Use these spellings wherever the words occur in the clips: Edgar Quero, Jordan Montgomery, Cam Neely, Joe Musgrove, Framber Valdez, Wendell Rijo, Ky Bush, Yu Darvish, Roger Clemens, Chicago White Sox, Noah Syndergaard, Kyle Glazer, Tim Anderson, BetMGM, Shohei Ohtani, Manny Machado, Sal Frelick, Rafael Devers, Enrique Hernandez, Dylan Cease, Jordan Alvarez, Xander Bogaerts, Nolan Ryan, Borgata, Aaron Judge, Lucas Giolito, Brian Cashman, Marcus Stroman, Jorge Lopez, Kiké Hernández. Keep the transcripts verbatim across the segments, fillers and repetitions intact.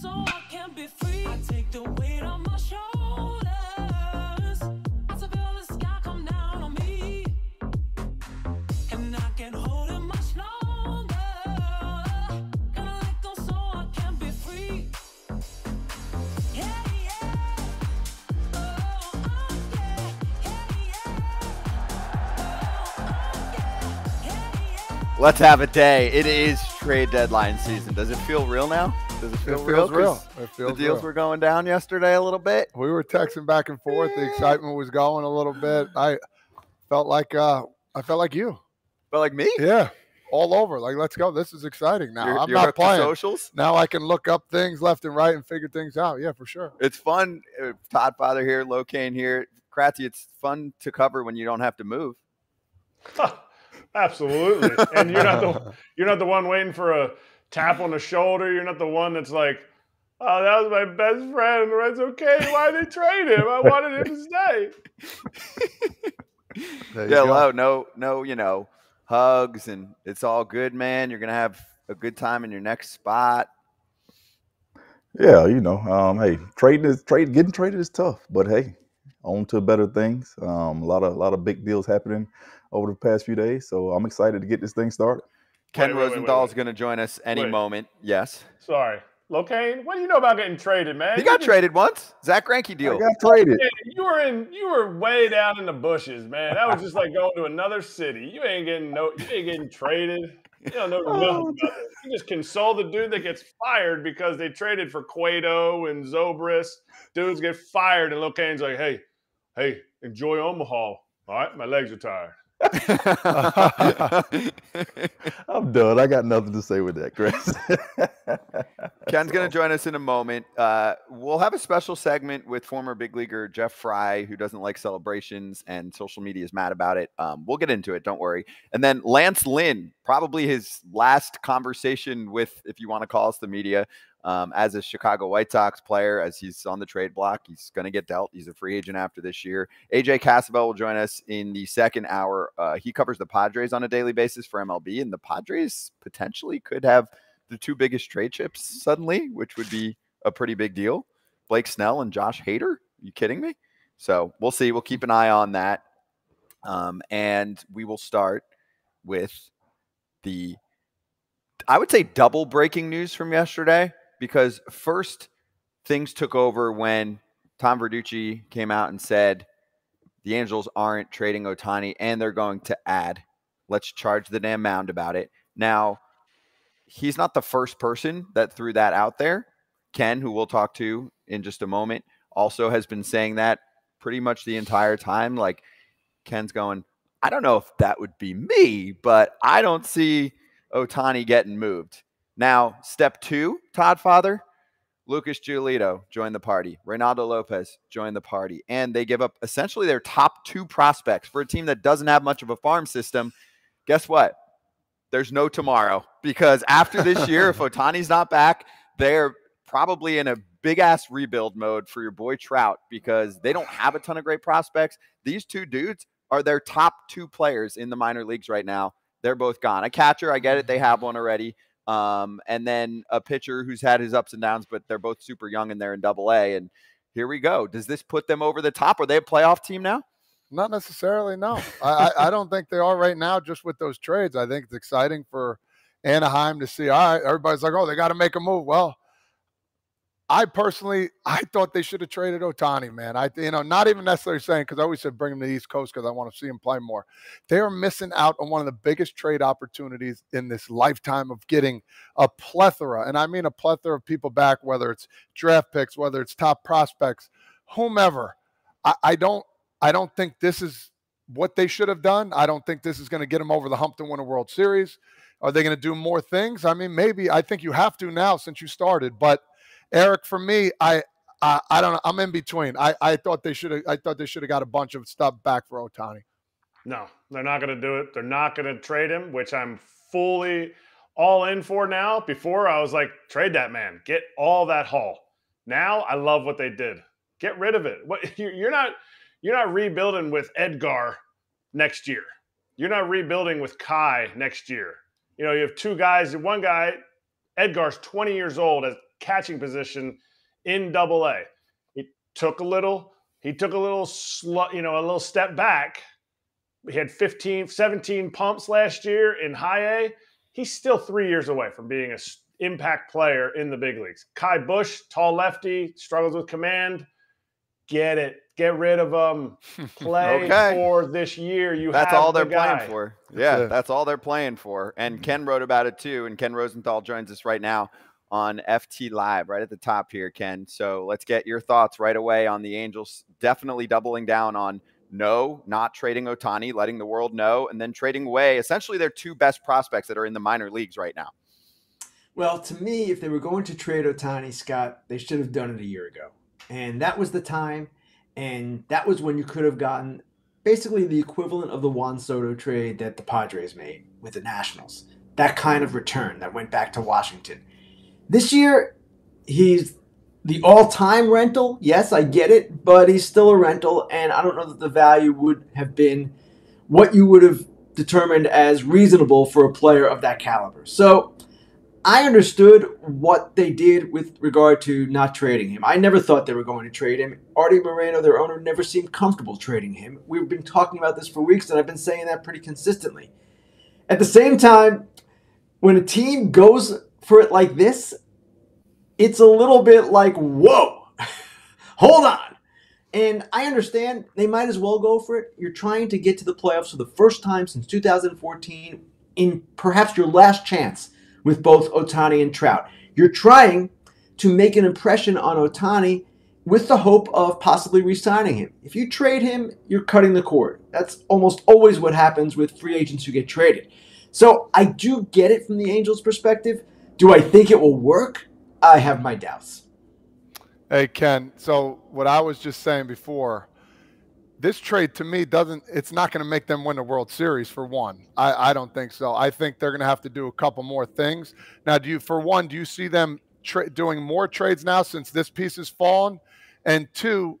so I can be free. I take the weight on my shoulders. I feel the sky come down on me. And I can't hold it much longer. Gonna let go so I can be free. Yeah, yeah. Oh, yeah. Yeah, yeah. Yeah, yeah. Let's have a day. It is trade deadline season. Does it feel real now? Does it feel it real? real. It feels the deals real. Were going down yesterday a little bit. We were texting back and forth. The excitement was going a little bit. I felt like uh, I felt like you. Felt like me? Yeah. All over. Like, let's go. This is exciting now. You're, I'm you're not playing. Socials? Now I can look up things left and right and figure things out. Yeah, for sure. It's fun. Todd Father here. Lo Cain here. Kratzy, it's fun to cover when you don't have to move. Huh. Absolutely. And you're not the you're not the one waiting for a tap on the shoulder. You're not the one that's like, oh, that was my best friend. It's okay. Why did they trade him? I wanted him to stay. Yeah, low, no, no, you know, hugs and it's all good, man. You're gonna have a good time in your next spot. Yeah, you know, um, hey, trading is trade getting traded is tough, but hey, on to better things. Um, a lot of a lot of big deals happening over the past few days, so I'm excited to get this thing started. Ken Rosenthal is going to join us any wait. moment. Yes. Sorry. Lo Cain, what do you know about getting traded, man? He you got just, traded once. Zach Greinke deal. I got traded. You were in. You were way down in the bushes, man. That was just like going to another city. You ain't getting no. You ain't getting traded. You don't know nothing about it. You just console the dude that gets fired because they traded for Cueto and Zobrist. Dudes get fired, and Lo Cain's like, "Hey, hey, enjoy Omaha. All right, my legs are tired." I'm done. I got nothing to say with that, Chris. Ken's going to join us in a moment. Uh, we'll have a special segment with former big leaguer Jeff Frye, who doesn't like celebrations and social media is mad about it. Um, we'll get into it. Don't worry. And then Lance Lynn, probably his last conversation with, if you want to call us the media, um, as a Chicago White Sox player, as he's on the trade block. He's going to get dealt. He's a free agent after this year. A J Cassavell will join us in the second hour. Uh, he covers the Padres on a daily basis for M L B, and the Padres potentially could have the two biggest trade chips suddenly, which would be a pretty big deal. Blake Snell and Josh Hader. Are you kidding me? So we'll see. We'll keep an eye on that. Um, and we will start with the, I would say, double breaking news from yesterday. Because first, things took over when Tom Verducci came out and said, the Angels aren't trading Ohtani and they're going to add. Let's charge the damn mound about it. Now, he's not the first person that threw that out there. Ken, who we'll talk to in just a moment, also has been saying that pretty much the entire time. Like, Ken's going, I don't know if that would be me, but I don't see Ohtani getting moved. Now, step two, Todd Father, Lucas Giolito joined the party. Reynaldo Lopez joined the party. And they give up essentially their top two prospects for a team that doesn't have much of a farm system. Guess what? There's no tomorrow. Because after this year, if Ohtani's not back, they're probably in a big-ass rebuild mode for your boy Trout because they don't have a ton of great prospects. These two dudes are their top two players in the minor leagues right now. They're both gone. A catcher, I get it. They have one already. Um, and then a pitcher who's had his ups and downs, but they're both super young and they're in double A. And here we go. Does this put them over the top? Are they a playoff team now? Not necessarily, no. I, I don't think they are right now just with those trades. I think it's exciting for Anaheim to see. All right, everybody's like, oh, they got to make a move. Well, I personally, I thought they should have traded Ohtani, man. I, you know, not even necessarily saying, because I always said bring him to the East Coast because I want to see him play more. They are missing out on one of the biggest trade opportunities in this lifetime of getting a plethora, and I mean a plethora of people back, whether it's draft picks, whether it's top prospects, whomever. I, I don't, I don't think this is what they should have done. I don't think this is going to get them over the hump to win a World Series. Are they going to do more things? I mean, maybe. I think you have to now since you started, but. Eric, for me, I, I I don't know. I'm in between. I I thought they should have. I thought they should have got a bunch of stuff back for Ohtani. No, they're not going to do it. They're not going to trade him, which I'm fully all in for now. Before I was like, trade that man, get all that haul. Now I love what they did. Get rid of it. What you're not you're not rebuilding with Edgar next year. You're not rebuilding with Ky next year. You know you have two guys. One guy, Edgar's twenty years old as catching position in Double A. It took a little, he took a little, sl- you know, a little step back. He had fifteen, seventeen pumps last year in high A. He's still three years away from being an impact player in the big leagues. Ky Bush, tall lefty, struggles with command. Get it. Get rid of him. Play okay. for this year. You that's have all they're the playing for. Yeah, that's, that's all they're playing for. And Ken wrote about it too. And Ken Rosenthal joins us right now on F T Live, right at the top here, Ken. So let's get your thoughts right away on the Angels definitely doubling down on no, not trading Ohtani, letting the world know, and then trading away essentially their two best prospects that are in the minor leagues right now. Well, to me, if they were going to trade Ohtani, Scott, they should have done it a year ago. And that was the time, and that was when you could have gotten basically the equivalent of the Juan Soto trade that the Padres made with the Nationals. That kind of return that went back to Washington. This year, he's the all-time rental. Yes, I get it, but he's still a rental, and I don't know that the value would have been what you would have determined as reasonable for a player of that caliber. So I understood what they did with regard to not trading him. I never thought they were going to trade him. Artie Moreno, their owner, never seemed comfortable trading him. We've been talking about this for weeks, and I've been saying that pretty consistently. At the same time, when a team goes for it like this, it's a little bit like, whoa, hold on. And I understand they might as well go for it. You're trying to get to the playoffs for the first time since two thousand fourteen in perhaps your last chance with both Ohtani and Trout. You're trying to make an impression on Ohtani with the hope of possibly re-signing him. If you trade him, you're cutting the cord. That's almost always what happens with free agents who get traded. So I do get it from the Angels' perspective. Do I think it will work? I have my doubts. Hey, Ken, so what I was just saying before, this trade to me doesn't, it's not going to make them win the World Series for one. I, I don't think so. I think they're going to have to do a couple more things. Now, do you, for one, do you see them tra- doing more trades now since this piece has fallen? And two,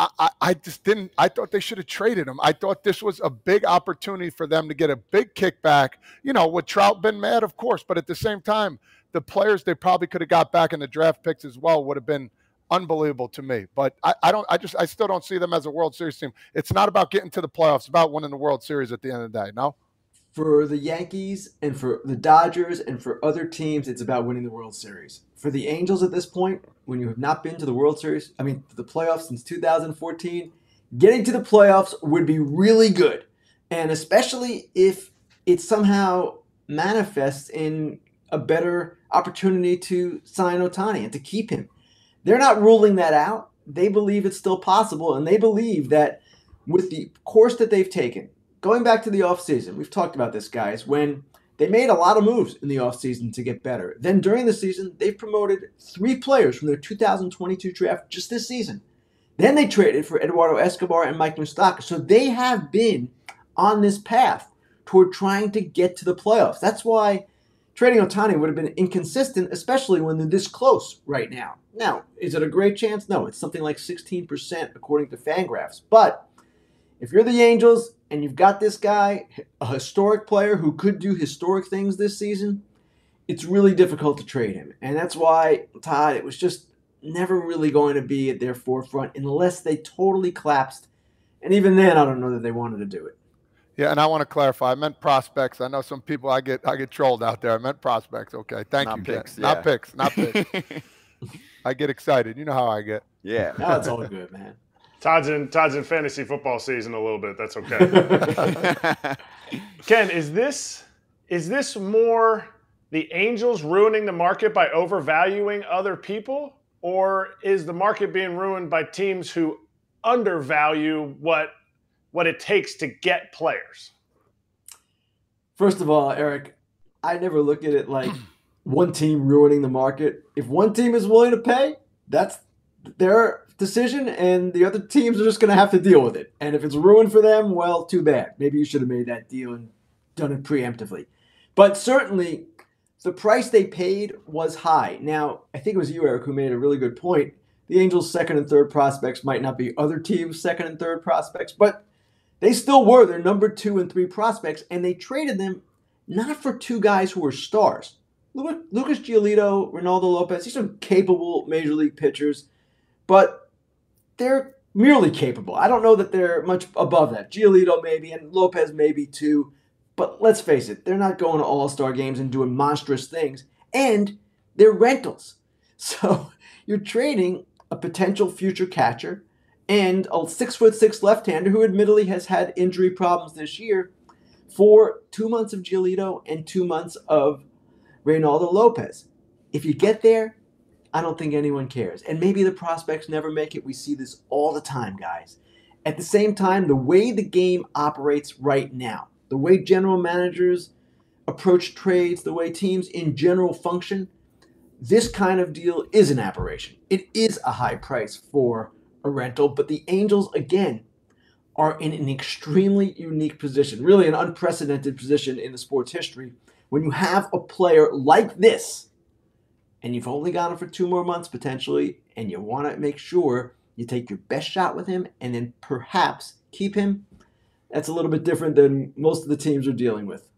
I, I, I just didn't, I thought they should have traded him. I thought this was a big opportunity for them to get a big kickback. You know, would Trout been mad? Of course. But at the same time, the players they probably could have got back in the draft picks as well would have been unbelievable to me. But I, I don't, I just, I still don't see them as a World Series team. It's not about getting to the playoffs, it's about winning the World Series at the end of the day. No? For the Yankees and for the Dodgers and for other teams, it's about winning the World Series. For the Angels at this point, when you have not been to the World Series, I mean, the playoffs since two thousand fourteen, getting to the playoffs would be really good. And especially if it somehow manifests in a better opportunity to sign Ohtani and to keep him. They're not ruling that out. They believe it's still possible, and they believe that with the course that they've taken, going back to the offseason, we've talked about this, guys, when they made a lot of moves in the offseason to get better. Then during the season, they promoted three players from their two thousand twenty-two draft just this season. Then they traded for Eduardo Escobar and Mike Moustakas. So they have been on this path toward trying to get to the playoffs. That's why trading Ohtani would have been inconsistent, especially when they're this close right now. Now, is it a great chance? No, it's something like sixteen percent according to Fangraphs. But if you're the Angels and you've got this guy, a historic player who could do historic things this season, it's really difficult to trade him. And that's why, Todd, it was just never really going to be at their forefront unless they totally collapsed. And even then, I don't know that they wanted to do it. Yeah, and I want to clarify. I meant prospects. I know some people I get I get trolled out there. I meant prospects. Okay, thank not you. Picks, yeah. Not picks. Not picks. I get excited. You know how I get. Yeah, no, it's all good, man. Todd's in Todd's in fantasy football season a little bit. That's okay. Ken, is this is this more the Angels ruining the market by overvaluing other people, or is the market being ruined by teams who undervalue what? what it takes to get players? First of all, Eric, I never look at it like one team ruining the market. If one team is willing to pay, that's their decision, and the other teams are just going to have to deal with it. And if it's ruined for them, well, too bad. Maybe you should have made that deal and done it preemptively. But certainly, the price they paid was high. Now, I think it was you, Eric, who made a really good point. The Angels' second and third prospects might not be other teams' second and third prospects, but they still were their number two and three prospects, and they traded them not for two guys who were stars. Lucas Giolito, Reynaldo Lopez, these are capable major league pitchers, but they're merely capable. I don't know that they're much above that. Giolito maybe, and Lopez maybe too, but let's face it, they're not going to all-star games and doing monstrous things, and they're rentals. So you're trading a potential future catcher and a six foot six left-hander who admittedly has had injury problems this year for two months of Giolito and two months of Reynaldo Lopez. If you get there, I don't think anyone cares. And maybe the prospects never make it. We see this all the time, guys. At the same time, the way the game operates right now, the way general managers approach trades, the way teams in general function, this kind of deal is an aberration. It is a high price for a rental, but the Angels, again, are in an extremely unique position, really an unprecedented position in the sport's history. When you have a player like this, and you've only got him for two more months potentially, and you want to make sure you take your best shot with him and then perhaps keep him, that's a little bit different than most of the teams are dealing with.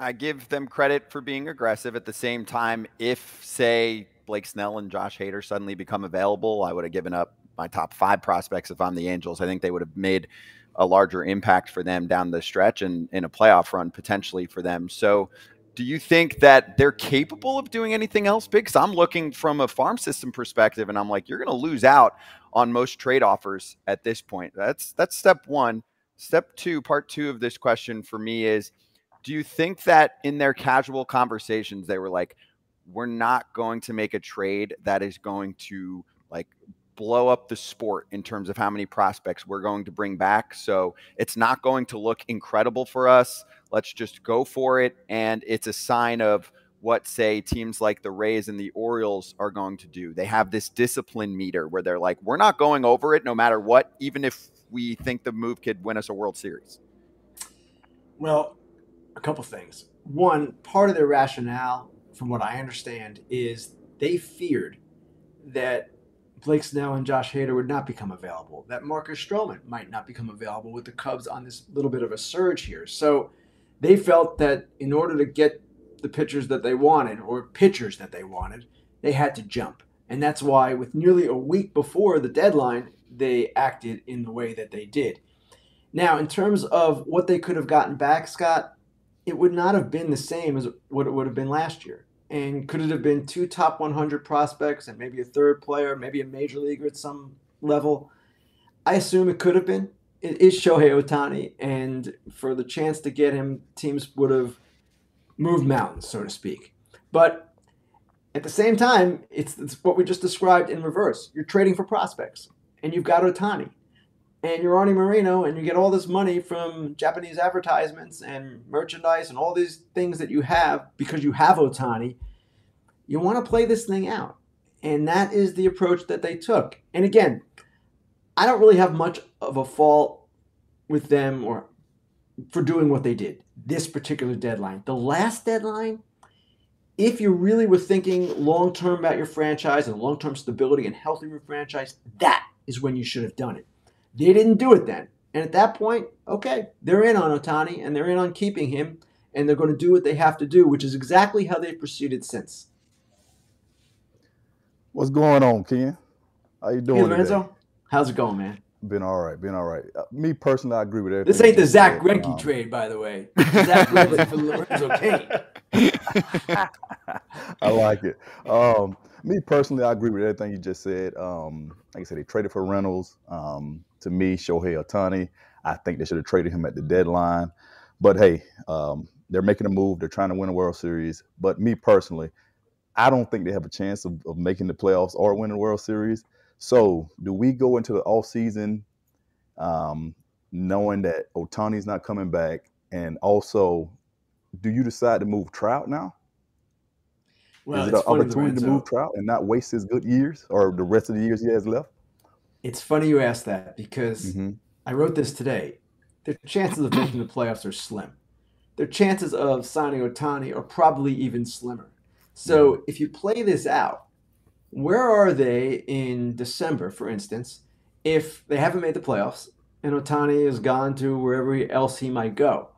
I give them credit for being aggressive. At the same time, if, say, Blake Snell and Josh Hader suddenly become available, I would have given up my top five prospects if I'm the Angels. I think they would have made a larger impact for them down the stretch and in a playoff run potentially for them. So do you think that they're capable of doing anything else big? Because I'm looking from a farm system perspective, and I'm like, you're going to lose out on most trade offers at this point. That's, that's step one. Step two, part two of this question for me is, do you think that in their casual conversations, they were like, we're not going to make a trade that is going to like blow up the sport in terms of how many prospects we're going to bring back. So it's not going to look incredible for us. Let's just go for it. And it's a sign of what, say, teams like the Rays and the Orioles are going to do. They have this discipline meter where they're like, we're not going over it no matter what, even if we think the move could win us a World Series. Well, a couple things. One, part of their rationale, from what I understand, is they feared that Blake Snell and Josh Hader would not become available, that Marcus Stroman might not become available with the Cubs on this little bit of a surge here. So they felt that in order to get the pitchers that they wanted or pitchers that they wanted, they had to jump. And that's why with nearly a week before the deadline, they acted in the way that they did. Now, in terms of what they could have gotten back, Scott, it would not have been the same as what it would have been last year. And could it have been two top one hundred prospects and maybe a third player, maybe a major leaguer at some level? I assume it could have been. It is Shohei Ohtani, and for the chance to get him, teams would have moved mountains, so to speak. But at the same time, it's, it's what we just described in reverse. You're trading for prospects, and you've got Ohtani, and you're Arnie Moreno, and you get all this money from Japanese advertisements and merchandise and all these things that you have because you have Ohtani. You want to play this thing out. And that is the approach that they took. And again, I don't really have much of a fault with them or for doing what they did this particular deadline. The last deadline, if you really were thinking long-term about your franchise and long-term stability and health of your franchise, that is when you should have done it. They didn't do it then. And at that point, okay, they're in on Ohtani and they're in on keeping him, and they're going to do what they have to do, which is exactly how they've proceeded since. What's going on, Ken? How you doing, hey, Lorenzo? Today? How's it going, man? Been all right, been all right. Uh, me personally, I agree with everything. This ain't the Zach Greinke um, trade, by the way. Zach Greinke for Lorenzo Cain. I like it. Um, me personally, I agree with everything you just said. Um, like I said, they traded for Reynolds. Um, to me, Shohei Ohtani, I think they should have traded him at the deadline. But hey, um, they're making a move. They're trying to win a World Series. But me personally, I don't think they have a chance of, of making the playoffs or winning the World Series. So do we go into the offseason um, knowing that Ohtani's not coming back? And also, do you decide to move Trout now? Well, is it an opportunity to move Trout and not waste his good years or the rest of the years he has left? It's funny you ask that because mm-hmm. I wrote this today. Their chances of making the playoffs are slim. Their chances of signing Ohtani are probably even slimmer. So yeah. If you play this out, where are they in December, for instance, if they haven't made the playoffs and Ohtani is gone to wherever else he might go?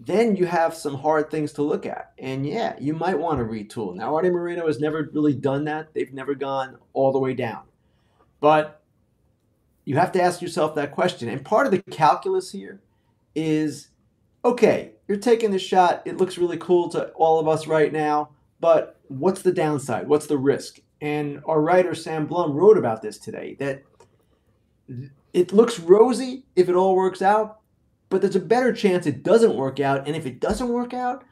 then you have some hard things to look at. And yeah, you might want to retool. Now, Artie Moreno has never really done that. They've never gone all the way down. But you have to ask yourself that question. And part of the calculus here is, okay, you're taking this shot. It looks really cool to all of us right now. But what's the downside? What's the risk? And our writer, Sam Blum, wrote about this today, that it looks rosy if it all works out, but there's a better chance it doesn't work out. And if it doesn't work out,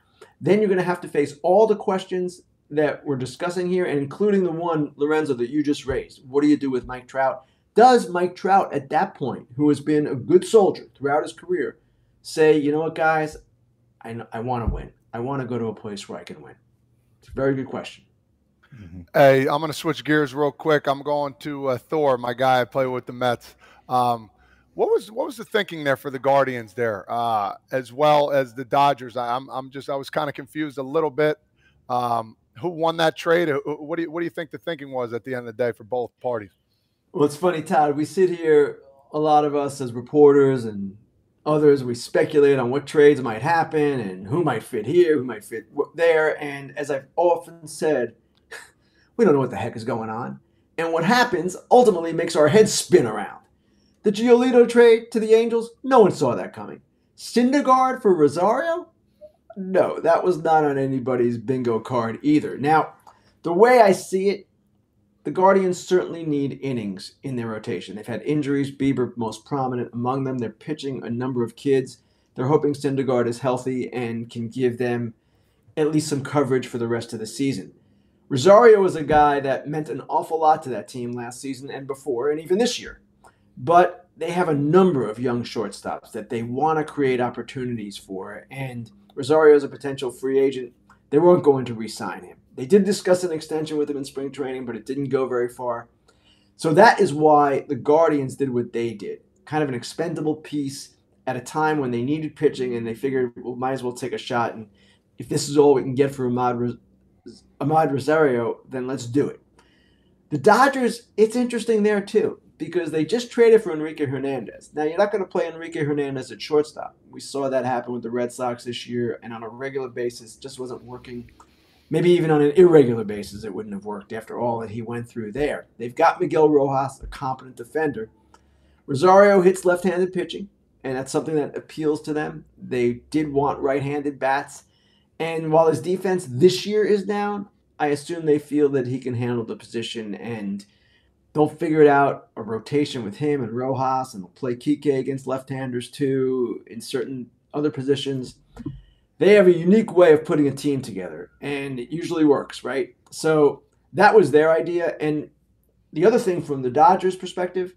then you're going to have to face all the questions that we're discussing here, and including the one, Lorenzo, that you just raised. What do you do with Mike Trout? Does Mike Trout at that point, who has been a good soldier throughout his career, say, you know what, guys, I, I want to win. I want to go to a place where I can win. It's a very good question. Mm-hmm. Hey, I'm going to switch gears real quick. I'm going to uh, Thor, my guy I play with the Mets. Um, what was what was the thinking there for the Guardians there, uh, as well as the Dodgers? I, I'm I'm just I was kind of confused a little bit. Um, who won that trade? What do you what do you think the thinking was at the end of the day for both parties? Well, it's funny, Todd. We sit here, a lot of us as reporters and others, we speculate on what trades might happen and who might fit here, who might fit there. And as I've often said, we don't know what the heck is going on. And what happens ultimately makes our heads spin around. The Giolito trade to the Angels, no one saw that coming. Syndergaard for Rosario? No, that was not on anybody's bingo card either. Now, the way I see it, the Guardians certainly need innings in their rotation. They've had injuries, Bieber most prominent among them. They're pitching a number of kids. They're hoping Syndergaard is healthy and can give them at least some coverage for the rest of the season. Rosario was a guy that meant an awful lot to that team last season and before, and even this year. But they have a number of young shortstops that they want to create opportunities for, and Rosario is a potential free agent. They weren't going to re-sign him. They did discuss an extension with him in spring training, but it didn't go very far. So that is why the Guardians did what they did, kind of an expendable piece at a time when they needed pitching, and they figured we well, might as well take a shot, and if this is all we can get for Amed Rosario, Amed Rosario, then let's do it. The Dodgers, it's interesting there too, because they just traded for Enrique Hernandez. Now, you're not going to play Enrique Hernandez at shortstop. We saw that happen with the Red Sox this year, and on a regular basis, just wasn't working. Maybe even on an irregular basis, it wouldn't have worked after all that he went through there. They've got Miguel Rojas, a competent defender. Rosario hits left-handed pitching, and that's something that appeals to them. They did want right-handed bats. And while his defense this year is down, I assume they feel that he can handle the position, and they'll figure it out, a rotation with him and Rojas, and they'll play Kiké against left-handers too in certain other positions. They have a unique way of putting a team together, and it usually works, right? So that was their idea. And the other thing from the Dodgers' perspective,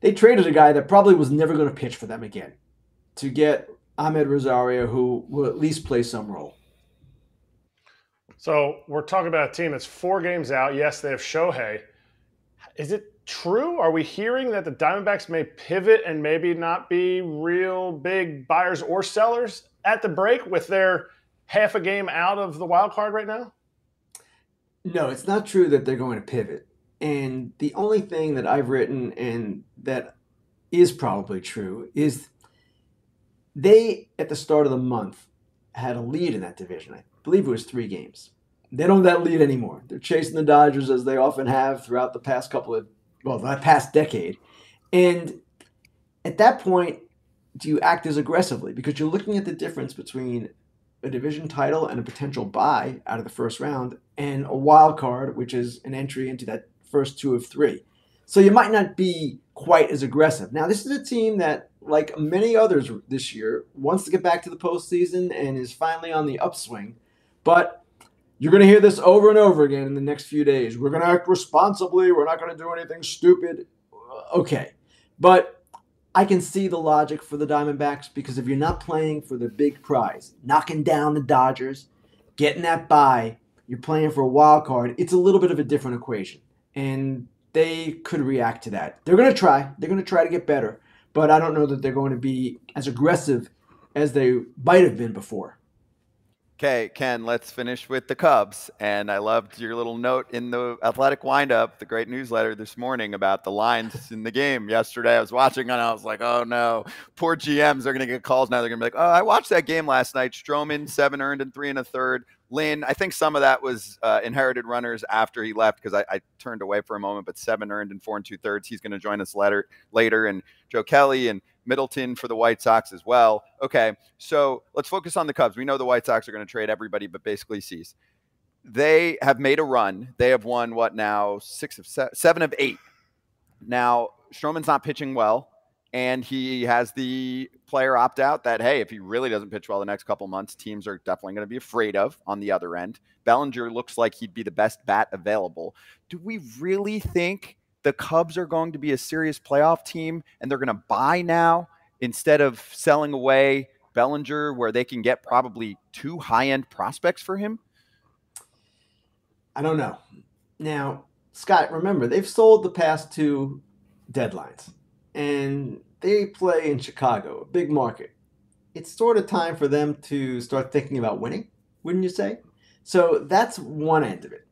they traded a guy that probably was never going to pitch for them again to get Amed Rosario, who will at least play some role. So we're talking about a team that's four games out. Yes, they have Shohei. Is it true? Are we hearing that the Diamondbacks may pivot and maybe not be real big buyers or sellers at the break with their half a game out of the wild card right now? No, it's not true that they're going to pivot. And the only thing that I've written and that is probably true is they, at the start of the month, had a lead in that division. I believe it was three games. They don't have that lead anymore. They're chasing the Dodgers, as they often have throughout the past couple of, well, the past decade. And at that point, do you act as aggressively? Because you're looking at the difference between a division title and a potential bye out of the first round and a wild card, which is an entry into that first two of three. So you might not be quite as aggressive. Now, this is a team that, like many others this year, wants to get back to the postseason and is finally on the upswing. But you're going to hear this over and over again in the next few days. We're going to act responsibly. We're not going to do anything stupid. Okay. But I can see the logic for the Diamondbacks, because if you're not playing for the big prize, knocking down the Dodgers, getting that bye, you're playing for a wild card, it's a little bit of a different equation. And they could react to that. They're going to try. They're going to try to get better. But I don't know that they're going to be as aggressive as they might have been before. Okay, Ken, let's finish with the Cubs. And I loved your little note in the Athletic Windup, the great newsletter this morning, about the lines in the game yesterday. I was watching and I was like, oh no, poor G Ms are going to get calls now. They're going to be like, oh, I watched that game last night. Stroman, seven earned and three and a third. Lynn, I think some of that was uh, inherited runners after he left because I, I turned away for a moment, but seven earned and four and two thirds. He's going to join us later, later. And Joe Kelly and Middleton for the White Sox as well. Okay, so let's focus on the Cubs. We know the White Sox are going to trade everybody, but basically Cease. They have made a run. They have won what now? Six of se seven of eight. Now Stroman's not pitching well, and he has the player opt out that, hey, if he really doesn't pitch well the next couple months, teams are definitely going to be afraid of on the other end. Bellinger looks like he'd be the best bat available. Do we really think the Cubs are going to be a serious playoff team and they're going to buy now instead of selling away Bellinger where they can get probably two high-end prospects for him? I don't know. Now, Scott, remember, they've sold the past two deadlines and they play in Chicago, a big market. It's sort of time for them to start thinking about winning, wouldn't you say? So that's one end of it.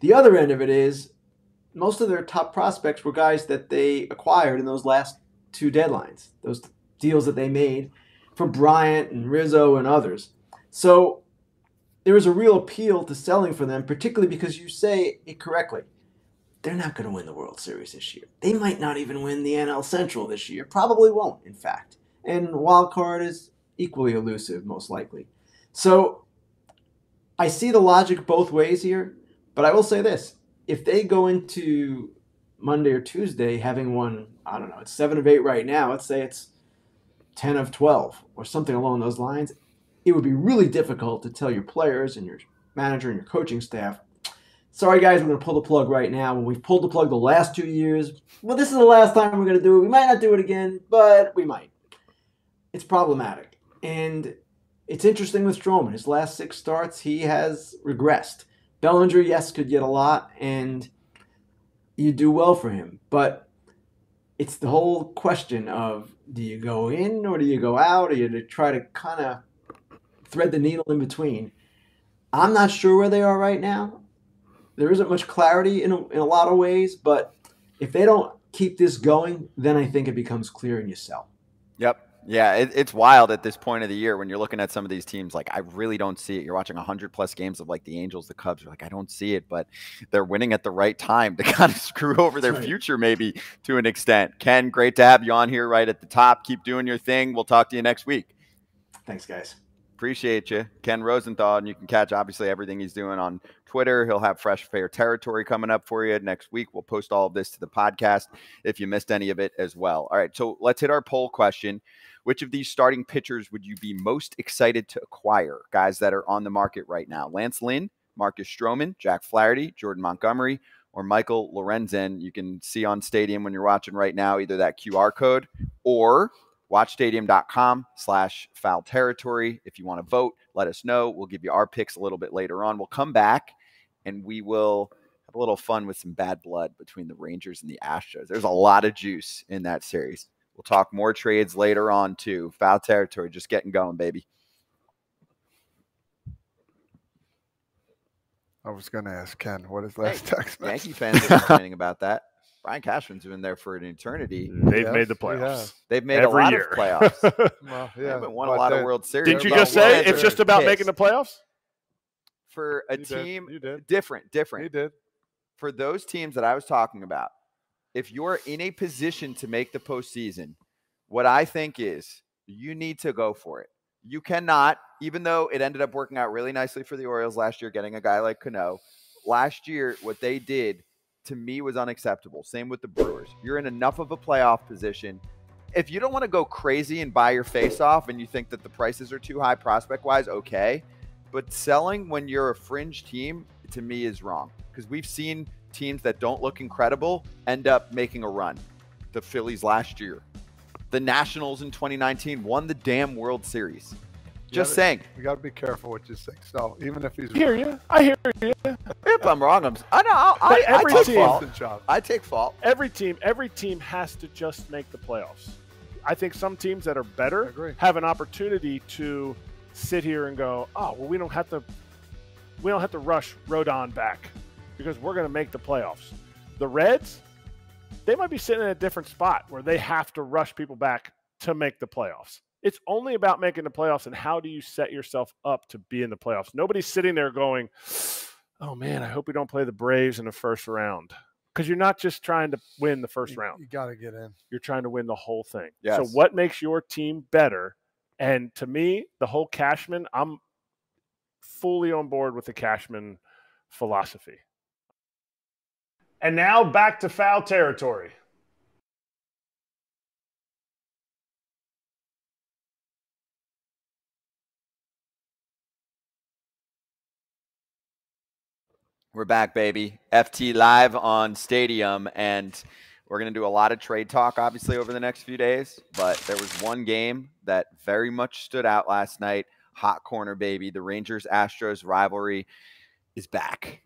The other end of it is, most of their top prospects were guys that they acquired in those last two deadlines, those deals that they made for Bryant and Rizzo and others. So there is a real appeal to selling for them, particularly because you say it correctly. They're not going to win the World Series this year. They might not even win the N L Central this year. Probably won't, in fact. And wild card is equally elusive, most likely. So I see the logic both ways here, but I will say this. If they go into Monday or Tuesday having won, I don't know, it's seven of eight right now. Let's say it's ten of twelve or something along those lines. It would be really difficult to tell your players and your manager and your coaching staff, sorry, guys, we're going to pull the plug right now. When we've pulled the plug the last two years, well, this is the last time we're going to do it. We might not do it again, but we might. It's problematic. And it's interesting with Stroman. His last six starts, he has regressed. Bellinger, yes, could get a lot, and you do well for him. But it's the whole question of, do you go in or do you go out, or do you try to kind of thread the needle in between? I'm not sure where they are right now. There isn't much clarity in a, in a lot of ways, but if they don't keep this going, then I think it becomes clear and you sell. Yep. Yeah, it, it's wild at this point of the year when you're looking at some of these teams. Like, I really don't see it. You're watching one hundred plus games of, like, the Angels, the Cubs. You're like, I don't see it, but they're winning at the right time to kind of screw over their future maybe to an extent. Ken, great to have you on here right at the top. Keep doing your thing. We'll talk to you next week. Thanks, guys. Appreciate you. Ken Rosenthal, and you can catch, obviously, everything he's doing on Twitter. He'll have Fresh Fair Territory coming up for you next week. We'll post all of this to the podcast if you missed any of it as well. All right, so let's hit our poll question. Which of these starting pitchers would you be most excited to acquire? Guys that are on the market right now. Lance Lynn, Marcus Stroman, Jack Flaherty, Jordan Montgomery, or Michael Lorenzen. You can see on Stadium when you're watching right now either that Q R code or watch stadium dot com slash foul territory. If you want to vote, let us know. We'll give you our picks a little bit later on. We'll come back and we will have a little fun with some bad blood between the Rangers and the Astros. There's a lot of juice in that series. We'll talk more trades later on, too. Foul territory, just getting going, baby. I was going to ask Ken, what is last hey, text message? Yankee fans are complaining about that. Brian Cashman's been there for an eternity. They've yes, made the playoffs. Yeah. They've made Every a lot year. of playoffs. well, yeah, they haven't won a lot of World Series. Didn't you just say it's just about pissed. making the playoffs? For a you team, did. You did. different, different. You did. For those teams that I was talking about, if you're in a position to make the postseason, what I think is you need to go for it. You cannot, even though it ended up working out really nicely for the Orioles last year, getting a guy like Cano. Last year, what they did, to me, was unacceptable. Same with the Brewers. You're in enough of a playoff position. If you don't want to go crazy and buy your face off and you think that the prices are too high prospect-wise, okay. But selling when you're a fringe team, to me, is wrong. Because we've seen teams that don't look incredible end up making a run. The Phillies last year. The Nationals in twenty nineteen won the damn World Series. Just saying. You got to be careful what you say. So even if he's I hear you. I hear you. If I'm wrong, I'm I know I'll, I, every I take team, fault. I take fault. Every team, every team has to just make the playoffs. I think some teams that are better have an opportunity to sit here and go, oh, well, we don't have to, we don't have to rush Rodon back because we're going to make the playoffs. The Reds, they might be sitting in a different spot where they have to rush people back to make the playoffs. It's only about making the playoffs and how do you set yourself up to be in the playoffs. Nobody's sitting there going, oh, man, I hope we don't play the Braves in the first round. Because you're not just trying to win the first you, round. You got to get in. You're trying to win the whole thing. Yes. So what makes your team better? And to me, the whole Cashman, I'm fully on board with the Cashman philosophy. And now back to foul territory. We're back, baby. F T live on Stadium, and we're going to do a lot of trade talk, obviously, over the next few days. But there was one game that very much stood out last night. Hot corner, baby. The Rangers-Astros rivalry is back.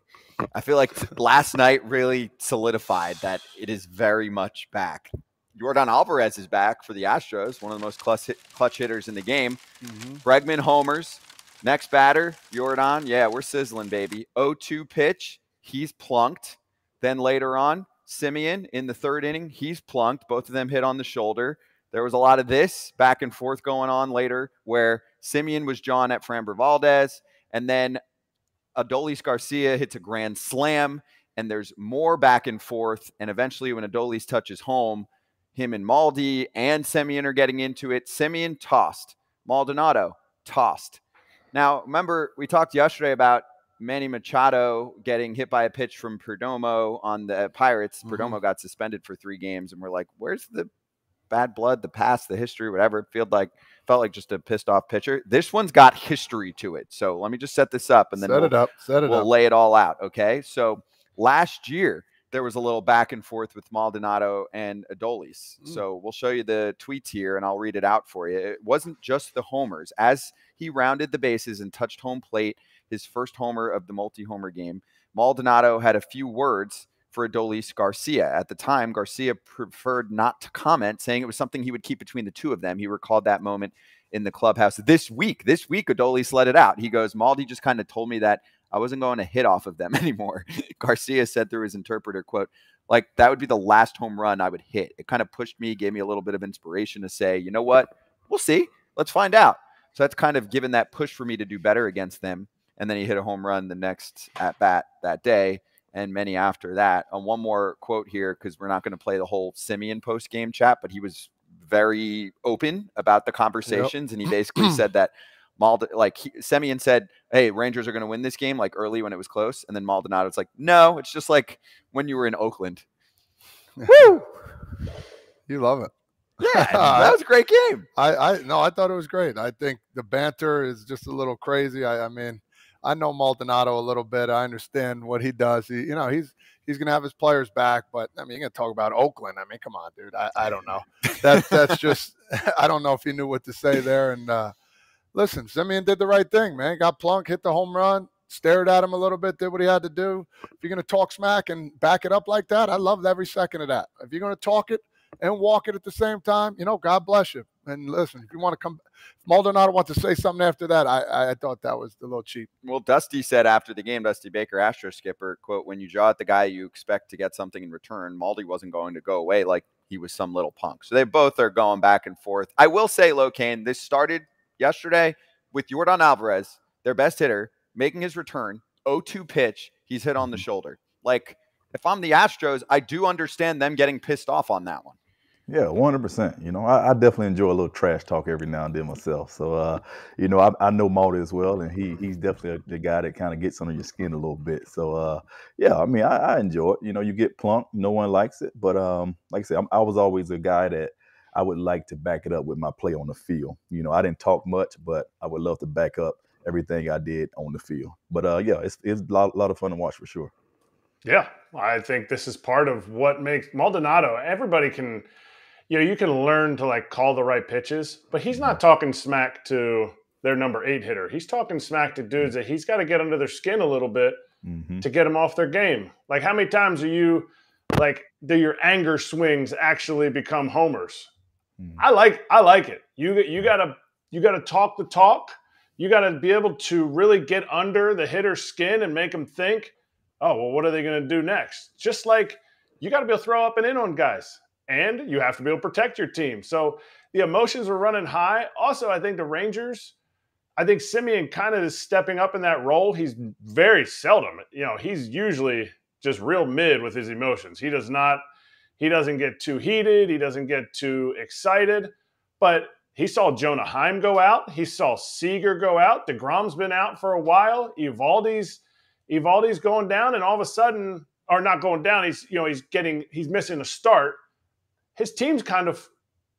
I feel like last night really solidified that it is very much back. Jordan Alvarez is back for the Astros, one of the most clutch, hit, clutch hitters in the game. Mm-hmm. Bregman homers. Next batter, Yordan. Yeah, we're sizzling, baby. oh two pitch. He's plunked. Then later on, Semien in the third inning. He's plunked. Both of them hit on the shoulder. There was a lot of this back and forth going on later where Semien was John at Framber Valdez. And then Adolis Garcia hits a grand slam. And there's more back and forth. And eventually when Adolis touches home, him and Maldi and Semien are getting into it. Semien tossed. Maldonado tossed. Now, remember, we talked yesterday about Manny Machado getting hit by a pitch from Perdomo on the Pirates. Mm-hmm. Perdomo got suspended for three games, and we're like, where's the bad blood, the past, the history, whatever? It felt like, felt like just a pissed-off pitcher. This one's got history to it, so let me just set this up, and then set we'll, it up. Set it we'll up. lay it all out, okay? So last year, there was a little back and forth with Maldonado and Adolis. Mm. So we'll show you the tweets here, and I'll read it out for you. It wasn't just the homers. As he rounded the bases and touched home plate, his first homer of the multi-homer game, Maldonado had a few words for Adolis Garcia. At the time, Garcia preferred not to comment, saying it was something he would keep between the two of them. He recalled that moment in the clubhouse. This week, this week, Adolis let it out. He goes, Maldi just kind of told me that I wasn't going to hit off of them anymore. Garcia said through his interpreter, quote, like, that would be the last home run I would hit. It kind of pushed me, gave me a little bit of inspiration to say, you know what? We'll see. Let's find out. So that's kind of given that push for me to do better against them. And then he hit a home run the next at bat that day and many after that. And one more quote here, because we're not going to play the whole Semien post-game chat, but he was very open about the conversations. Yep. And he basically said that Mald like he, Semien said, hey, Rangers are going to win this game, like early when it was close. And then Maldonado's like, no, it's just like when you were in Oakland. Woo! You love it. Yeah, that was a great game. I, I no, I thought it was great. I think the banter is just a little crazy. I, I mean, I know Maldonado a little bit. I understand what he does. He, you know, he's he's gonna have his players back, but I mean, you're gonna talk about Oakland. I mean, come on, dude. I, I don't know. That's that's just I don't know if he knew what to say there. And uh listen, Semien did the right thing, man. Got plunk, hit the home run, stared at him a little bit, did what he had to do. If you're going to talk smack and back it up like that, I loved every second of that. If you're going to talk it and walk it at the same time, you know, God bless you. And listen, if you want to come – Maldonado wants to say something after that, I, I thought that was a little cheap. Well, Dusty said after the game, Dusty Baker, Astro skipper, quote, when you jaw at the guy you expect to get something in return, Maldi wasn't going to go away like he was some little punk. So they both are going back and forth. I will say, Lo Cain, this started – yesterday, with Yordan Alvarez, their best hitter, making his return, oh two pitch, he's hit on the shoulder. Like, if I'm the Astros, I do understand them getting pissed off on that one. Yeah, one hundred percent. You know, I, I definitely enjoy a little trash talk every now and then myself. So, uh, you know, I, I know Maldi as well, and he he's definitely the guy that kind of gets under your skin a little bit. So, uh, yeah, I mean, I, I enjoy it. You know, you get plumped, no one likes it. But um, like I said, I'm, I was always a guy that I would like to back it up with my play on the field. You know, I didn't talk much, but I would love to back up everything I did on the field. But, uh, yeah, it's, it's a lot, lot of fun to watch for sure. Yeah, I think this is part of what makes Maldonado. Everybody can, you know, you can learn to, like, call the right pitches, but he's not talking smack to their number eight hitter. He's talking smack to dudes that he's got to get under their skin a little bit mm-hmm. to get them off their game. Like, how many times are you, like, do your anger swings actually become homers? I like I like it. You you gotta you gotta talk the talk You got to be able to really get under the hitter's skin and make them think, oh, well, what are they going to do next? Just like you got to be able to throw up and in on guys, and you have to be able to protect your team. So the emotions were running high. Also, I think the Rangers, I think Semien kind of is stepping up in that role. He's very seldom, you know, he's usually just real mid with his emotions. He does not, he doesn't get too heated. He doesn't get too excited, but he saw Jonah Heim go out. He saw Seager go out. DeGrom's been out for a while. Evaldi's, Evaldi's going down, and all of a sudden, or not going down, he's, you know, he's getting, he's missing a start. His team's kind of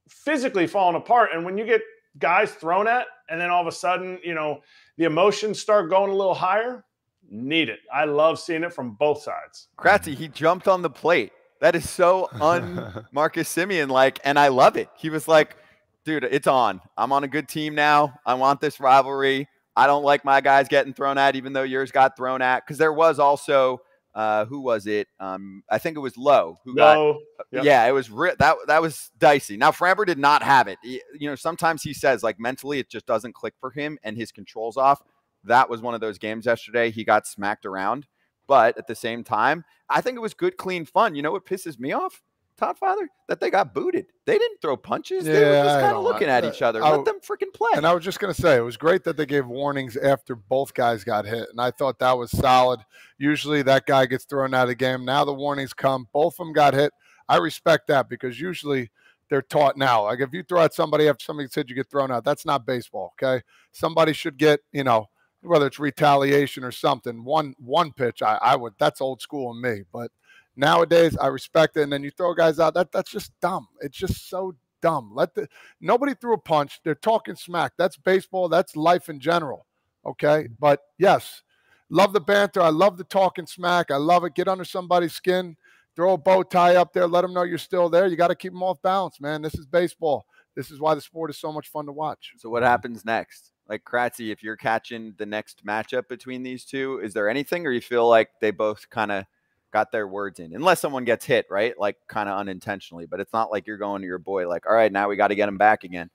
physically falling apart. And when you get guys thrown at, and then all of a sudden, you know, the emotions start going a little higher, need it. I love seeing it from both sides. Kratzy, he jumped on the plate. That is so un-Marcus Semien-like, and I love it. He was like, dude, it's on. I'm on a good team now. I want this rivalry. I don't like my guys getting thrown at, even though yours got thrown at. Because there was also, uh, who was it? Um, I think it was Lowe. Who no. got, yep. Yeah, it was that. That was dicey. Now, Framber did not have it. He, you know, sometimes he says, like, mentally it just doesn't click for him and his control's off. That was one of those games yesterday. He got smacked around. But at the same time, I think it was good, clean fun. You know what pisses me off, Todd Father, that they got booted. They didn't throw punches. Yeah, they were just kind of looking at each other. I, Let them freaking play. And I was just going to say, it was great that they gave warnings after both guys got hit, and I thought that was solid. Usually that guy gets thrown out of the game. Now the warnings come. Both of them got hit. I respect that because usually they're taught now. Like if you throw out somebody after somebody said you get thrown out, that's not baseball, okay? Somebody should get, you know, whether it's retaliation or something, one one pitch, I, I would. That's old school in me, but nowadays, I respect it, and then you throw guys out. That that's just dumb. It's just so dumb. Let the nobody threw a punch. They're talking smack. That's baseball. That's life in general. Okay, but yes, love the banter. I love the talking smack. I love it. Get under somebody's skin. Throw a bow tie up there. Let them know you're still there. You got to keep them off balance, man. This is baseball. This is why the sport is so much fun to watch. So what happens next? Like, Kratzy, if you're catching the next matchup between these two, is there anything, or you feel like they both kind of got their words in, unless someone gets hit, right? Like kind of unintentionally, but it's not like you're going to your boy like, all right, now we got to get him back again.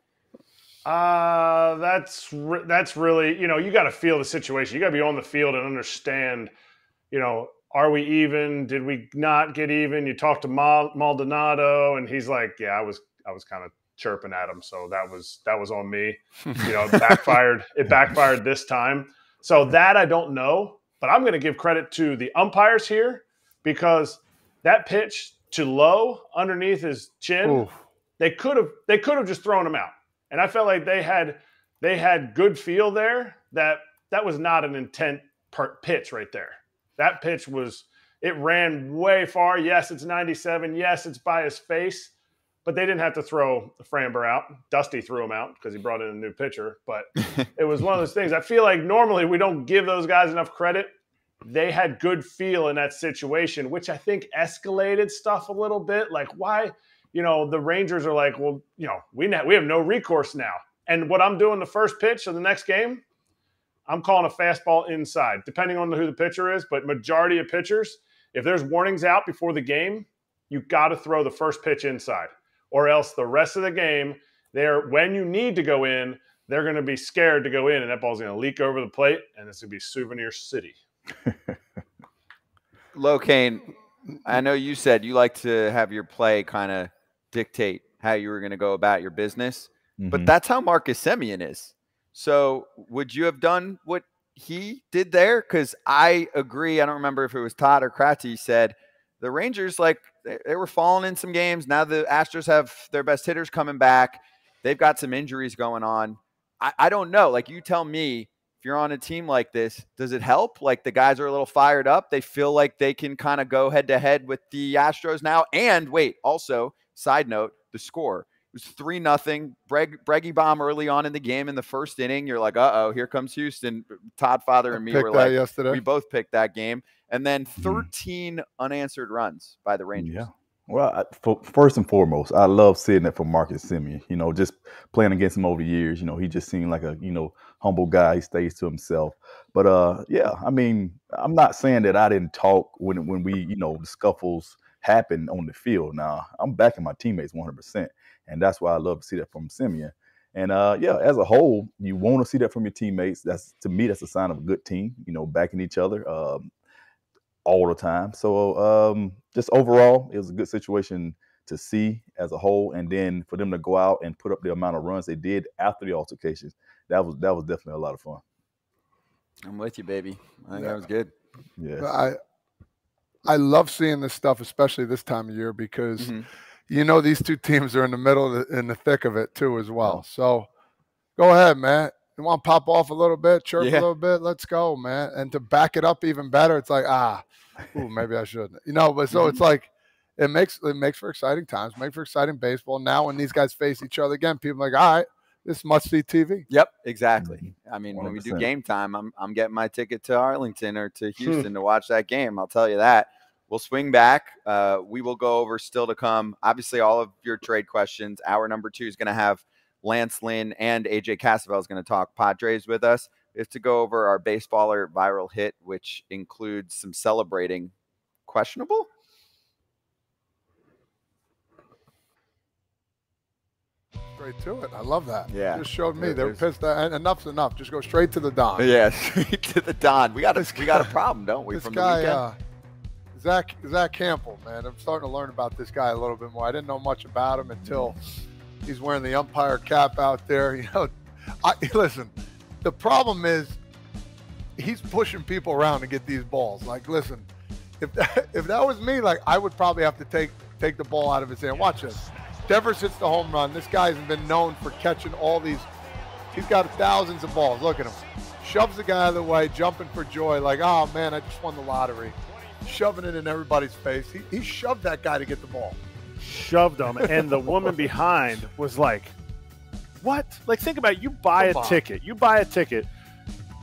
Uh, that's, re that's really, you know, you got to feel the situation. You got to be on the field and understand, you know, are we even, did we not get even? You talk to Mal Maldonado and he's like, yeah, I was, I was kind of chirping at him. So that was, that was on me, you know, it backfired, it backfired this time. So that I don't know, but I'm going to give credit to the umpires here, because that pitch to Lowe underneath his chin, Oof. they could have they could have just thrown him out. And I felt like they had they had good feel there. That that was not an intent per pitch right there. That pitch was it ran way far. Yes, it's ninety-seven. Yes, it's by his face, but they didn't have to throw Framber out. Dusty threw him out because he brought in a new pitcher. But it was one of those things. I feel like normally we don't give those guys enough credit. They had good feel in that situation, which I think escalated stuff a little bit. Like, why, you know, the Rangers are like, well, you know, we we have no recourse now. And what I'm doing the first pitch of the next game, I'm calling a fastball inside, depending on who the pitcher is. But majority of pitchers, if there's warnings out before the game, you got to throw the first pitch inside, or else the rest of the game, they're when you need to go in, they're going to be scared to go in, and that ball's going to leak over the plate, and it's going to be Souvenir City. Lo Cain, I know you said you like to have your play kind of dictate how you were going to go about your business, mm-hmm. but that's how Marcus Semien is. So would you have done what he did there? Because I agree. I don't remember if it was Todd or Kratzy said the Rangers, like they, they were falling in some games. Now the Astros have their best hitters coming back. They've got some injuries going on. I, I don't know. Like, you tell me. If you're on a team like this, does it help? Like, the guys are a little fired up. They feel like they can kind of go head to head with the Astros now. And wait, also, side note, the score. It was three nothing. Breg Breggy bomb early on in the game in the first inning. You're like, uh-oh, here comes Houston. Todd Father and me were like, yesterday. we both picked that game. And then thirteen mm. unanswered runs by the Rangers. Yeah. Well, I, for, first and foremost, I love seeing that for Marcus Semien. You know, just playing against him over the years, you know, he just seemed like a, you know, humble guy. He stays to himself. But, uh, yeah, I mean, I'm not saying that I didn't talk when, when we, you know, the scuffles happened on the field. Now, I'm backing my teammates one hundred percent, and that's why I love to see that from Semien. And, uh, yeah, as a whole, you want to see that from your teammates. That's, to me, that's a sign of a good team, you know, backing each other um, all the time. So um, just overall, it was a good situation to see as a whole. And then for them to go out and put up the amount of runs they did after the altercations, that was that was definitely a lot of fun. I'm with you, baby. I think yeah. that was good. Yeah, I, I love seeing this stuff, especially this time of year, because mm-hmm. – you know, these two teams are in the middle, of the, in the thick of it, too, as well. So go ahead, Matt. You want to pop off a little bit, chirp yeah. a little bit? Let's go, man. And to back it up even better, it's like, ah, ooh, maybe I shouldn't. You know, but so it's like it makes it makes for exciting times, makes for exciting baseball. Now when these guys face each other again, people are like, all right, this is must-see T V. Yep, exactly. I mean, one hundred percent. When we do game time, I'm, I'm getting my ticket to Arlington or to Houston to watch that game. I'll tell you that. We'll swing back. Uh, we will go over still to come. Obviously, all of your trade questions. Hour number two is going to have Lance Lynn and A J Cassavell is going to talk Padres with us. We have to go over our baseballer viral hit, which includes some celebrating. Questionable? Straight to it. I love that. Yeah. You just showed me. Yeah, they were pissed. And enough's enough. Just go straight to the Don. Yeah, straight to the Don. We got a, we got a problem, don't we, from guy, the weekend? Uh, Zach, Zach Campbell, man, I'm starting to learn about this guy a little bit more. I didn't know much about him until he's wearing the umpire cap out there. You know, I, listen, the problem is he's pushing people around to get these balls. Like, listen, if that, if that was me, like, I would probably have to take take the ball out of his hand. Watch this. Devers hits the home run. This guy's been known for catching all these. He's got thousands of balls. Look at him. Shoves the guy out of the way, jumping for joy. Like, oh, man, I just won the lottery. Shoving it in everybody's face. He, he shoved that guy to get the ball. Shoved him, and the woman behind was like, what? Like, think about it. You buy Come a on. ticket. You buy a ticket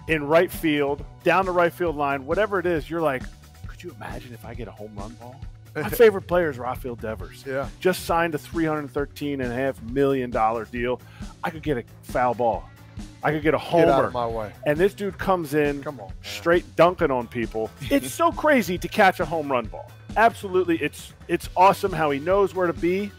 in right field, down the right field line, whatever it is. You're like, could you imagine if I get a home run ball? My favorite player is Rafael Devers. Yeah. Just signed a three hundred thirteen point five million dollars deal. I could get a foul ball. I could get a homer. Get out of my way. And this dude comes in Come on, straight dunking on people. It's so crazy to catch a home run ball. Absolutely. It's it's awesome how he knows where to be,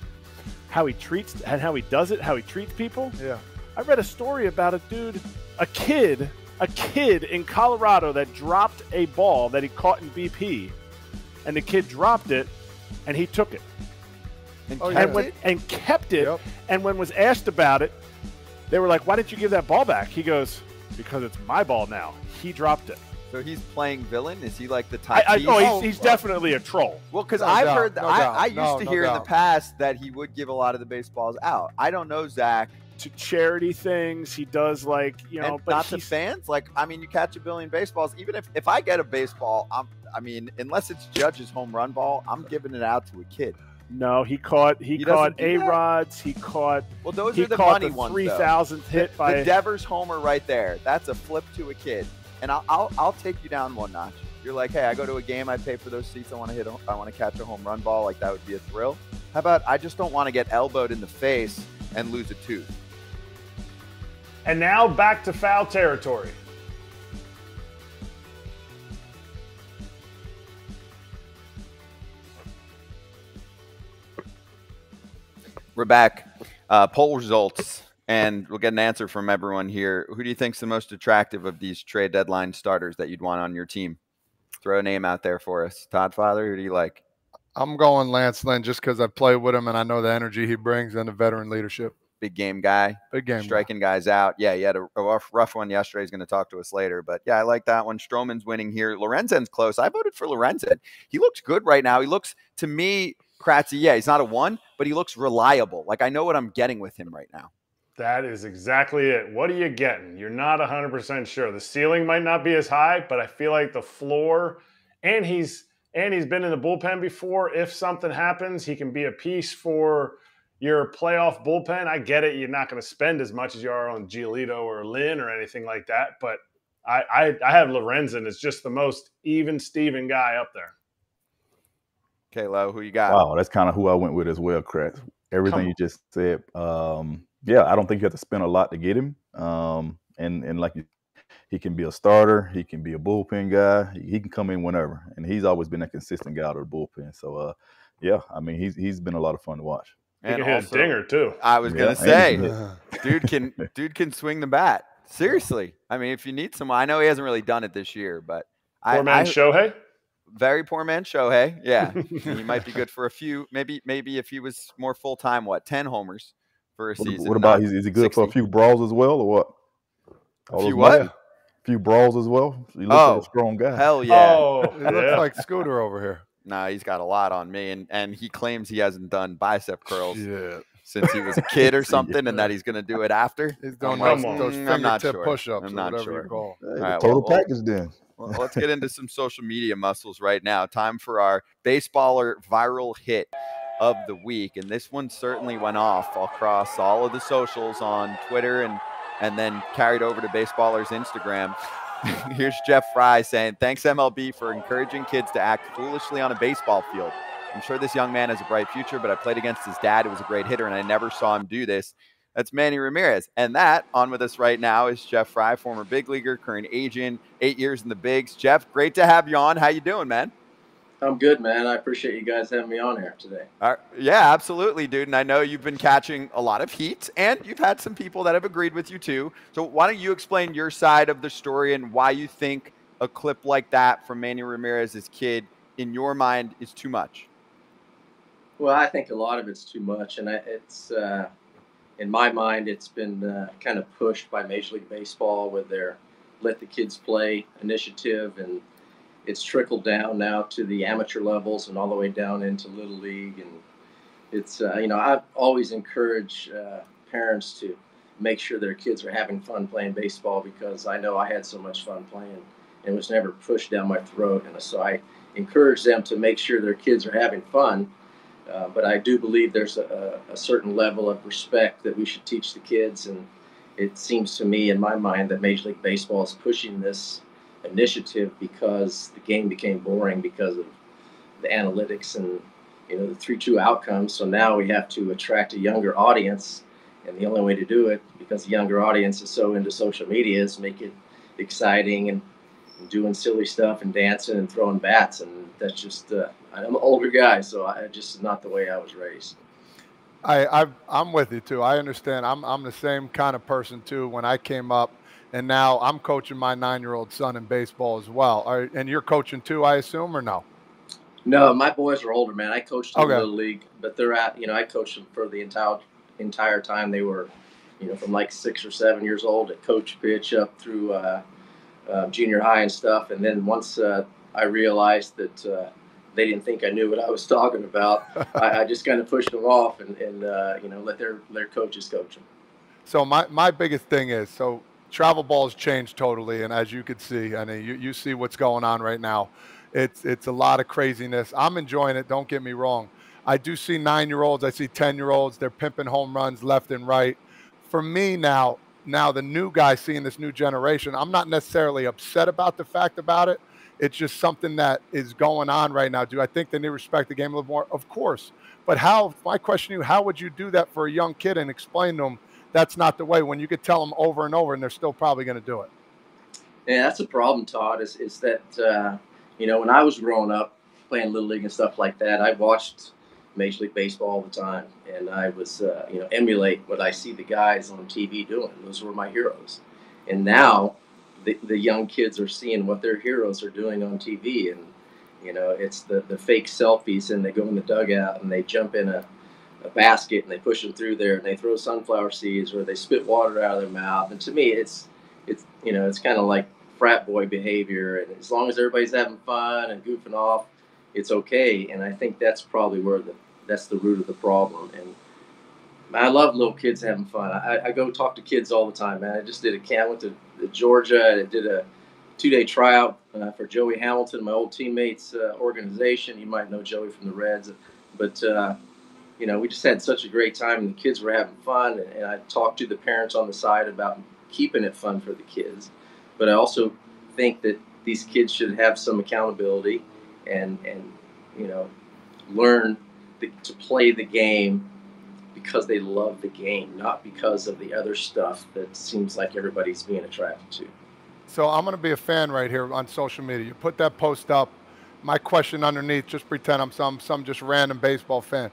how he treats and how he does it, how he treats people. Yeah. I read a story about a dude, a kid, a kid in Colorado that dropped a ball that he caught in B P, and the kid dropped it and he took it. And, oh, kept, yeah. went, and kept it. Yep. And when was asked about it, they were like, why didn't you give that ball back? He goes, because it's my ball now. He dropped it. So he's playing villain? Is he like the type? I, I, no, he's, he's definitely a troll. Well, because no I've doubt, heard that. No I, I used no, to no hear doubt. in the past that he would give a lot of the baseballs out. I don't know, Zach. To charity things. He does like, you know. And but not to fans. Like, I mean, you catch a billion baseballs. Even if, if I get a baseball, I'm, I mean, unless it's Judge's home run ball, I'm giving it out to a kid. No, he caught he, he caught A-Rod's. He caught well, those he are the caught funny the three thousandth hit the, by the Devers homer right there. That's a flip to a kid, and I'll, I'll I'll take you down one notch. You're like, hey, I go to a game, I pay for those seats. I want to hit, a, I want to catch a home run ball. Like that would be a thrill. How about I just don't want to get elbowed in the face and lose a tooth. And now back to foul territory. We're back. Uh, poll results, and we'll get an answer from everyone here. Who do you think is the most attractive of these trade deadline starters that you'd want on your team? Throw a name out there for us. Todd Father, who do you like? I'm going Lance Lynn just because I played with him, and I know the energy he brings and the veteran leadership. Big game guy. Big game Striking guy. guys out. Yeah, he had a rough, rough one yesterday. He's going to talk to us later. But, yeah, I like that one. Stroman's winning here. Lorenzen's close. I voted for Lorenzen. He looks good right now. He looks, to me – Kratzy, yeah, he's not a one, but he looks reliable. Like, I know what I'm getting with him right now. That is exactly it. What are you getting? You're not one hundred percent sure. The ceiling might not be as high, but I feel like the floor, and he's and he's been in the bullpen before. If something happens, he can be a piece for your playoff bullpen. I get it. You're not going to spend as much as you are on Giolito or Lynn or anything like that, but I, I, I have Lorenzen as just the most even-steven guy up there. Okay, Lo, who you got? Wow, that's kind of who I went with as well, Kratz. Everything you just said. Um, yeah, I don't think you have to spend a lot to get him. Um, and and like you, he can be a starter. He can be a bullpen guy. He, he can come in whenever. And he's always been a consistent guy out of the bullpen. So, uh, yeah, I mean, he's he's been a lot of fun to watch. And he can hit a dinger, too. I was yeah, going to say. dude can dude can swing the bat. Seriously. I mean, if you need someone, I know he hasn't really done it this year, but poor I, man I, Shohei. Very poor man Shohei. Yeah, he might be good for a few. Maybe maybe if he was more full time, what ten homers for a what, season. What about is he good sixty for a few brawls as well, or what? All a few what? A few brawls as well. He looks oh, like a strong guy. Hell yeah! Oh, he looks yeah. like Scooter over here. Nah, he's got a lot on me, and and he claims he hasn't done bicep curls. Yeah. Since he was a kid or something, yeah. and that he's going to do it after. He's doing those, those fingertip sure. push-ups I'm not or whatever sure. you call them. Hey, right, total well, package then. Well, let's get into some social media muscles right now. Time for our baseballer viral hit of the week. And this one certainly went off across all of the socials on Twitter and, and then carried over to baseballers Instagram. Here's Jeff Frye saying, thanks M L B for encouraging kids to act foolishly on a baseball field. I'm sure this young man has a bright future, but I played against his dad, who was a great hitter, and I never saw him do this. That's Manny Ramirez. And that, on with us right now, is Jeff Frye, former big leaguer, current agent, eight years in the bigs. Jeff, great to have you on. How you doing, man? I'm good, man. I appreciate you guys having me on here today. All right. Yeah, absolutely, dude. And I know you've been catching a lot of heat, and you've had some people that have agreed with you, too. So why don't you explain your side of the story and why you think a clip like that from Manny Ramirez's kid, in your mind, is too much? Well, I think a lot of it's too much, and I, it's uh, in my mind, it's been uh, kind of pushed by Major League Baseball with their "Let the Kids Play" initiative, and it's trickled down now to the amateur levels and all the way down into Little League. And it's uh, you know, I always encourage uh, parents to make sure their kids are having fun playing baseball, because I know I had so much fun playing, and it was never pushed down my throat, and so I encourage them to make sure their kids are having fun. Uh, but I do believe there's a, a certain level of respect that we should teach the kids. And it seems to me, in my mind, that Major League Baseball is pushing this initiative because the game became boring because of the analytics and, you know, the three two outcome. So now we have to attract a younger audience. And the only way to do it, because the younger audience is so into social media, is make it exciting and doing silly stuff and dancing and throwing bats. And that's just uh, I'm an older guy, so I just not the way I was raised. I, I I'm with you too. I understand. I'm I'm the same kind of person too. When I came up, and now I'm coaching my nine-year-old son in baseball as well. Are, and you're coaching too, I assume, or no? No, my boys are older, man. I coached in okay. the Little League, but they're at you know I coached them for the entire entire time they were, you know, from like six or seven years old at coach pitch up through uh, uh, junior high and stuff. And then once uh, I realized that uh, they didn't think I knew what I was talking about, I, I just kind of pushed them off and, and uh, you know, let their, their coaches coach them. So my, my biggest thing is, so travel ball's changed totally. And as you could see, I mean, you, you see what's going on right now. It's, it's a lot of craziness. I'm enjoying it. Don't get me wrong. I do see nine-year-olds. I see ten-year-olds. They're pimping home runs left and right. For me now, now the new guy seeing this new generation, I'm not necessarily upset about the fact about it. It's just something that is going on right now. Do I think they need to respect the game a little more? Of course. But how, my question to you, how would you do that for a young kid and explain to them that's not the way when you could tell them over and over and they're still probably going to do it? Yeah, that's a problem, Todd, is, is that, uh, you know, when I was growing up playing Little League and stuff like that, I watched Major League Baseball all the time. And I was, uh, you know, emulate what I see the guys on T V doing. Those were my heroes. And now The, the young kids are seeing what their heroes are doing on T V, and you know it's the the fake selfies, and they go in the dugout and they jump in a, a basket and they push them through there and they throw sunflower seeds or they spit water out of their mouth. And to me, it's it's you know it's kind of like frat boy behavior. And as long as everybody's having fun and goofing off, it's okay. And I think that's probably where the that's the root of the problem. And I love little kids having fun. I, I go talk to kids all the time, man. I just did a camp. I went to, to Georgia. I did a two-day tryout uh, for Joey Hamilton, my old teammate's uh, organization. You might know Joey from the Reds. But, uh, you know, we just had such a great time, and the kids were having fun. And, and I talked to the parents on the side about keeping it fun for the kids. But I also think that these kids should have some accountability and, and you know, learn the, to play the game because they love the game, not because of the other stuff that seems like everybody's being attracted to. So I'm going to be a fan right here on social media. You put that post up. My question underneath, just pretend I'm some, some just random baseball fan.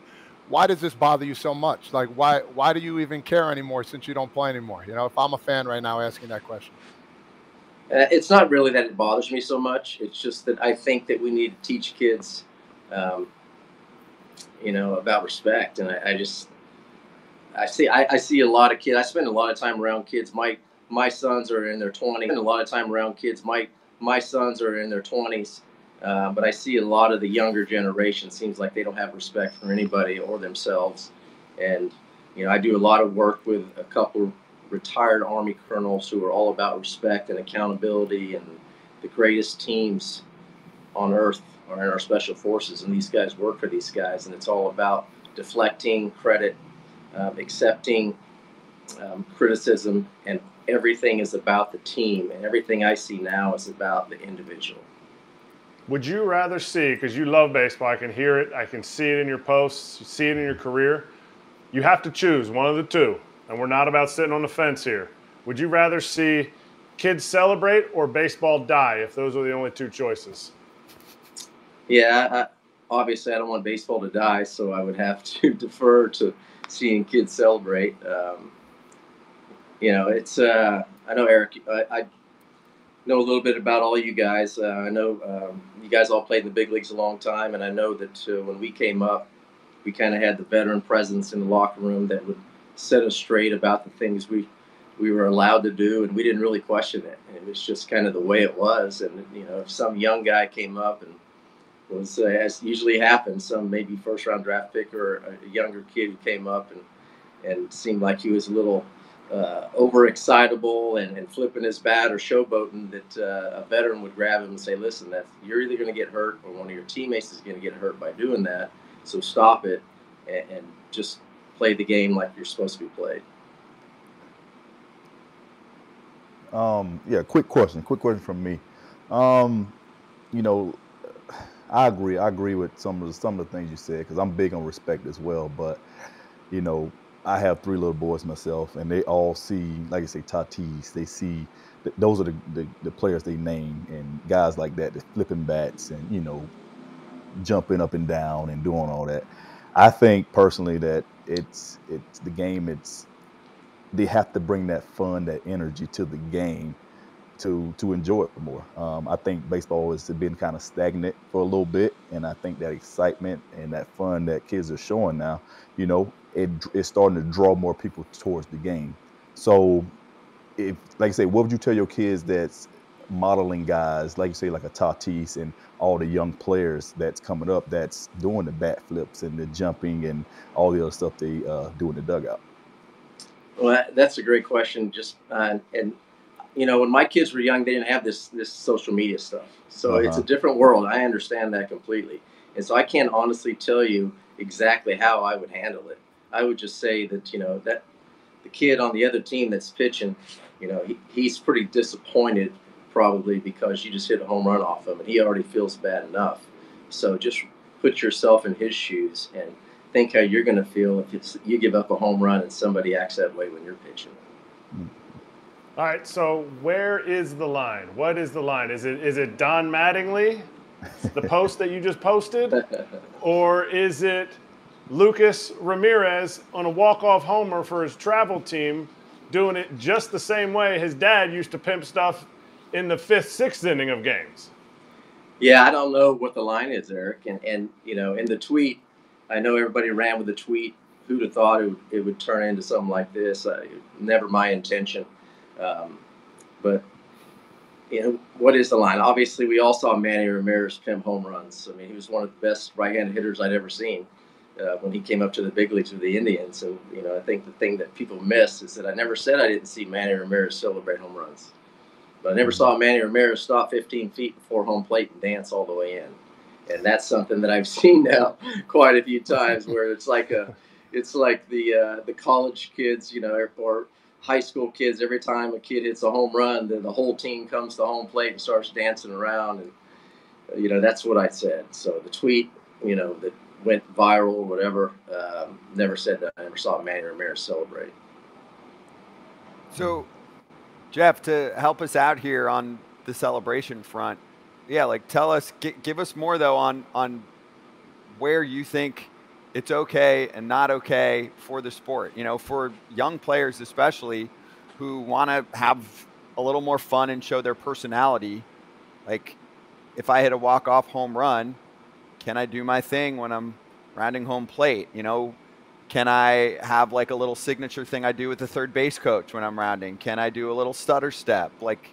why does this bother you so much? Like, why, why do you even care anymore since you don't play anymore? You know, if I'm a fan right now asking that question. Uh, it's not really that it bothers me so much. It's just that I think that we need to teach kids, um, you know, about respect. And I, I just, I see, I, I see a lot of kids. I spend a lot of time around kids. My, my sons are in their twenties. A lot of time around kids. My, my sons are in their twenties. Uh, but I see a lot of the younger generation seems like they don't have respect for anybody or themselves. And, you know, I do a lot of work with a couple of retired Army colonels who are all about respect and accountability, and the greatest teams on earth are in our special forces, and these guys work for these guys, and it's all about deflecting credit, um, accepting um, criticism, and everything is about the team, and everything I see now is about the individual. Would you rather see, because you love baseball, I can hear it, I can see it in your posts, see it in your career, you have to choose one of the two, and we're not about sitting on the fence here. Would you rather see kids celebrate or baseball die if those were the only two choices? Yeah, I, obviously I don't want baseball to die, so I would have to defer to seeing kids celebrate. Um, you know, it's, uh, I know, Eric, I, I know a little bit about all you guys. Uh, I know um, you guys all played in the big leagues a long time, and I know that uh, when we came up, we kind of had the veteran presence in the locker room that would set us straight about the things we we were allowed to do, and we didn't really question it. It was just kind of the way it was. And, you know, if some young guy came up and was, uh, as usually happens, some maybe first-round draft pick or a younger kid who came up and, and seemed like he was a little uh, overexcitable and, and flipping his bat or showboating, that uh, a veteran would grab him and say, listen, that's, you're either going to get hurt or one of your teammates is going to get hurt by doing that, so stop it and, and just play the game like you're supposed to be played. Um, yeah, quick question. Quick question from me. Um, you know, I agree. I agree with some of the, some of the things you said, because I'm big on respect as well. But, you know, I have three little boys myself, and they all see, like I say, Tatis. They see th those are the, the, the players they name, and guys like that, the flipping bats and, you know, jumping up and down and doing all that. I think personally that it's it's the game. It's they have to bring that fun, that energy to the game, to to enjoy it more. Um, I think baseball has been kind of stagnant for a little bit, and I think that excitement and that fun that kids are showing now, you know, it it's starting to draw more people towards the game. So, if like I say, what would you tell your kids that's modeling guys like you say, like a Tatis and all the young players that's coming up that's doing the bat flips and the jumping and all the other stuff they uh, do in the dugout? Well, that's a great question. Just uh, and you know, when my kids were young, they didn't have this this social media stuff, so uh-huh. It's a different world. I understand that completely, and so I can't honestly tell you exactly how I would handle it. I would just say that, you know, that the kid on the other team that's pitching, you know, he, he's pretty disappointed, probably because you just hit a home run off him and he already feels bad enough. So just put yourself in his shoes and think how you're going to feel if it's, you give up a home run and somebody acts that way when you're pitching. All right, so where is the line? What is the line? Is it is it Don Mattingly, the post that you just posted? Or is it Lucas Ramirez on a walk-off homer for his travel team doing it just the same way his dad used to pimp stuff in the fifth, sixth inning of games? Yeah, I don't know what the line is, Eric. And, and you know, in the tweet, I know everybody ran with the tweet. Who'd have thought it would, it would turn into something like this? Uh, never my intention. Um, but, you know, what is the line? Obviously, we all saw Manny Ramirez pimp home runs. I mean, he was one of the best right-handed hitters I'd ever seen uh, when he came up to the big leagues with the Indians. And, you know, I think the thing that people miss is that I never said I didn't see Manny Ramirez celebrate home runs. But I never saw Manny Ramirez stop fifteen feet before home plate and dance all the way in. And that's something that I've seen now quite a few times, where it's like a, it's like the uh, the college kids, you know, or high school kids. Every time a kid hits a home run, then the whole team comes to home plate and starts dancing around. And, you know, that's what I said. So the tweet, you know, that went viral or whatever, um, never said that I never saw Manny Ramirez celebrate. So, Jeff, to help us out here on the celebration front, yeah, like tell us, give us more though on on where you think it's okay and not okay for the sport. You know, for young players especially who want to have a little more fun and show their personality. Like, if I hit a walk-off home run, can I do my thing when I'm rounding home plate? You know, can I have like a little signature thing I do with the third base coach when I'm rounding? Can I do a little stutter step? Like,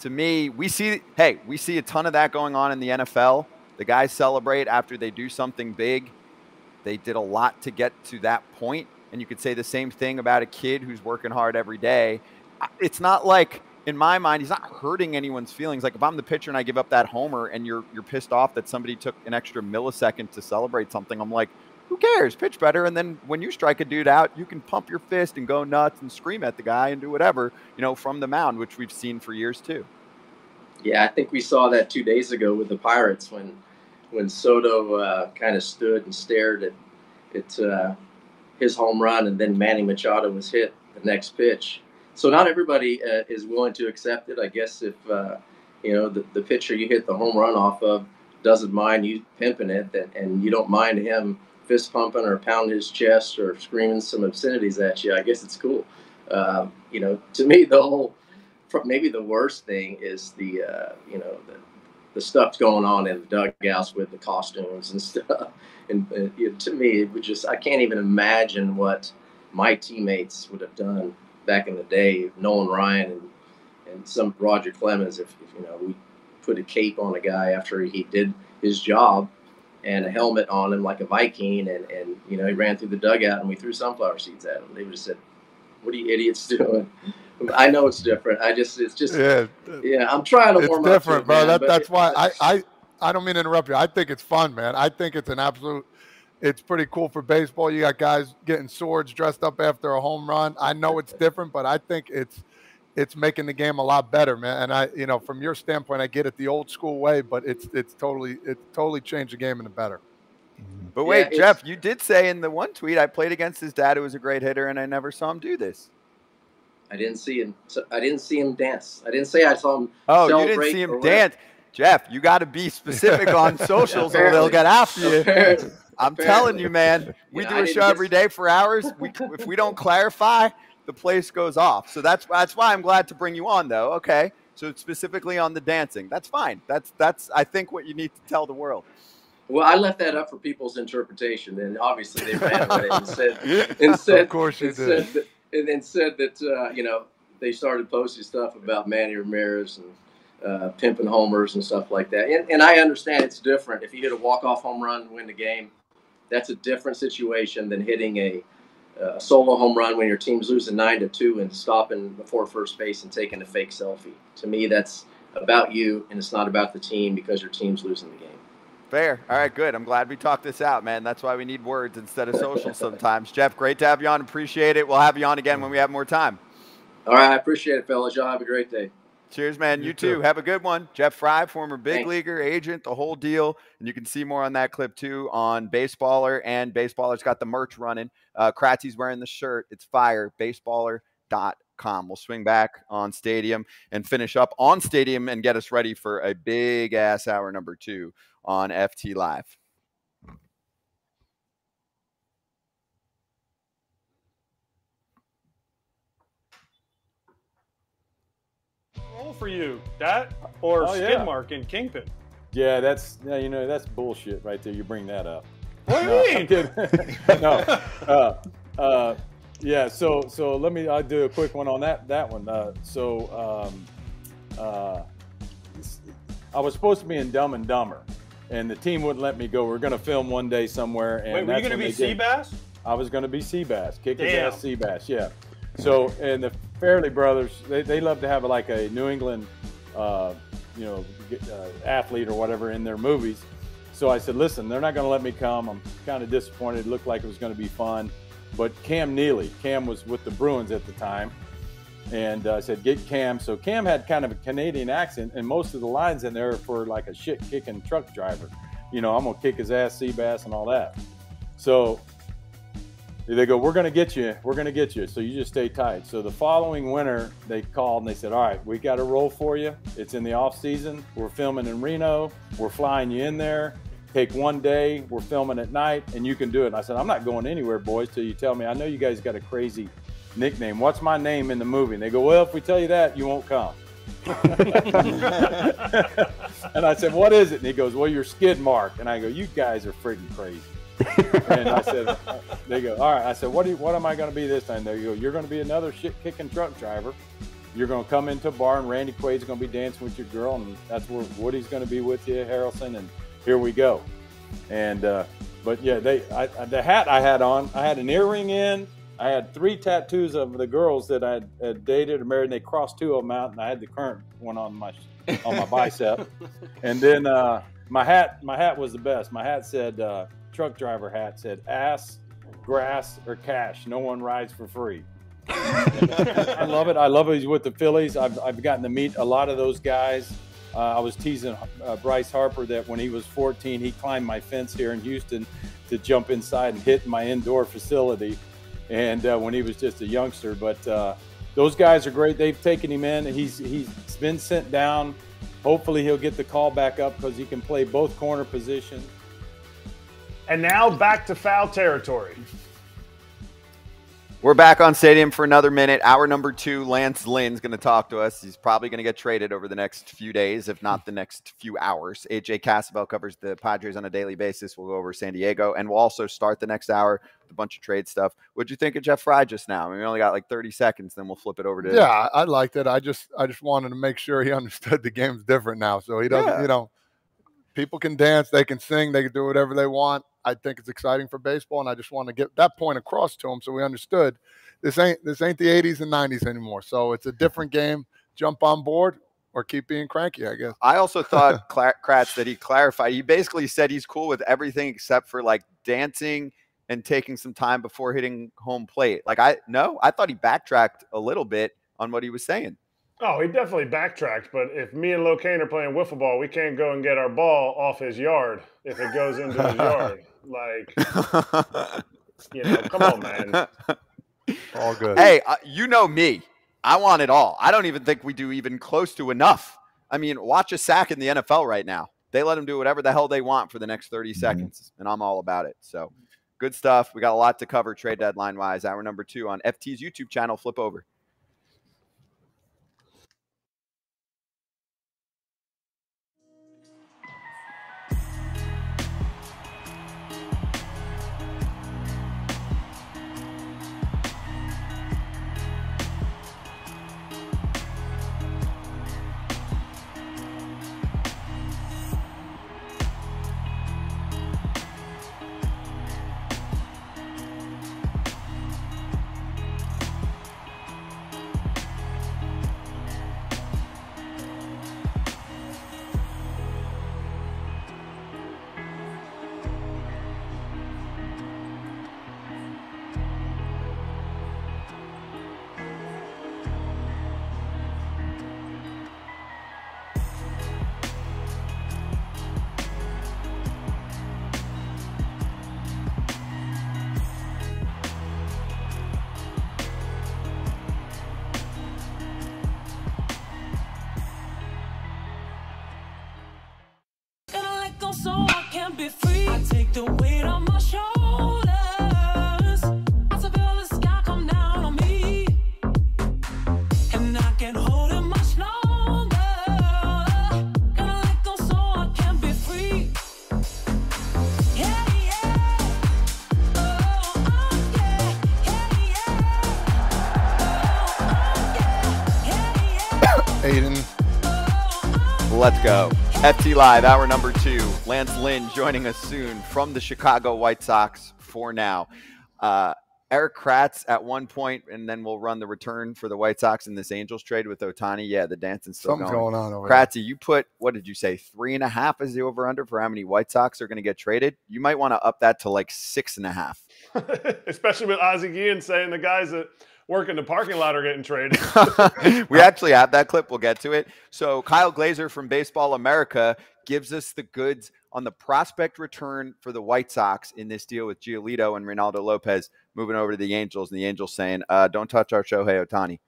to me, we see, hey, we see a ton of that going on in the N F L. The guys celebrate after they do something big. They did a lot to get to that point. And you could say the same thing about a kid who's working hard every day. It's not like, in my mind, he's not hurting anyone's feelings. Like, if I'm the pitcher and I give up that homer and you're you're pissed off that somebody took an extra millisecond to celebrate something, I'm like, who cares? Pitch better. And then when you strike a dude out, you can pump your fist and go nuts and scream at the guy and do whatever, you know, from the mound, which we've seen for years too. Yeah, I think we saw that two days ago with the Pirates when when Soto uh, kind of stood and stared at, at uh, his home run, and then Manny Machado was hit the next pitch. So not everybody uh, is willing to accept it. I guess if, uh, you know, the, the pitcher you hit the home run off of doesn't mind you pimping it, and, and you don't mind him fist pumping or pounding his chest or screaming some obscenities at you, I guess it's cool. Uh, you know, to me, the whole, maybe the worst thing is the, uh, you know, the, the stuff going on in the dugouts with the costumes and stuff. And, and you know, to me, it would just, I can't even imagine what my teammates would have done back in the day, Nolan Ryan and, and some Roger Clemens, if, if you know, we put a cape on a guy after he did his job and a helmet on him like a Viking, and, and you know, he ran through the dugout and we threw sunflower seeds at him. They would have said, "What are you idiots doing?" I know it's different. I just, it's just, yeah, yeah I'm trying to warm up. It's different, bro. That, that's why I, I, I don't mean to interrupt you. I think it's fun, man. I think it's an absolute. It's pretty cool for baseball. You got guys getting swords dressed up after a home run. I know it's different, but I think it's it's making the game a lot better, man. And I, you know, from your standpoint, I get it the old school way, but it's it's totally it's totally changed the game in the better. But wait, yeah, Jeff, you did say in the one tweet, I played against his dad who was a great hitter, and I never saw him do this. I didn't see him. I didn't see him dance. I didn't say I saw him. Oh, you didn't see him dance, Jeff. You got to be specific on socials, or they'll get after you. Apparently. I'm Apparently. telling you, man, we yeah, do a show just... every day for hours. We, if we don't clarify, the place goes off. So that's, that's why I'm glad to bring you on, though. Okay, so specifically on the dancing, that's fine. That's, that's I think, what you need to tell the world. Well, I left that up for people's interpretation, and obviously they ran away and said, and said, of course you and, did. Said that, and then said that, uh, you know, they started posting stuff about Manny Ramirez and uh, pimping homers and stuff like that. And, and I understand it's different. If you hit a walk-off home run and win the game, that's a different situation than hitting a, a solo home run when your team's losing nine to two and stopping before first base and taking a fake selfie. To me, that's about you, and it's not about the team because your team's losing the game. Fair. All right, good. I'm glad we talked this out, man. That's why we need words instead of social sometimes. Jeff, great to have you on. Appreciate it. We'll have you on again when we have more time. All right. I appreciate it, fellas. Y'all have a great day. Cheers, man. You, you too. too. Have a good one. Jeff Frye, former big Thanks. leaguer, agent, the whole deal. And you can see more on that clip too on Baseballer. And Baseballer's got the merch running. Uh, Kratzy's wearing the shirt. It's fire. Baseballer dot com. We'll swing back on Stadium and finish up on Stadium and get us ready for a big ass hour number two on F T Live. For you, that or oh, skid yeah. mark in Kingpin. Yeah, that's yeah, you know that's bullshit right there. You bring that up. What do you mean? No, uh, uh, yeah. So so let me I do a quick one on that that one. Uh, so um, uh, I was supposed to be in Dumb and Dumber, and the team wouldn't let me go. We we're gonna film one day somewhere. And Wait, were you gonna be Seabass? I was gonna be Seabass. Kick his ass, Seabass. Yeah. So and the Fairley brothers, they, they love to have like a New England, uh, you know, uh, athlete or whatever in their movies. So I said, listen, they're not going to let me come. I'm kind of disappointed. It looked like it was going to be fun. But Cam Neely, Cam was with the Bruins at the time. And uh, I said, get Cam. So Cam had kind of a Canadian accent, and most of the lines in there for like a shit-kicking truck driver. You know, I'm going to kick his ass, Seabass, and all that. So they go, we're going to get you. We're going to get you. So you just stay tight. So the following winter, they called and they said, all right, we got a role for you. It's in the off season. We're filming in Reno. We're flying you in there. Take one day, we're filming at night, and you can do it. And I said, I'm not going anywhere, boys, till you tell me. I know you guys got a crazy nickname. What's my name in the movie? And they go, well, if we tell you that, you won't come. And I said, what is it? And he goes, well, you're Skid Mark. And I go, you guys are freaking crazy. And I said, they go, all right. I said, what do you, what am I going to be this time? They go, you're going to be another shit-kicking truck driver. You're going to come into a bar, and Randy Quaid's going to be dancing with your girl, and that's where Woody's going to be with you, Harrelson, and here we go. And uh, but yeah, they I, the hat I had on, I had an earring in, I had three tattoos of the girls that I had, had dated or married, and they crossed two of them out, and I had the current one on my on my bicep. And then uh, my hat, my hat was the best. My hat said, uh, truck driver hat said, ass, grass, or cash. No one rides for free. I love it. I love it. He's with the Phillies. I've, I've gotten to meet a lot of those guys. Uh, I was teasing uh, Bryce Harper that when he was fourteen, he climbed my fence here in Houston to jump inside and hit my indoor facility. And uh, when he was just a youngster, but uh, those guys are great. They've taken him in. He's he's been sent down. Hopefully he'll get the call back up because he can play both corner positions. And now back to foul territory. We're back on Stadium for another minute. Hour number two, Lance Lynn's going to talk to us. He's probably going to get traded over the next few days, if not the next few hours. A J Cassavell covers the Padres on a daily basis. We'll go over San Diego, and we'll also start the next hour with a bunch of trade stuff. What'd you think of Jeff Frye just now? I mean, we only got like thirty seconds, then we'll flip it over to Yeah, him. I liked it. I just I just wanted to make sure he understood the game's different now. So he doesn't, yeah. you know, people can dance, they can sing, they can do whatever they want. I think it's exciting for baseball, and I just want to get that point across to him so we understood this ain't this ain't the eighties and nineties anymore. So it's a different game. Jump on board or keep being cranky, I guess. I also thought, Kratz, that he clarified. He basically said he's cool with everything except for, like, dancing and taking some time before hitting home plate. Like, I no, I thought he backtracked a little bit on what he was saying. Oh, he definitely backtracked, but if me and Lo Cain are playing wiffle ball, we can't go and get our ball off his yard if it goes into his yard. Like, you know, come on, man. All good. Hey, uh, you know me. I want it all. I don't even think we do even close to enough. I mean, watch a sack in the N F L right now. They let them do whatever the hell they want for the next thirty seconds, and I'm all about it. So, good stuff. We got a lot to cover trade deadline-wise. Hour number two on F T's YouTube channel. Flip over. Let's go. F T Live, hour number two. Lance Lynn joining us soon from the Chicago White Sox for now. Uh, Eric Kratz at one point, and then we'll run the return for the White Sox in this Angels trade with Ohtani. Yeah, the dancing's still Something's going. going on over Kratzy, there. You put, what did you say, three and a half as the over-under for how many White Sox are going to get traded? You might want to up that to like six and a half. Especially with Ozzie Guillen saying the guys that work in the parking lot are getting traded. We actually have that clip. We'll get to it. So Kyle Glazer from Baseball America gives us the goods on the prospect return for the White Sox in this deal with Giolito and Reynaldo Lopez moving over to the Angels, and the Angels saying, uh, don't touch our Shohei Ohtani.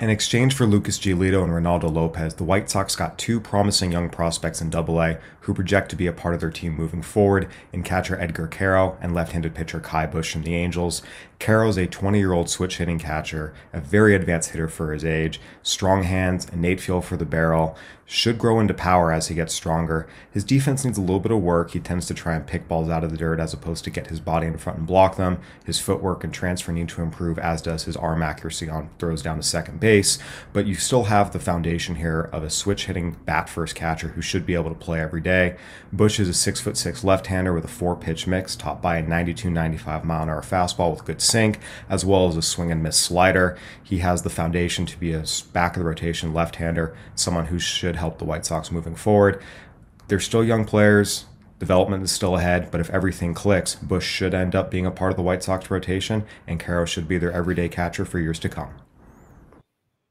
In exchange for Lucas Giolito and Reynaldo Lopez, the White Sox got two promising young prospects in double A who project to be a part of their team moving forward in catcher Edgar Quero and left-handed pitcher Ky Bush from the Angels. Quero is a twenty-year-old switch-hitting catcher, a very advanced hitter for his age, strong hands, innate feel for the barrel, should grow into power as he gets stronger. His defense needs a little bit of work. He tends to try and pick balls out of the dirt as opposed to get his body in front and block them. His footwork and transfer need to improve, as does his arm accuracy on throws down to second base. But you still have the foundation here of a switch-hitting bat-first catcher who should be able to play every day. Bush is a six foot six left-hander with a four-pitch mix, topped by a ninety-two ninety-five mile an hour fastball with good sink, as well as a swing and miss slider. He has the foundation to be a back of the rotation left-hander, someone who should help the White Sox moving forward. They're still young players. Development is still ahead, but if everything clicks, Bush should end up being a part of the White Sox rotation, and Quero should be their everyday catcher for years to come.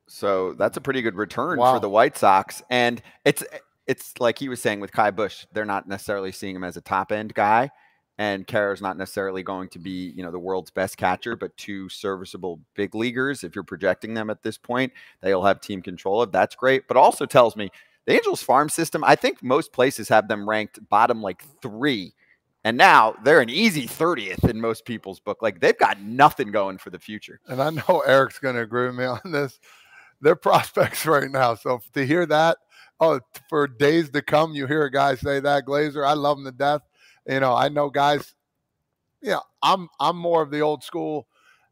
So that's a pretty good return wow. for the White Sox. And it's it's like he was saying with Ky Bush, they're not necessarily seeing him as a top-end guy, and Quero's not necessarily going to be, you know, the world's best catcher, but two serviceable big leaguers, if you're projecting them at this point, they'll have team control of. That's great. But also tells me the Angels farm system, I think most places have them ranked bottom like three. And now they're an easy thirtieth in most people's book. Like, they've got nothing going for the future. And I know Eric's going to agree with me on this. They're prospects right now. So to hear that, oh, for days to come, you hear a guy say that. Glazer, I love him to death. You know, I know guys, you know, I'm, I'm more of the old school.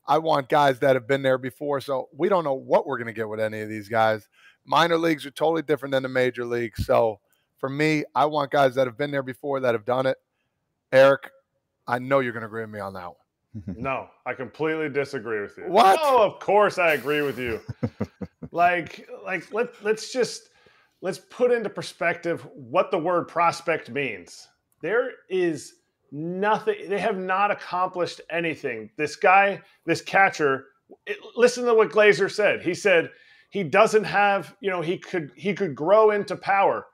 I want guys that have been there before. So we don't know what we're going to get with any of these guys. Minor leagues are totally different than the major leagues. So for me, I want guys that have been there before, that have done it. Eric, I know you're going to agree with me on that one. No, I completely disagree with you. What? Oh, of course I agree with you. Like, like let, let's just, let's put into perspective what the word prospect means. There is nothing, they have not accomplished anything. This guy, this catcher, it, listen to what Glazer said. He said he doesn't have, you know, he could, he could grow into power.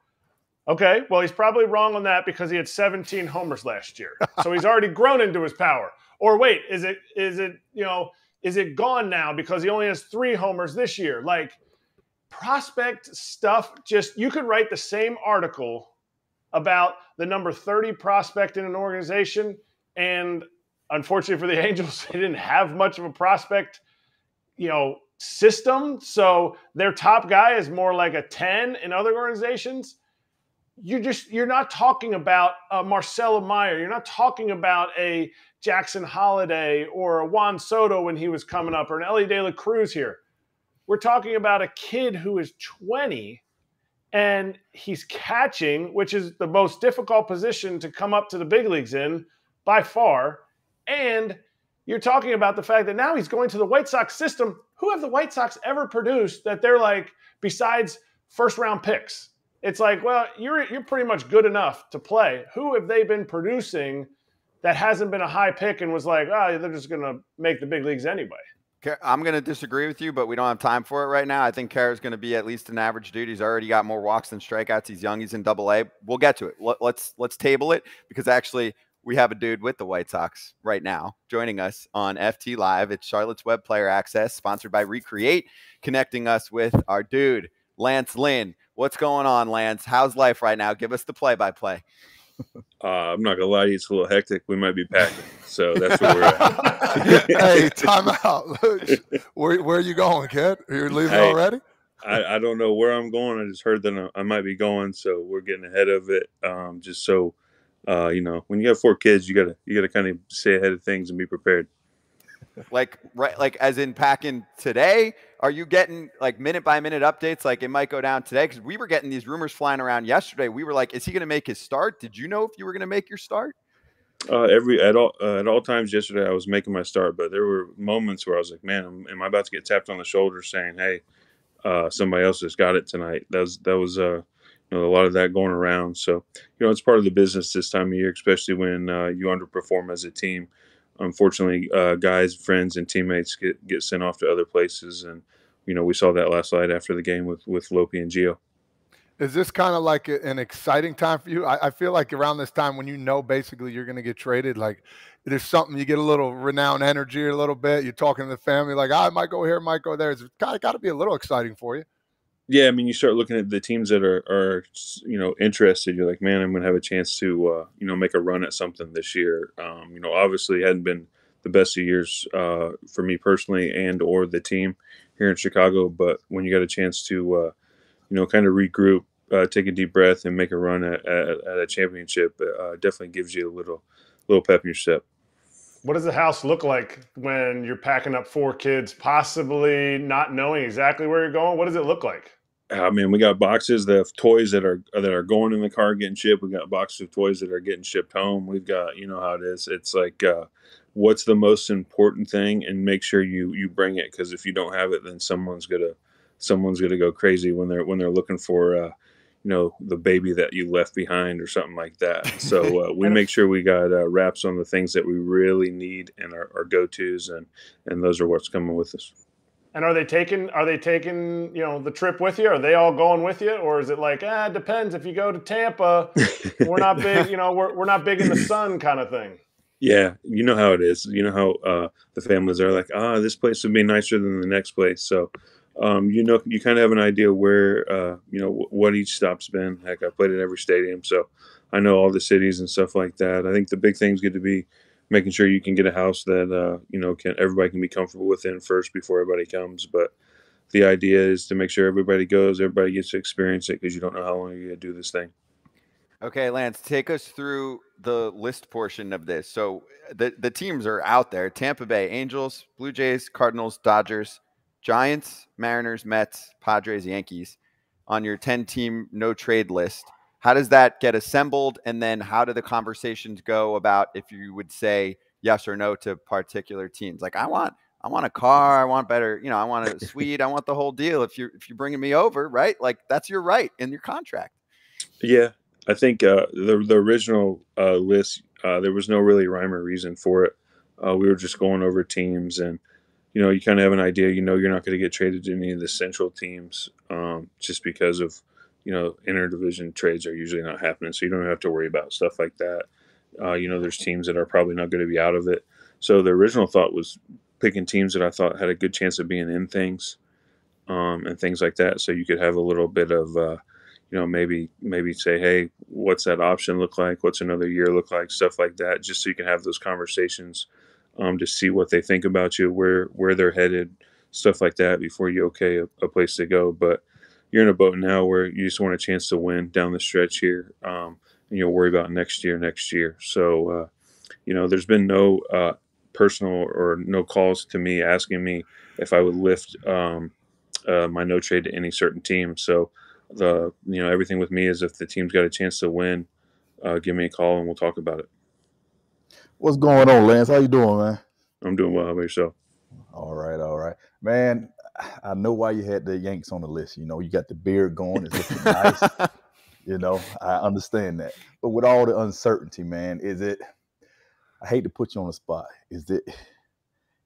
Okay, well, he's probably wrong on that because he had seventeen homers last year. So he's already grown into his power. Or wait, is it, is it, you know, is it gone now because he only has three homers this year? Like, prospect stuff, just, you could write the same article about the number thirty prospect in an organization. And unfortunately for the Angels, they didn't have much of a prospect, you know, system. So their top guy is more like a ten in other organizations. You just, you're not talking about uh, Marcelo Meyer. You're not talking about a Jackson Holiday or a Juan Soto when he was coming up, or an Ellie De La Cruz here. We're talking about a kid who is twenty and he's catching, which is the most difficult position to come up to the big leagues in by far. And you're talking about the fact that now he's going to the White Sox system. Who have the White Sox ever produced that they're like, besides first round picks? It's like, well, you're you're pretty much good enough to play. Who have they been producing that hasn't been a high pick and was like, oh, they're just going to make the big leagues anyway? I'm going to disagree with you, but we don't have time for it right now. I think Kero's going to be at least an average dude. He's already got more walks than strikeouts. He's young. He's in double A. We'll get to it. Let's, let's table it, because actually we have a dude with the White Sox right now joining us on F T Live. It's Charlotte's Web Player Access, sponsored by Recreate, connecting us with our dude, Lance Lynn. What's going on, Lance? How's life right now? Give us the play-by-play. Uh, I'm not gonna lie to you, it's a little hectic. We might be packing, so that's where we're at. Hey, time out. Where, where are you going, kid? You're leaving hey, already? I, I don't know where I'm going. I just heard that I might be going, so we're getting ahead of it. Um, just so uh, you know, when you got four kids, you gotta you gotta kind of stay ahead of things and be prepared. Like right, like as in packing today. Are you getting like minute by minute updates? Like, it might go down today, because we were getting these rumors flying around yesterday. We were like, is he going to make his start? Did you know if you were going to make your start? Uh, every at all uh, at all times yesterday, I was making my start, but there were moments where I was like, man, am I about to get tapped on the shoulder saying, hey, uh, somebody else just got it tonight? That was that was uh, you know, a lot of that going around. So you know, it's part of the business this time of year, especially when uh, you underperform as a team. Unfortunately, uh, guys, friends, and teammates get, get sent off to other places. And, you know, we saw that last night after the game with, with Lopi and Gio. Is this kind of like an exciting time for you? I, I feel like around this time when you know basically you're going to get traded, like there's something, you get a little renowned energy a little bit. You're talking to the family like, I might go here, might go there. It's got to be a little exciting for you. Yeah, I mean, you start looking at the teams that are, are you know, interested. You're like, man, I'm going to have a chance to, uh, you know, make a run at something this year. Um, you know, obviously it hadn't been the best of years uh, for me personally and or the team here in Chicago. But when you got a chance to, uh, you know, kind of regroup, uh, take a deep breath and make a run at, at, at a championship, uh, definitely gives you a little, little pep in your step. What does the house look like when you're packing up four kids, possibly not knowing exactly where you're going? What does it look like? I mean, we got boxes that have toys that are that are going in the car getting shipped. We got boxes of toys that are getting shipped home. We've got, you know how it is. It's like, uh, what's the most important thing, and make sure you you bring it, because if you don't have it, then someone's gonna someone's gonna go crazy when they're when they're looking for, uh, you know, the baby that you left behind or something like that. So uh, we make sure we got uh, wraps on the things that we really need and our, our go-tos, and, and those are what's coming with us. And are they taking, are they taking, you know, the trip with you? Are they all going with you? Or is it like, ah, it depends. If you go to Tampa, we're not big, you know, we're, we're not big in the sun kind of thing. Yeah, you know how it is. You know how uh, the families are like, ah, this place would be nicer than the next place. So Um, you know, you kind of have an idea where, uh, you know, w what each stop's been. Heck, I played at every stadium, so I know all the cities and stuff like that. I think the big thing's good to be making sure you can get a house that, uh, you know, can everybody can be comfortable within first before everybody comes. But the idea is to make sure everybody goes, everybody gets to experience it, because you don't know how long you're going to do this thing. Okay, Lance, take us through the list portion of this. So the, the teams are out there. Tampa Bay, Angels, Blue Jays, Cardinals, Dodgers, Giants, Mariners, Mets, Padres, Yankees on your ten team no trade list. How does that get assembled? And then how do the conversations go about if you would say yes or no to particular teams? Like, I want, I want a car. I want better, you know, I want a suite. I want the whole deal. If you're, if you're bringing me over, right? Like, that's your right in your contract. Yeah. I think uh, the, the original uh, list, uh, there was no really rhyme or reason for it. Uh, we were just going over teams, and you know, you kind of have an idea, you know, you're not going to get traded to any of the central teams um, just because of, you know, interdivision trades are usually not happening. So you don't have to worry about stuff like that. Uh, you know, there's teams that are probably not going to be out of it. So the original thought was picking teams that I thought had a good chance of being in things um, and things like that. So you could have a little bit of, uh, you know, maybe maybe say, hey, what's that option look like? What's another year look like? Stuff like that, just so you can have those conversations Um, to see what they think about you, where where they're headed, stuff like that, before you okay a, a place to go. But you're in a boat now where you just want a chance to win down the stretch here, um, and you'll worry about next year, next year. So, uh, you know, there's been no uh, personal or no calls to me asking me if I would lift um, uh, my no trade to any certain team. So, the you know, everything with me is if the team's got a chance to win, uh, give me a call and we'll talk about it. What's going on, Lance? How you doing, man? I'm doing well. How about yourself? All right, all right. Man, I know why you had the Yanks on the list. You know, you got the beard going. It's looking nice. You know, I understand that. But with all the uncertainty, man, is it – I hate to put you on the spot. Is it,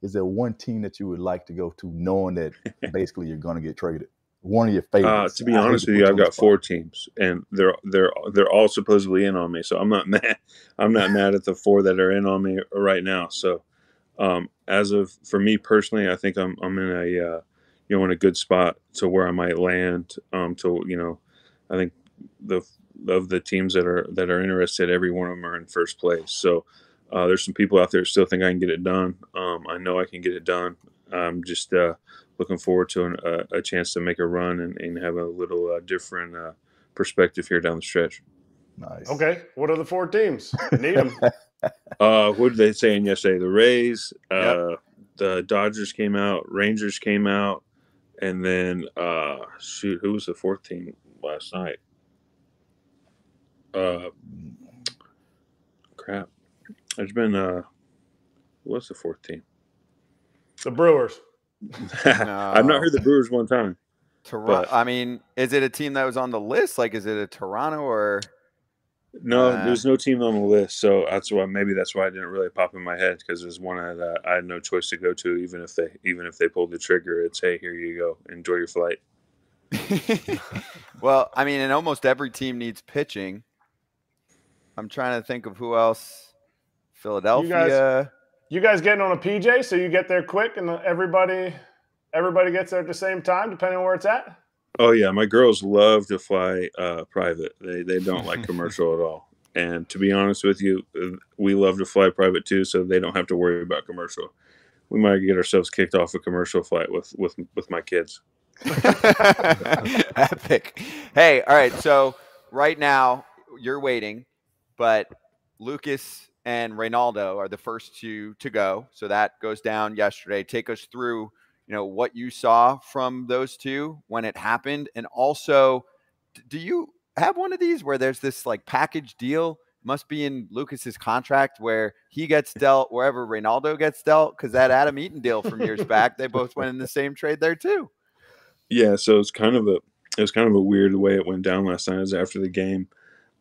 is there one team that you would like to go to knowing that basically you're going to get traded? One of your favorites. Uh, to be I honest with you, I've got four teams, and they're they're they're all supposedly in on me. So I'm not mad. I'm not mad at the four that are in on me right now. So um, as of for me personally, I think I'm I'm in a uh, you know in a good spot to where I might land. Um, to you know, I think the of the teams that are that are interested, every one of them are in first place. So uh, there's some people out there that still think I can get it done. Um, I know I can get it done. I'm just uh, looking forward to an, uh, a chance to make a run and, and have a little uh, different uh, perspective here down the stretch. Nice. Okay. What are the four teams? Need them. uh, what did they say in yesterday? The Rays, uh, yep. The Dodgers came out, Rangers came out, and then, uh, shoot, who was the fourth team last night? Uh, crap. There's been uh, – who was the fourth team? The Brewers. No. I've not heard the Brewers one time. Toronto. I mean, is it a team that was on the list? Like, is it a Toronto or? No, uh, there's no team on the list. So that's why maybe that's why I didn't really pop in my head, because there's one that uh, I had no choice to go to. Even if they even if they pulled the trigger, it's hey, here you go, enjoy your flight. Well, I mean, and almost every team needs pitching. I'm trying to think of who else. Philadelphia. You guys, you guys getting on a P J, so you get there quick, and everybody everybody gets there at the same time, depending on where it's at? Oh, yeah. My girls love to fly uh, private. They, they don't like commercial at all. And to be honest with you, we love to fly private too, so they don't have to worry about commercial. We might get ourselves kicked off a commercial flight with, with, with my kids. Epic. Hey, all right. So right now you're waiting, but Lucas and Reynaldo are the first two to go. So that goes down yesterday. Take us through, you know, what you saw from those two when it happened. And also, do you have one of these where there's this like package deal? Must be in Lucas's contract where he gets dealt wherever Reynaldo gets dealt, because that Adam Eaton deal from years back, they both went in the same trade there too. Yeah, so it's kind of a it was kind of a weird way it went down last night. Is after the game,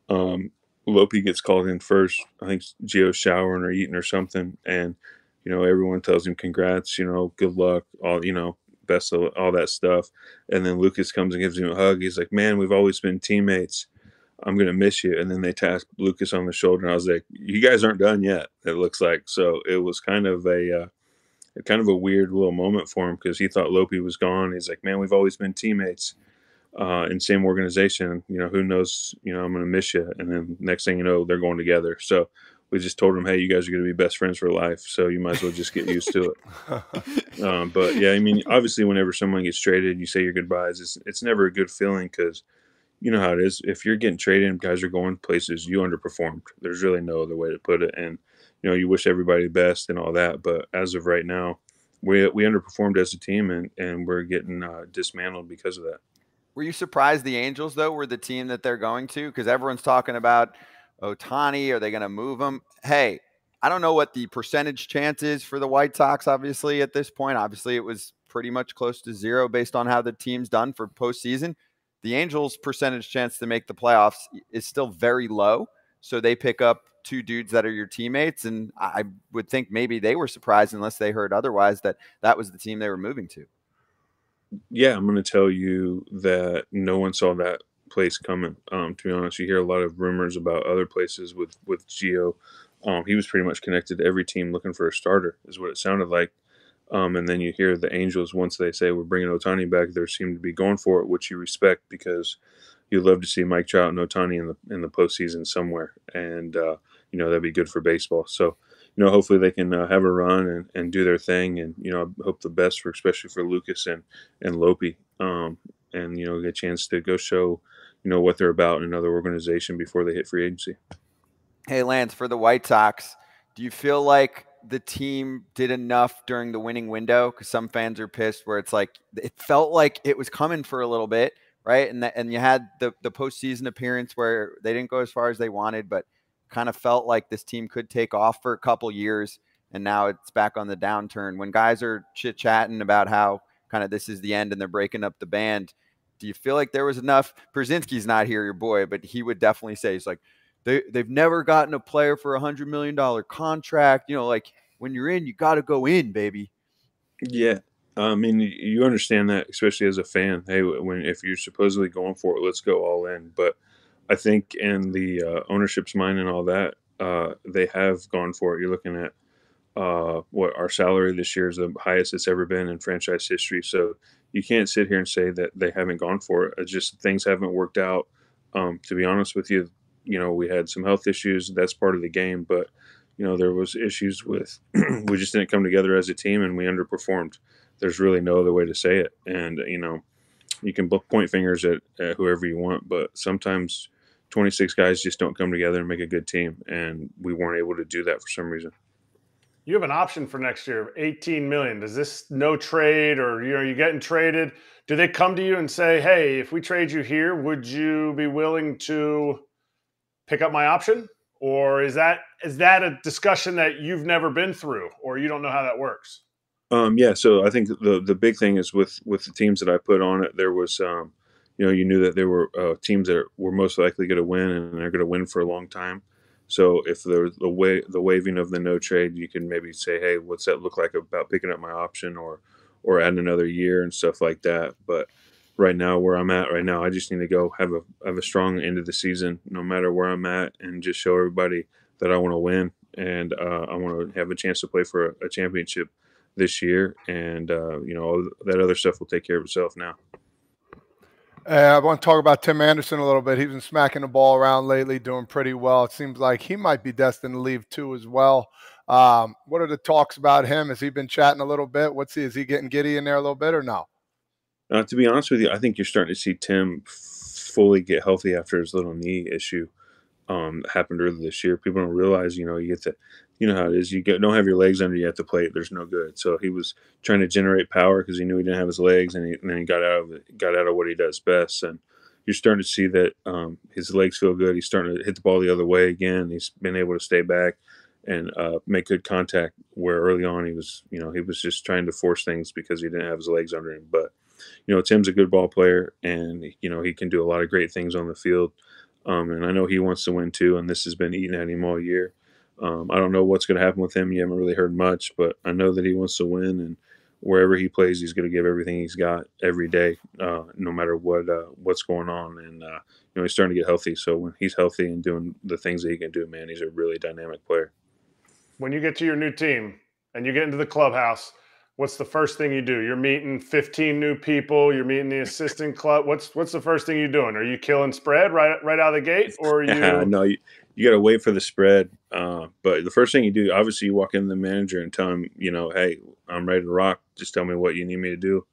um, Lope gets called in first. I think Gio's showering or eating or something, and you know everyone tells him congrats, you know, good luck, all you know, best of all that stuff. And then Lucas comes and gives him a hug. He's like, "Man, we've always been teammates. I'm gonna miss you." And then they tapped Lucas on the shoulder, and I was like, "You guys aren't done yet. It looks like." So it was kind of a uh, kind of a weird little moment for him, because he thought Lope was gone. He's like, "Man, we've always been teammates uh, in same organization. You know, who knows? You know, I'm going to miss you." And then next thing you know, they're going together. So we just told him, "Hey, you guys are going to be best friends for life. So you might as well just get used to it." um, but yeah, I mean, obviously, whenever someone gets traded, you say your goodbyes. It's it's never a good feeling, because you know how it is. If you're getting traded and guys are going places, you underperformed. There's really no other way to put it. And you know, you wish everybody the best and all that, but as of right now, we we underperformed as a team, and and we're getting uh, dismantled because of that. Were you surprised the Angels though were the team that they're going to? Because everyone's talking about Ohtani. Are they going to move him? Hey, I don't know what the percentage chance is for the White Sox. Obviously, at this point, obviously it was pretty much close to zero based on how the team's done for postseason. The Angels' percentage chance to make the playoffs is still very low, so they pick up two dudes that are your teammates, and I would think maybe they were surprised, unless they heard otherwise, that that was the team they were moving to. Yeah, I'm going to tell you that no one saw that place coming. Um, to be honest, you hear a lot of rumors about other places with, with Gio. Um, he was pretty much connected to every team looking for a starter, is what it sounded like. Um, and then you hear the Angels, once they say we're bringing Ohtani back, they seem to be going for it, which you respect, because you'd love to see Mike Trout and Ohtani in the in the postseason somewhere, and uh, you know that'd be good for baseball. So, you know, hopefully they can uh, have a run and, and do their thing, and you know, I hope the best for especially for Lucas and and Lope, um, and you know, get a chance to go show you know what they're about in another organization before they hit free agency. Hey, Lance, for the White Sox, do you feel like the team did enough during the winning window? Because some fans are pissed, where it's like it felt like it was coming for a little bit. Right. And the, and you had the, the postseason appearance where they didn't go as far as they wanted, but kind of felt like this team could take off for a couple years. And now it's back on the downturn. When guys are chit chatting about how kind of this is the end and they're breaking up the band, do you feel like there was enough? Brzezinski's not here, your boy, but he would definitely say, he's like, they, they've never gotten a player for a hundred million dollar contract. You know, like when you're in, you got to go in, baby. Yeah. I mean, you understand that, especially as a fan. Hey, when if you're supposedly going for it, let's go all in. But I think in the uh, ownership's mind and all that, uh, they have gone for it. You're looking at uh, what our salary this year is the highest it's ever been in franchise history. So you can't sit here and say that they haven't gone for it. It's just things haven't worked out. Um, to be honest with you, you know, we had some health issues. That's part of the game. But, you know, there was issues with we just didn't come together as a team, and we underperformed. There's really no other way to say it. And, you know, you can point fingers at, at whoever you want, but sometimes twenty-six guys just don't come together and make a good team. And we weren't able to do that for some reason. You have an option for next year, eighteen million dollars. Does this no trade, or you know, you're getting traded? Do they come to you and say, hey, if we trade you here, would you be willing to pick up my option? Or is that is that a discussion that you've never been through, or you don't know how that works? Um, yeah, so I think the the big thing is with, with the teams that I put on it, there was, um, you know, you knew that there were uh, teams that were most likely going to win, and they're going to win for a long time. So if the the way the waiving of the no trade, you can maybe say, hey, what's that look like about picking up my option, or or add another year and stuff like that. But right now, where I'm at right now. I just need to go have a have a strong end of the season, no matter where I'm at, and just show everybody that I want to win, and uh, I want to have a chance to play for a, a championship this year. And uh, you know, all that other stuff will take care of itself now. Uh, I want to talk about Tim Anderson a little bit. He's been smacking the ball around lately, doing pretty well. It seems like he might be destined to leave too as well. Um, what are the talks about him? Has he been chatting a little bit? What's he? Is he getting giddy in there a little bit or no? Uh, to be honest with you, I think you're starting to see Tim fully get healthy after his little knee issue um, that happened earlier this year. People don't realize, you know, you get to, you know how it is. You get, don't have your legs under you at the plate. There's no good. So he was trying to generate power because he knew he didn't have his legs, and, he, and then he got out of it, got out of what he does best. And you're starting to see that um, his legs feel good. He's starting to hit the ball the other way again. He's been able to stay back and uh, make good contact. Where early on he was, you know, he was just trying to force things because he didn't have his legs under him, but. You know, Tim's a good ball player, and, you know, he can do a lot of great things on the field. Um, and I know he wants to win, too, and this has been eating at him all year. Um, I don't know what's going to happen with him. You haven't really heard much, but I know that he wants to win, and wherever he plays, he's going to give everything he's got every day, uh, no matter what uh, what's going on. And, uh, you know, he's starting to get healthy. So when he's healthy and doing the things that he can do, man, he's a really dynamic player. When you get to your new team and you get into the clubhouse, what's the first thing you do? You're meeting fifteen new people. You're meeting the assistant club. What's what's the first thing you're doing? Are you killing spread right right out of the gate, or are you? No, you, you got to wait for the spread. Uh, but the first thing you do, obviously, you walk in to the manager and tell him, you know, hey, I'm ready to rock. Just tell me what you need me to do,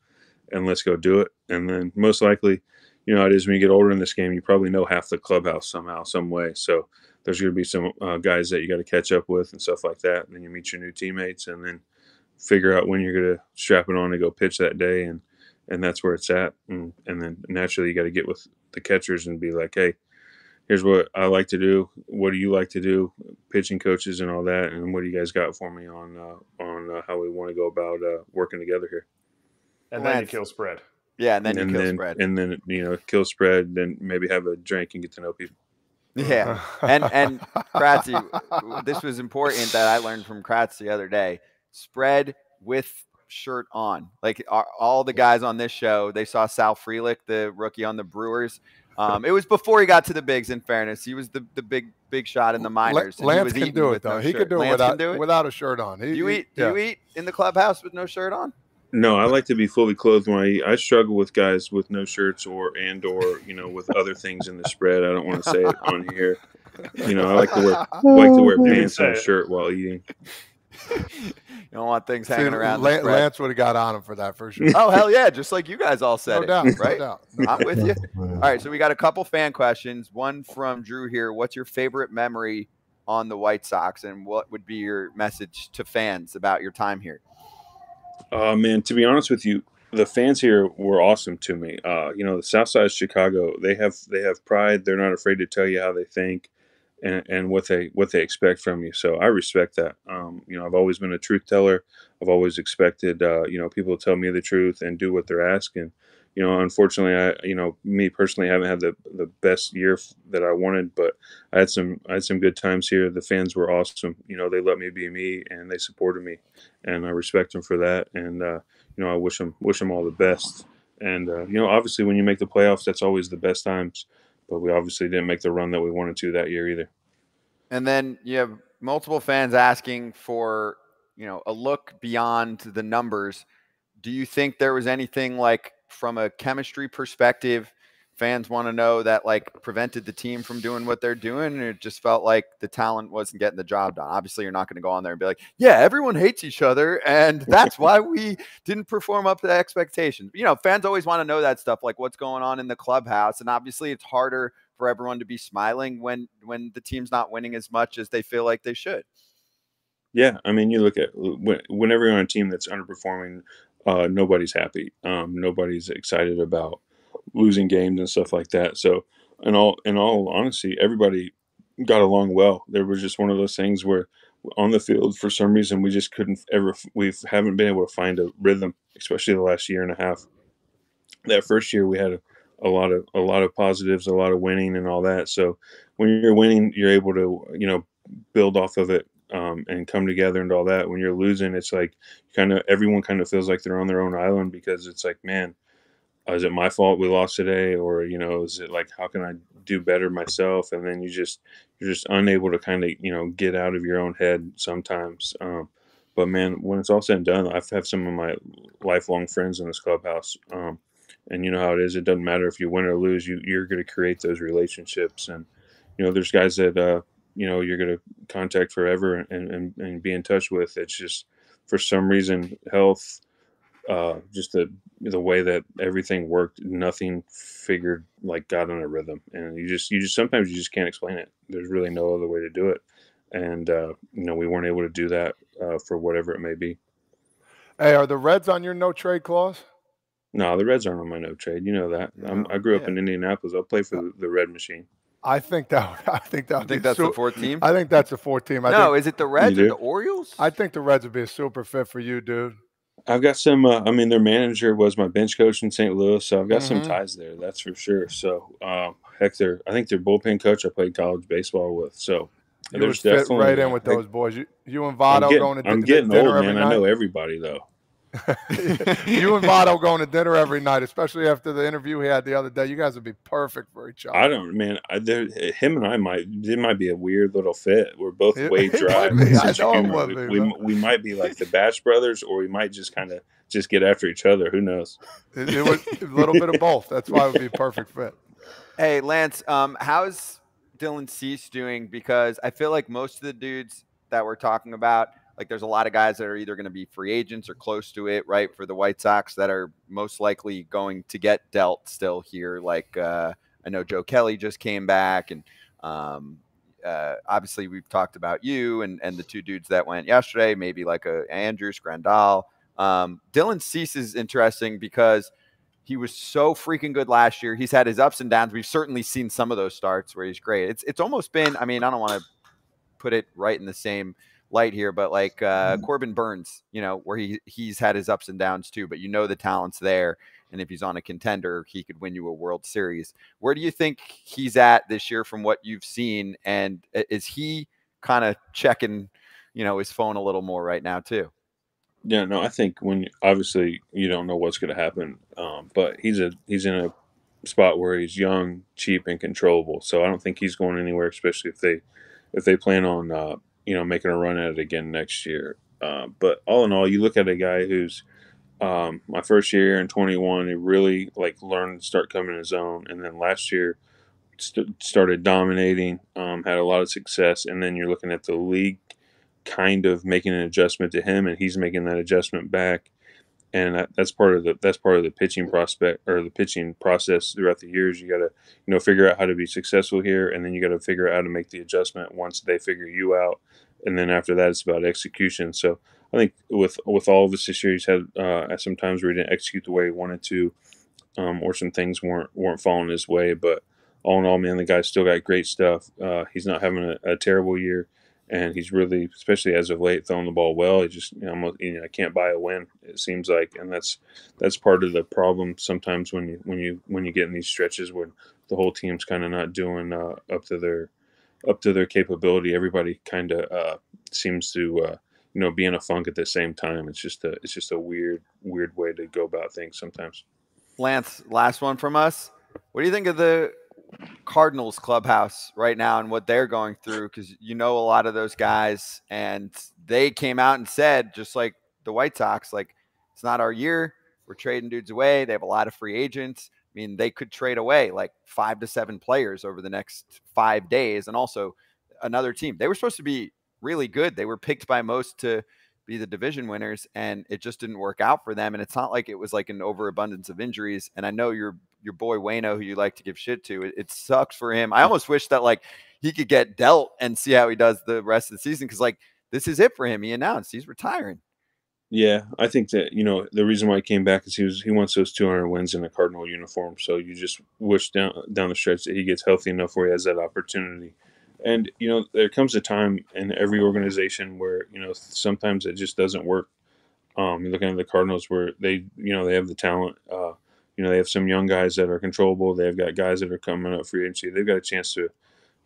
and let's go do it. And then most likely, you know, how it is when you get older in this game, you probably know half the clubhouse somehow, some way. So there's going to be some uh, guys that you got to catch up with and stuff like that. And then you meet your new teammates, and then figure out when you're going to strap it on to go pitch that day. And, and that's where it's at. And, and then naturally you got to get with the catchers and be like, hey, here's what I like to do. What do you like to do? Pitching coaches and all that. And what do you guys got for me on, uh, on uh, how we want to go about uh, working together here. And then you kill spread. Yeah. And then you kill spread. And then, you know, kill spread, then maybe have a drink and get to know people. Yeah. And, and Kratzy, this was important that I learned from Kratz the other day. Spread with shirt on. Like all the guys on this show, they saw Sal Frelick, the rookie on the Brewers. Um, it was before he got to the bigs, in fairness. He was the, the big big shot in the minors. And Lance he was can do it, though. No he could do, do it without a shirt on. He, do you, he, eat, yeah. do you eat in the clubhouse with no shirt on? No, I like to be fully clothed when I eat. I struggle with guys with no shirts or and or, you know, with other things in the spread. I don't want to say it on here. You know, I like to wear, like to wear pants and a shirt while eating. You don't want things hanging See, around. Lance, Lance would have got on him for that for sure. Oh, hell yeah. Just like you guys all said. No it, doubt. Right? No doubt. I'm with you. All right. So we got a couple fan questions. One from Drew here. What's your favorite memory on the White Sox? And what would be your message to fans about your time here? Uh, man, to be honest with you, the fans here were awesome to me. Uh, you know, the South Side of Chicago, they have, they have pride. They're not afraid to tell you how they think. And, and what they what they expect from you, so I respect that. Um, you know, I've always been a truth teller. I've always expected, uh, you know, people to tell me the truth and do what they're asking. You know, unfortunately, I, you know, me personally, haven't had the the best year that I wanted, but I had some I had some good times here. The fans were awesome. You know, they let me be me and they supported me, and I respect them for that. And uh, you know, I wish them wish them all the best. And uh, you know, obviously, when you make the playoffs, that's always the best times. But we obviously didn't make the run that we wanted to that year either. And then you have multiple fans asking for, you know, a look beyond the numbers. Do you think there was anything like from a chemistry perspective, fans want to know that like prevented the team from doing what they're doing? Or it just felt like the talent wasn't getting the job done. Obviously, you're not going to go on there and be like, yeah, everyone hates each other. And that's why we didn't perform up to the expectations. You know, fans always want to know that stuff, like what's going on in the clubhouse. And obviously it's harder for everyone to be smiling when, when the team's not winning as much as they feel like they should. Yeah. I mean, you look at whenever you're on a team that's underperforming, uh, nobody's happy. Um, nobody's excited about losing games and stuff like that. So in all, in all honesty, everybody got along well. There was just one of those things where on the field, for some reason, we just couldn't ever, we haven't been able to find a rhythm, especially the last year and a half. That first year we had a, a lot of, a lot of positives, a lot of winning and all that. So when you're winning, you're able to, you know, build off of it um, and come together and all that. When you're losing, it's like kind of, everyone kind of feels like they're on their own island because it's like, man, is it my fault we lost today? Or, you know, is it like, how can I do better myself? And then you just, you're just unable to kind of, you know, get out of your own head sometimes. Um, but man, when it's all said and done, I have some of my lifelong friends in this clubhouse. Um, and you know how it is. It doesn't matter if you win or lose, you, you're going to create those relationships. And, you know, there's guys that, uh, you know, you're going to contact forever and, and, and be in touch with. It's just, for some reason, health, uh, just the, the way that everything worked, nothing figured like got on a rhythm. And you just, you just, sometimes you just can't explain it. There's really no other way to do it. And, uh, you know, we weren't able to do that, uh, for whatever it may be. Hey, are the Reds on your no trade clause? No, the Reds aren't on my no trade. You know that. No. I'm, I grew up yeah. in Indianapolis. I'll play for the, the Red Machine. I think that I think that I think that's super, the fourth team. I think that's the fourth team. I no, think, is it the Reds or the Orioles? I think the Reds would be a super fit for you, dude. I've got some. Uh, I mean, their manager was my bench coach in Saint Louis, so I've got mm-hmm. some ties there. That's for sure. So, um, heck, their I think their bullpen coach I played college baseball with. So you there's fit definitely right in with those boys. You, you and Votto going to dinner. I'm getting, I'm getting old, man. Night. I know everybody though. You and Votto going to dinner every night, especially after the interview he had the other day. You guys would be perfect for each other. I don't, man. I, him and I might, it might be a weird little fit. We're both it, way dry. I know we, we, we, we might be like the Batch Brothers, or we might just kind of just get after each other. Who knows? It, it was a little bit of both. That's why it would be a perfect fit. Hey, Lance, um, how's Dylan Cease doing? Because I feel like most of the dudes that we're talking about, like there's a lot of guys that are either going to be free agents or close to it, right, for the White Sox that are most likely going to get dealt still here. Like uh, I know Joe Kelly just came back, and um, uh, obviously we've talked about you and, and the two dudes that went yesterday, maybe like a Andrews, Grandal. Um, Dylan Cease is interesting because he was so freaking good last year. He's had his ups and downs. We've certainly seen some of those starts where he's great. It's, it's almost been, I mean, I don't want to put it right in the same – light here, but like uh Corbin Burns, you know, where he he's had his ups and downs too, but you know the talent's there, and if he's on a contender, he could win you a World Series. Where do you think he's at this year from what you've seen, and is he kind of checking, you know, his phone a little more right now too? Yeah, no, I think when obviously you don't know what's going to happen, um but he's a he's in a spot where he's young, cheap, and controllable, so I don't think he's going anywhere, especially if they if they plan on uh you know, making a run at it again next year. Uh, but all in all, you look at a guy who's um, my first year in twenty-one, he really like learned to start coming to his own. And then last year st started dominating, um, had a lot of success. And then you're looking at the league kind of making an adjustment to him, and he's making that adjustment back. And that, that's part of the, that's part of the pitching prospect or the pitching process throughout the years. You got to, you know, figure out how to be successful here. And then you got to figure out how to make the adjustment once they figure you out. And then after that, it's about execution. So I think with, with all of us this year, he's had uh, some times where he didn't execute the way he wanted to, um, or some things weren't, weren't falling his way. But all in all, man, the guy's still got great stuff. Uh, he's not having a, a terrible year. And he's really, especially as of late, throwing the ball well. He just, you know, you know, can't buy a win, it seems like, and that's that's part of the problem sometimes when you when you when you get in these stretches when the whole team's kind of not doing uh, up to their up to their capability. Everybody kind of uh, seems to uh, you know, be in a funk at the same time. It's just a it's just a weird weird way to go about things sometimes. Lance, last one from us. What do you think of the Cardinals clubhouse right now and what they're going through, because you know a lot of those guys, and they came out and said, just like the White Sox, like, it's not our year, we're trading dudes away. They have a lot of free agents. I mean, they could trade away like five to seven players over the next five days, and also another team. They were supposed to be really good. They were picked by most to be the division winners, and it just didn't work out for them. And it's not like it was like an overabundance of injuries. And I know your your boy Waino, who you like to give shit to, it, it sucks for him. I almost wish that like he could get dealt and see how he does the rest of the season, because like this is it for him. He announced he's retiring. Yeah, I think that, you know, the reason why he came back is he was he wants those two hundred wins in a Cardinal uniform. So you just wish down down the stretch that he gets healthy enough where he has that opportunity. And, you know, there comes a time in every organization where, you know, sometimes it just doesn't work. Um, you're looking at the Cardinals where they, you know, they have the talent. Uh, you know, they have some young guys that are controllable. They've got guys that are coming up free agency. They've got a chance to,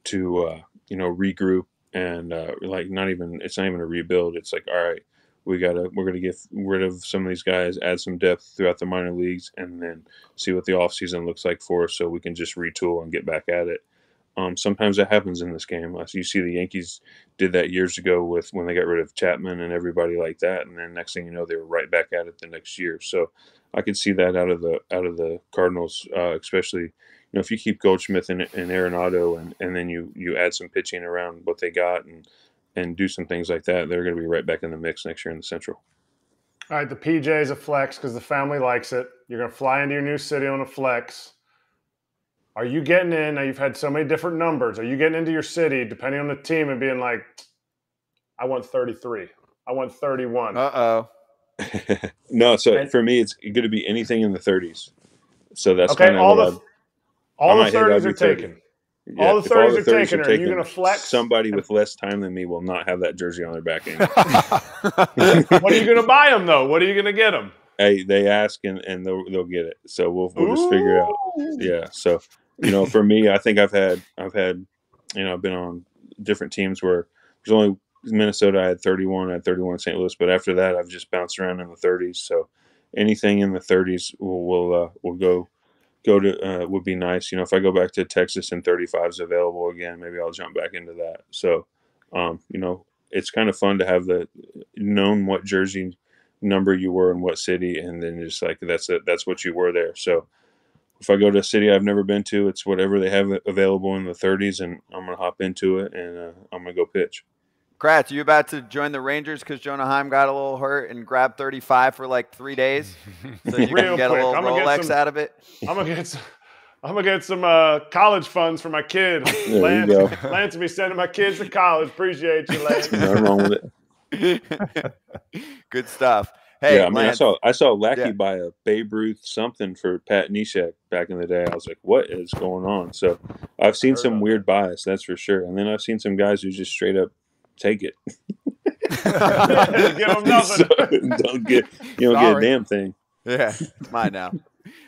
to uh, you know, regroup and, uh, like, not even – it's not even a rebuild. It's like, all right, we gotta we're gonna get rid of some of these guys, add some depth throughout the minor leagues, and then see what the offseason looks like for us, so we can just retool and get back at it. Um, sometimes that happens in this game. You see the Yankees did that years ago with when they got rid of Chapman and everybody like that, and then next thing you know, they were right back at it the next year. So I could see that out of the out of the Cardinals, uh, especially you know if you keep Goldschmidt and, and Arenado, and, and then you you add some pitching around what they got and and do some things like that, they're going to be right back in the mix next year in the Central. All right, the P J's a flex because the family likes it. You're going to fly into your new city on a flex. Are you getting in? Now you've had so many different numbers. Are you getting into your city, depending on the team, and being like, I want thirty-three. I want thirty-one. Uh-oh. No, so and, for me, it's going to be anything in the thirties. So that's okay, kind of all the I'd, all the thirties are taken. Yeah, all the thirties, all the thirties are taken. Are, taken, are you going to flex? Somebody with less time than me will not have that jersey on their back end. What are you going to buy them, though? What are you going to get them? Hey, they ask, and, and they'll, they'll get it. So we'll, we'll just figure it out. Yeah, so – you know, for me, I think I've had, I've had, you know, I've been on different teams where there's only Minnesota. I had thirty-one, I had thirty-one Saint Louis, but after that, I've just bounced around in the thirties. So anything in the thirties will, will, uh, will go, go to, uh, would be nice. You know, if I go back to Texas and thirty-five is available again, maybe I'll jump back into that. So, um, you know, it's kind of fun to have the known what jersey number you were in what city, and then just like, that's it, that's what you were there. So, if I go to a city I've never been to, it's whatever they have available in the thirties, and I'm going to hop into it, and uh, I'm going to go pitch. Kratz, are you about to join the Rangers because Jonah Heim got a little hurt and grabbed thirty-five for like three days? So you can get quick. a little I'm Rolex some, out of it? I'm going to get some, I'm gonna get some uh, college funds for my kid. There Lance, you go. Lance will be sending my kids to college. Appreciate you, Lance. Nothing wrong with it. Good stuff. Hey, yeah, I mean, I saw I saw Lackey yeah. buy a Babe Ruth something for Pat Neshek back in the day. I was like, what is going on? So I've seen some weird buys, that's for sure. And then I've seen some guys who just straight up take it. Give them nothing. So, don't get you don't Sorry. get a damn thing. Yeah, it's mine now.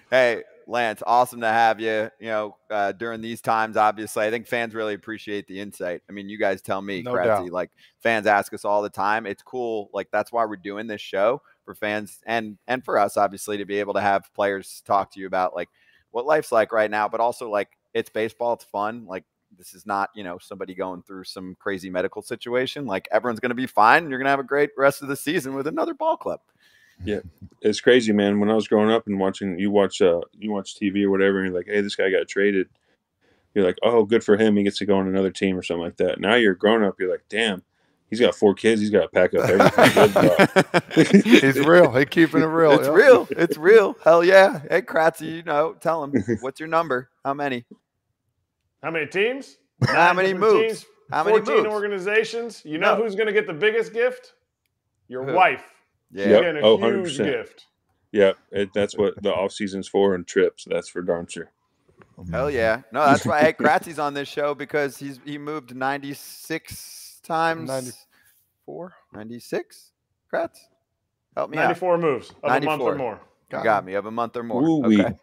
Hey, Lance, awesome to have you. You know, uh, during these times, obviously, I think fans really appreciate the insight. I mean, you guys tell me, no Kratzy, like fans ask us all the time. It's cool. Like that's why we're doing this show. For fans and and for us, obviously, to be able to have players talk to you about like what life's like right now, but also like it's baseball, it's fun. Like this is not, you know, somebody going through some crazy medical situation. Like everyone's going to be fine, and you're going to have a great rest of the season with another ball club. Yeah, it's crazy, man. When I was growing up and watching, you watch uh you watch T V or whatever, and you're like, hey, this guy got traded. You're like, oh, good for him. He gets to go on another team or something like that. Now you're grown up. You're like, damn. He's got four kids. He's got to pack up everything. He's real. He's keeping it real. It's yeah. real. It's real. Hell yeah. Hey, Kratzy, you know, tell him, what's your number? How many? How many teams? How many moves? Teams? How many fourteen moves? Organizations. You know no. who's going to get the biggest gift? Your Who? wife. Yeah. Yep. A oh, huge one hundred percent. Gift. Yeah. It, that's what the offseason's for, and trips. That's for darn sure. Hell yeah. No, that's why hey, Kratzy's on this show because he's he moved ninety-six times ninety-four, ninety-six. Kratz, help me ninety-four out. ninety-four moves of ninety-four. A month or more. Got, Got me. Of a month or more. Ooh-wee. Okay.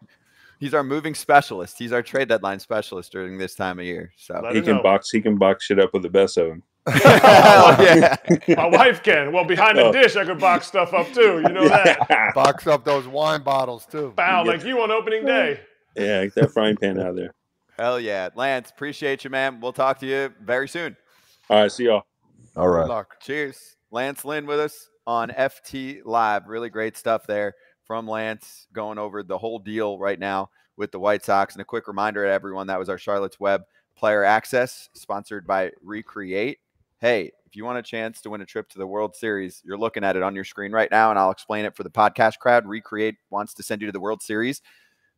He's our moving specialist. He's our trade deadline specialist during this time of year. So Let he can know. box. He can box shit up with the best of them. Hell yeah. My wife can. Well, behind the oh. dish, I could box stuff up too. You know yeah. that. Box up those wine bottles too. Bow like you on opening day. Yeah, get that frying pan out of there. Hell yeah, Lance. Appreciate you, man. We'll talk to you very soon. All right, see y'all. All right. Good luck. Cheers. Lance Lynn with us on F T Live. Really great stuff there from Lance, going over the whole deal right now with the White Sox. And a quick reminder to everyone, that was our Charlotte's Web Player Access, sponsored by Recreate. Hey, if you want a chance to win a trip to the World Series, you're looking at it on your screen right now, and I'll explain it for the podcast crowd. Recreate wants to send you to the World Series.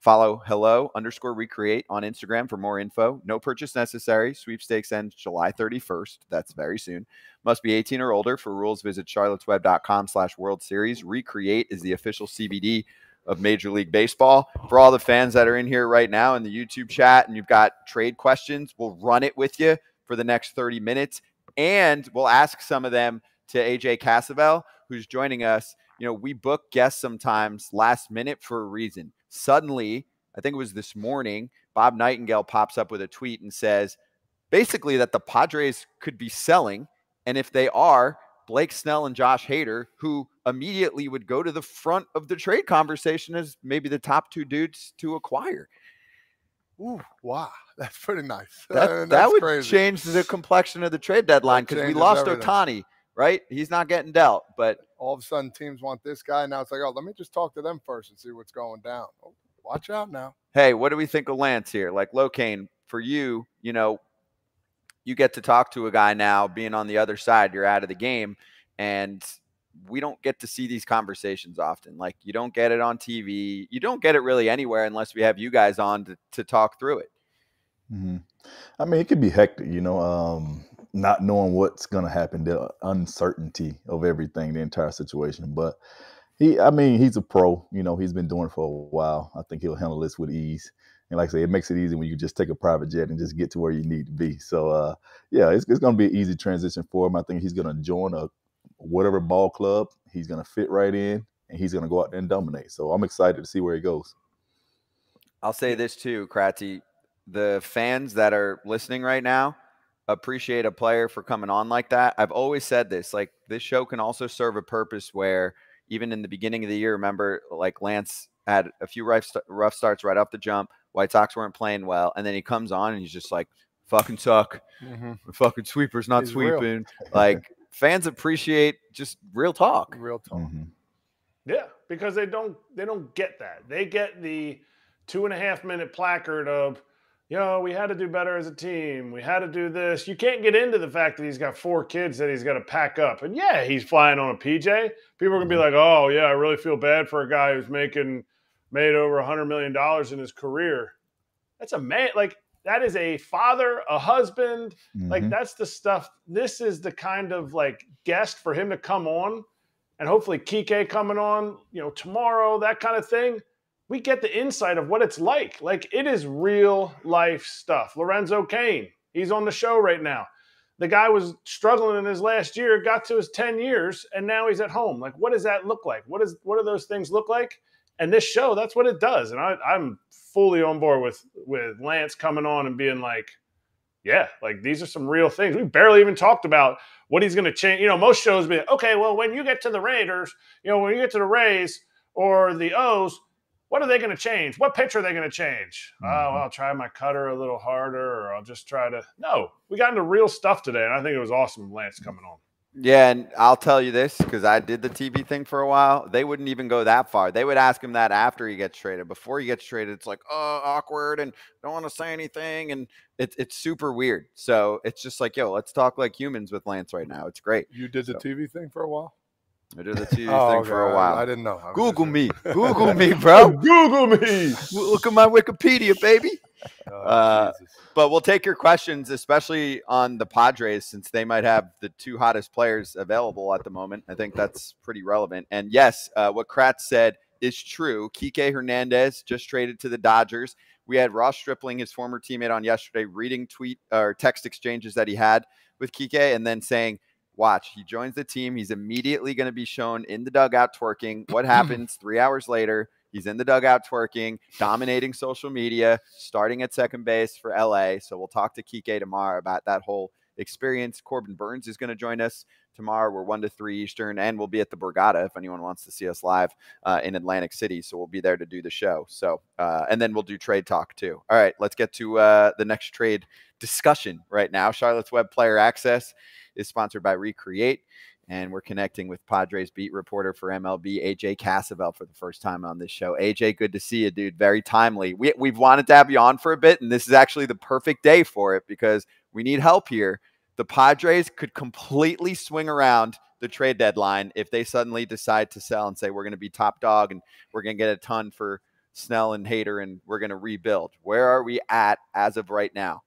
Follow hello underscore recreate on Instagram for more info. No purchase necessary. Sweepstakes ends July thirty-first. That's very soon. Must be eighteen or older. For rules, visit charlottesweb.com slash World Series. Recreate is the official C B D of Major League Baseball. For all the fans that are in here right now in the YouTube chat and you've got trade questions, we'll run it with you for the next thirty minutes. And we'll ask some of them to A J Cassavell, who's joining us. You know, we book guests sometimes last minute for a reason. Suddenly, I think it was this morning, Bob Nightingale pops up with a tweet and says basically that the Padres could be selling. And if they are, Blake Snell and Josh Hader, who immediately would go to the front of the trade conversation as maybe the top two dudes to acquire. Ooh, wow. That's pretty nice. That, uh, that's that would crazy. Change the complexion of the trade deadline because we lost Ohtani, right? He's not getting dealt, but all of a sudden teams want this guy. Now it's like, oh, let me just talk to them first and see what's going down. Oh, watch out now. Hey, what do we think of Lance here? Like, Lo Cain, for you, you know, you get to talk to a guy now being on the other side. You're out of the game, and we don't get to see these conversations often. Like, you don't get it on T V. You don't get it really anywhere unless we have you guys on to, to talk through it. Mm-hmm. I mean, it could be hectic, you know, um, not knowing what's going to happen, the uncertainty of everything, the entire situation. But he, I mean, he's a pro, you know, he's been doing it for a while. I think he'll handle this with ease. And like I say, it makes it easy when you just take a private jet and just get to where you need to be. So, uh, yeah, it's, it's going to be an easy transition for him. I think he's going to join a whatever ball club. He's going to fit right in, and he's going to go out there and dominate. So I'm excited to see where he goes. I'll say this too, Kratty. The fans that are listening right now appreciate a player for coming on like that. I've always said this, like, this show can also serve a purpose where even in the beginning of the year, remember, like, Lance had a few rough, rough starts right off the jump. White Sox weren't playing well. And then he comes on and he's just like, fucking suck. Mm-hmm. The fucking sweeper's not he's sweeping. Like, fans appreciate just real talk. Real talk. Mm-hmm. Yeah, because they don't, they don't get that. They get the two and a half minute placard of, yo, we had to do better as a team. We had to do this. You can't get into the fact that he's got four kids that he's got to pack up. And, yeah, he's flying on a P J. People are going to be like, oh, yeah, I really feel bad for a guy who's making made over one hundred million dollars in his career. That's a man. Like, that is a father, a husband. Mm-hmm. Like, that's the stuff. This is the kind of, like, guest for him to come on, and hopefully Kiké coming on, you know, tomorrow, that kind of thing. We get the insight of what it's like. Like, it is real life stuff. Lorenzo Cain, he's on the show right now. The guy was struggling in his last year, got to his ten years, and now he's at home. Like, what does that look like? What is, what do those things look like? And this show, that's what it does. And I, I'm fully on board with, with Lance coming on and being like, yeah, like, these are some real things. We barely even talked about what he's going to change. You know, most shows be like, okay, well, when you get to the Raiders, you know, when you get to the Rays or the O's, what are they going to change? What pitch are they going to change? Mm-hmm. Oh, well, I'll try my cutter a little harder, or I'll just try to – no, we got into real stuff today, and I think it was awesome, Lance coming on. Yeah, and I'll tell you this, because I did the T V thing for a while. They wouldn't even go that far. They would ask him that after he gets traded. Before he gets traded, it's like, oh, awkward, and don't want to say anything, and it, it's super weird. So it's just like, yo, let's talk like humans with Lance right now. It's great. You did the so. T V thing for a while? I did the T V oh, thing God. for a while. I didn't know. I Google me. Google me, bro. Google me. Look at my Wikipedia, baby. Oh, uh, but we'll take your questions, especially on the Padres, since they might have the two hottest players available at the moment. I think that's pretty relevant. And, yes, uh, what Kratz said is true. Kiké Hernández just traded to the Dodgers. We had Ross Stripling, his former teammate, on yesterday reading tweet or text exchanges that he had with Kiké and then saying, watch, he joins the team. He's immediately going to be shown in the dugout twerking. What happens three hours later? He's in the dugout twerking, dominating social media, starting at second base for L A. So we'll talk to Kiké tomorrow about that whole experience. Corbin Burns is going to join us tomorrow. We're one to three Eastern, and we'll be at the Borgata if anyone wants to see us live uh, in Atlantic City. So we'll be there to do the show. So uh, and then we'll do trade talk too. All right, let's get to uh, the next trade discussion right now. Charlotte's Web Player Access is sponsored by Recreate, and we're connecting with Padres beat reporter for M L B, A J Cassavell, for the first time on this show. A J, good to see you, dude. Very timely. We, we've wanted to have you on for a bit, and this is actually the perfect day for it because we need help here. The Padres could completely swing around the trade deadline if they suddenly decide to sell and say, we're going to be top dog, and we're going to get a ton for Snell and Hader, and we're going to rebuild. Where are we at as of right now?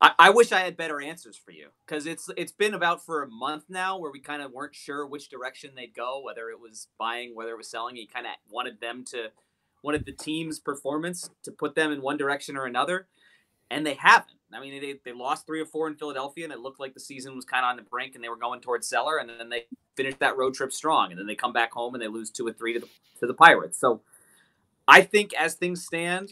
I, I wish I had better answers for you, because it's it's been about for a month now where we kind of weren't sure which direction they'd go, whether it was buying, whether it was selling. You kind of wanted them to, wanted the team's performance to put them in one direction or another, and they haven't. I mean, they, they lost three or four in Philadelphia, and it looked like the season was kind of on the brink, and they were going towards seller, and then they finished that road trip strong, and then they come back home and they lose two or three to the, to the Pirates. So I think as things stand,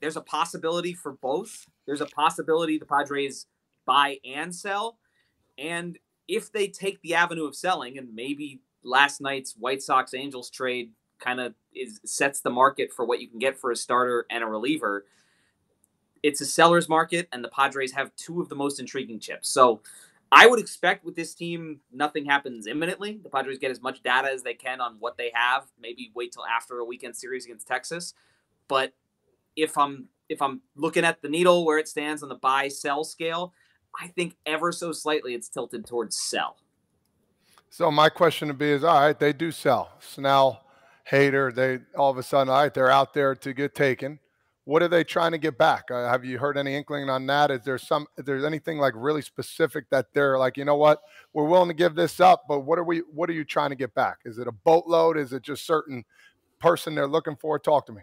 there's a possibility for both. There's a possibility the Padres buy and sell. And if they take the avenue of selling, and maybe last night's White Sox-Angels trade kind of is sets the market for what you can get for a starter and a reliever, it's a seller's market, and the Padres have two of the most intriguing chips. So I would expect with this team, nothing happens imminently. The Padres get as much data as they can on what they have, maybe wait till after a weekend series against Texas. But if I'm if I'm looking at the needle where it stands on the buy-sell scale, I think ever so slightly it's tilted towards sell. So my question would be is, all right, they do sell. Snell, Hader, they all of a sudden, all right, they're out there to get taken. What are they trying to get back? Uh, have you heard any inkling on that? Is there some, is there anything like really specific that they're like, you know what, we're willing to give this up, but what are we, what are you trying to get back? Is it a boatload? Is it just certain person they're looking for? Talk to me.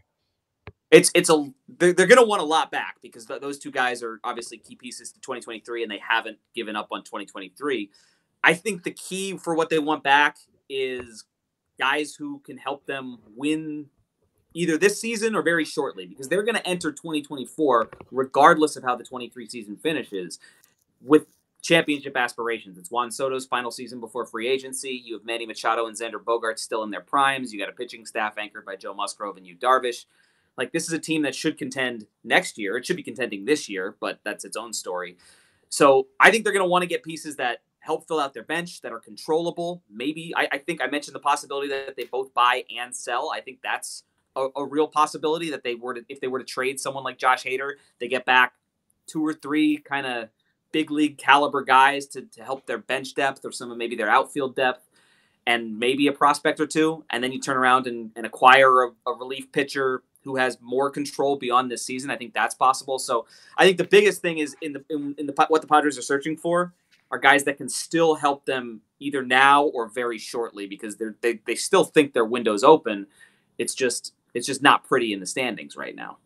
It's, it's a, they're, they're going to want a lot back because th those two guys are obviously key pieces to twenty twenty-three and they haven't given up on twenty twenty-three. I think the key for what they want back is guys who can help them win either this season or very shortly, because they're going to enter twenty twenty-four, regardless of how the twenty-three season finishes, with championship aspirations. It's Juan Soto's final season before free agency. You have Manny Machado and Xander Bogaerts still in their primes. You got a pitching staff anchored by Joe Musgrove and Yu Darvish. Like, this is a team that should contend next year. It should be contending this year, but that's its own story. So I think they're going to want to get pieces that help fill out their bench, that are controllable. Maybe, I, I think I mentioned the possibility that they both buy and sell. I think that's A, a real possibility, that they were to, if they were to trade someone like Josh Hader, they get back two or three kind of big league caliber guys to, to help their bench depth or some of maybe their outfield depth and maybe a prospect or two. And then you turn around and, and acquire a, a relief pitcher who has more control beyond this season. I think that's possible. So I think the biggest thing is in the, in, in the, what the Padres are searching for are guys that can still help them either now or very shortly, because they're, they, they still think their window's open. It's just, It's just not pretty in the standings right now.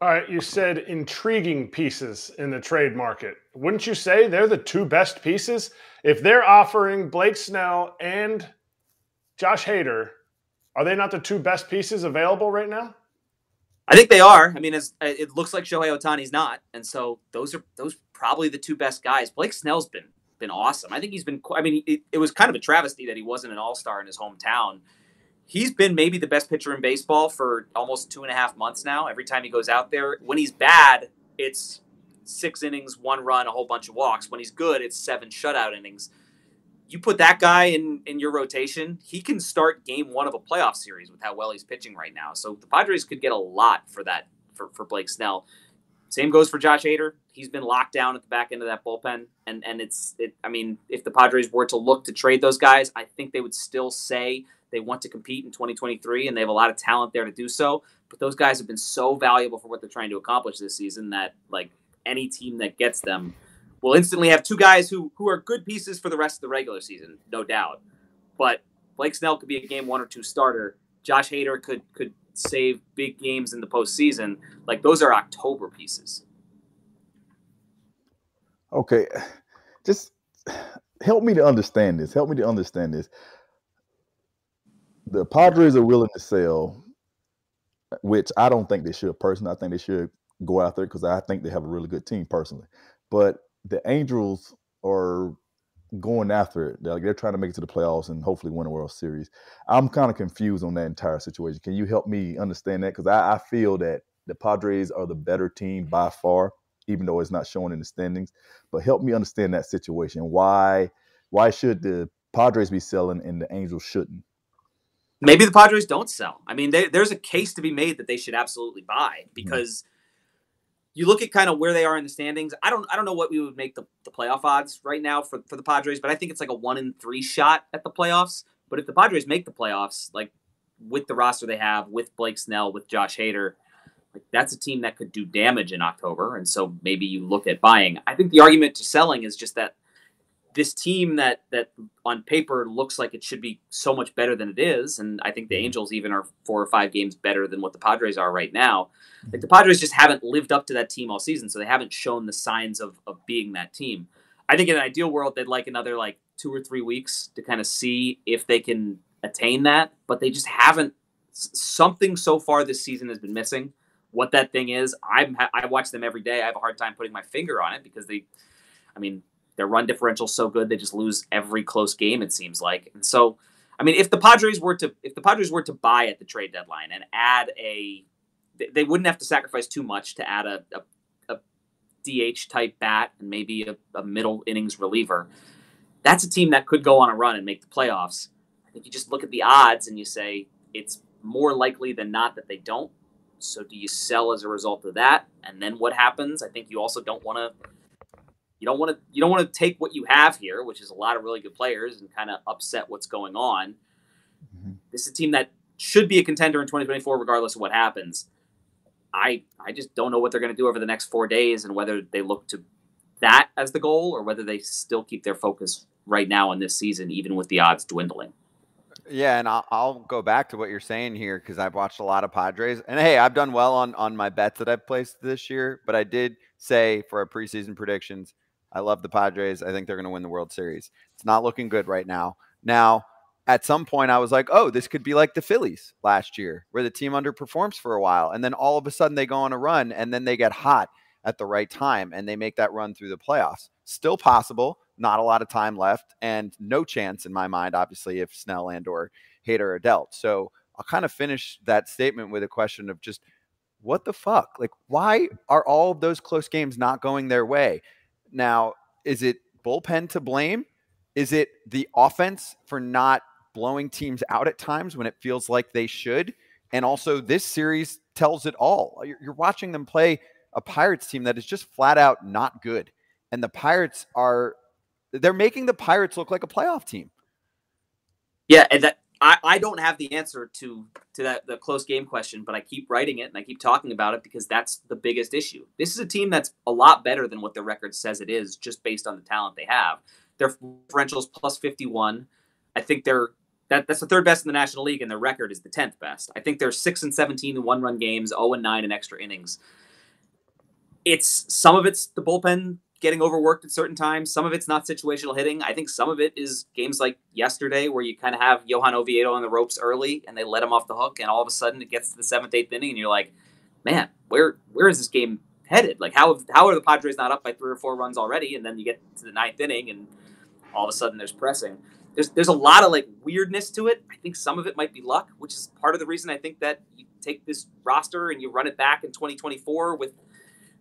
All right, you said intriguing pieces in the trade market. Wouldn't you say they're the two best pieces? If they're offering Blake Snell and Josh Hader, are they not the two best pieces available right now? I think they are. I mean, it's, it looks like Shohei Ohtani's not, and so those are those probably the two best guys. Blake Snell's been been awesome. I think he's been. I mean, it, it was kind of a travesty that he wasn't an all-star in his hometown. He's been maybe the best pitcher in baseball for almost two and a half months now. Every time he goes out there, when he's bad, it's six innings, one run, a whole bunch of walks. When he's good, it's seven shutout innings. You put that guy in, in your rotation, he can start game one of a playoff series with how well he's pitching right now. So the Padres could get a lot for that, for, for Blake Snell. Same goes for Josh Hader. He's been locked down at the back end of that bullpen. And, and it's, it, I mean, if the Padres were to look to trade those guys, I think they would still say they want to compete in twenty twenty-three, and they have a lot of talent there to do so. But those guys have been so valuable for what they're trying to accomplish this season that, like, any team that gets them will instantly have two guys who who are good pieces for the rest of the regular season, no doubt. But Blake Snell could be a game one or two starter. Josh Hader could could save big games in the postseason. Like, those are October pieces. Okay, just help me to understand this. Help me to understand this. The Padres are willing to sell, which I don't think they should personally. I think they should go out there because I think they have a really good team personally. But the Angels are going after it. They're, like, they're trying to make it to the playoffs and hopefully win a World Series. I'm kind of confused on that entire situation. Can you help me understand that? Because I, I feel that the Padres are the better team by far, even though it's not shown in the standings. But help me understand that situation. Why, why should the Padres be selling and the Angels shouldn't? Maybe the Padres don't sell. I mean, they, there's a case to be made that they should absolutely buy, because you look at kind of where they are in the standings. I don't I don't know what we would make the, the playoff odds right now for, for the Padres, but I think it's like a one in three shot at the playoffs. But if the Padres make the playoffs, like with the roster they have, with Blake Snell, with Josh Hader, like that's a team that could do damage in October. And so maybe you look at buying. I think the argument to selling is just that this team that that on paper looks like it should be so much better than it is, and I think the Angels even are four or five games better than what the Padres are right now. Like the Padres just haven't lived up to that team all season, so they haven't shown the signs of, of being that team. I think in an ideal world, they'd like another like two or three weeks to kind of see if they can attain that, but they just haven't. Something so far this season has been missing. What that thing is, I'm, I watch them every day. I have a hard time putting my finger on it because they, I mean, Their run differential is so good, they just lose every close game, it seems like. And so, I mean, if the Padres were to if the Padres were to buy at the trade deadline and add a, they wouldn't have to sacrifice too much to add a, a, a D H type bat and maybe a, a middle innings reliever. That's a team that could go on a run and make the playoffs. I think you just look at the odds and you say it's more likely than not that they don't. So do you sell as a result of that? And then what happens? I think you also don't want to. You don't want to. You don't want to take what you have here, which is a lot of really good players, and kind of upset what's going on. Mm-hmm. This is a team that should be a contender in twenty twenty-four, regardless of what happens. I I just don't know what they're going to do over the next four days, and whether they look to that as the goal, or whether they still keep their focus right now on this season, even with the odds dwindling. Yeah, and I'll, I'll go back to what you're saying here because I've watched a lot of Padres. And, hey, I've done well on, on my bets that I've placed this year. But I did say for our preseason predictions, I love the Padres. I think they're going to win the World Series. It's not looking good right now. Now, at some point, I was like, oh, this could be like the Phillies last year where the team underperforms for a while. And then all of a sudden they go on a run and then they get hot at the right time and they make that run through the playoffs. Still possible. Not a lot of time left and no chance in my mind, obviously, if Snell and or Hader are dealt. So I'll kind of finish that statement with a question of just what the fuck? Like, why are all of those close games not going their way? Now, is it bullpen to blame? Is it the offense for not blowing teams out at times when it feels like they should? And also this series tells it all. You're, you're watching them play a Pirates team that is just flat out not good. And the Pirates are... They're making the Pirates look like a playoff team. Yeah, and that I, I don't have the answer to to that the close game question, but I keep writing it and I keep talking about it because that's the biggest issue. This is a team that's a lot better than what their record says it is, just based on the talent they have. Their differential is plus fifty-one. I think they're that that's the third best in the National League, and their record is the tenth best. I think they're six and seventeen in one run games, zero and nine in extra innings. It's some of it's the bullpen getting overworked at certain times. Some of it's not situational hitting. I think some of it is games like yesterday where you kind of have Johan Oviedo on the ropes early and they let him off the hook. And all of a sudden it gets to the seventh, eighth inning and you're like, man, where, where is this game headed? Like how, how are the Padres not up by three or four runs already? And then you get to the ninth inning and all of a sudden there's pressing. There's, there's a lot of like weirdness to it. I think some of it might be luck, which is part of the reason I think that you take this roster and you run it back in twenty twenty-four with,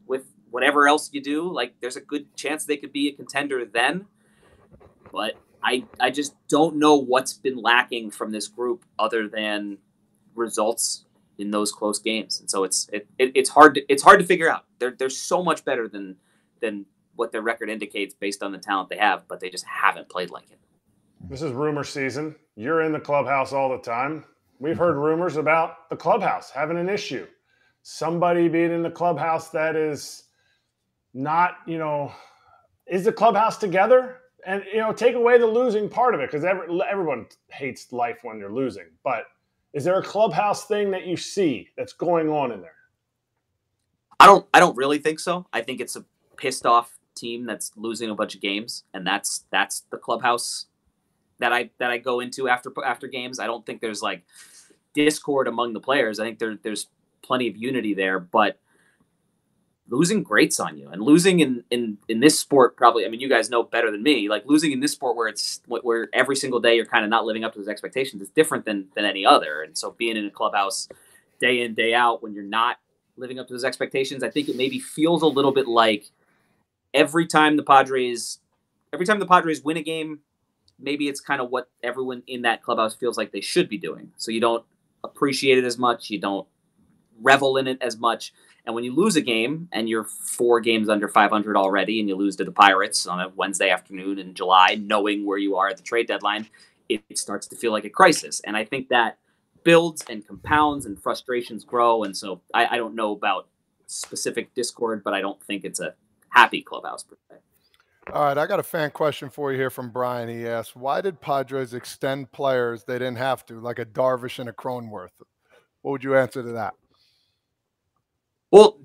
with, whatever else you do, like there's a good chance they could be a contender then. But I I just don't know what's been lacking from this group other than results in those close games. And so it's it, it it's hard to it's hard to figure out. They're they're so much better than than what their record indicates based on the talent they have, but they just haven't played like it. This is rumor season. You're in the clubhouse all the time. We've heard rumors about the clubhouse having an issue. Somebody being in the clubhouse that is not, you know, is the clubhouse together? And, you know, take away the losing part of it because every, everyone hates life when you're losing. But is there a clubhouse thing that you see that's going on in there? I don't I don't really think so. I think it's a pissed off team that's losing a bunch of games. And that's that's the clubhouse that I that I go into after after games. I don't think there's like discord among the players. I think there there's plenty of unity there, but losing grates on you, and losing in, in, in this sport probably, I mean, you guys know better than me, like losing in this sport where it's where every single day you're kind of not living up to those expectations is different than, than any other. And so being in a clubhouse day in, day out, when you're not living up to those expectations, I think it maybe feels a little bit like every time the Padres, every time the Padres win a game, maybe it's kind of what everyone in that clubhouse feels like they should be doing. So you don't appreciate it as much. You don't revel in it as much. And when you lose a game and you're four games under five hundred already and you lose to the Pirates on a Wednesday afternoon in July, knowing where you are at the trade deadline, it, it starts to feel like a crisis. And I think that builds and compounds and frustrations grow. And so I, I don't know about specific discord, but I don't think it's a happy clubhouse per se. All right, I got a fan question for you here from Brian. He asked, why did Padres extend players they didn't have to, like a Darvish and a Cronenworth? What would you answer to that? Well,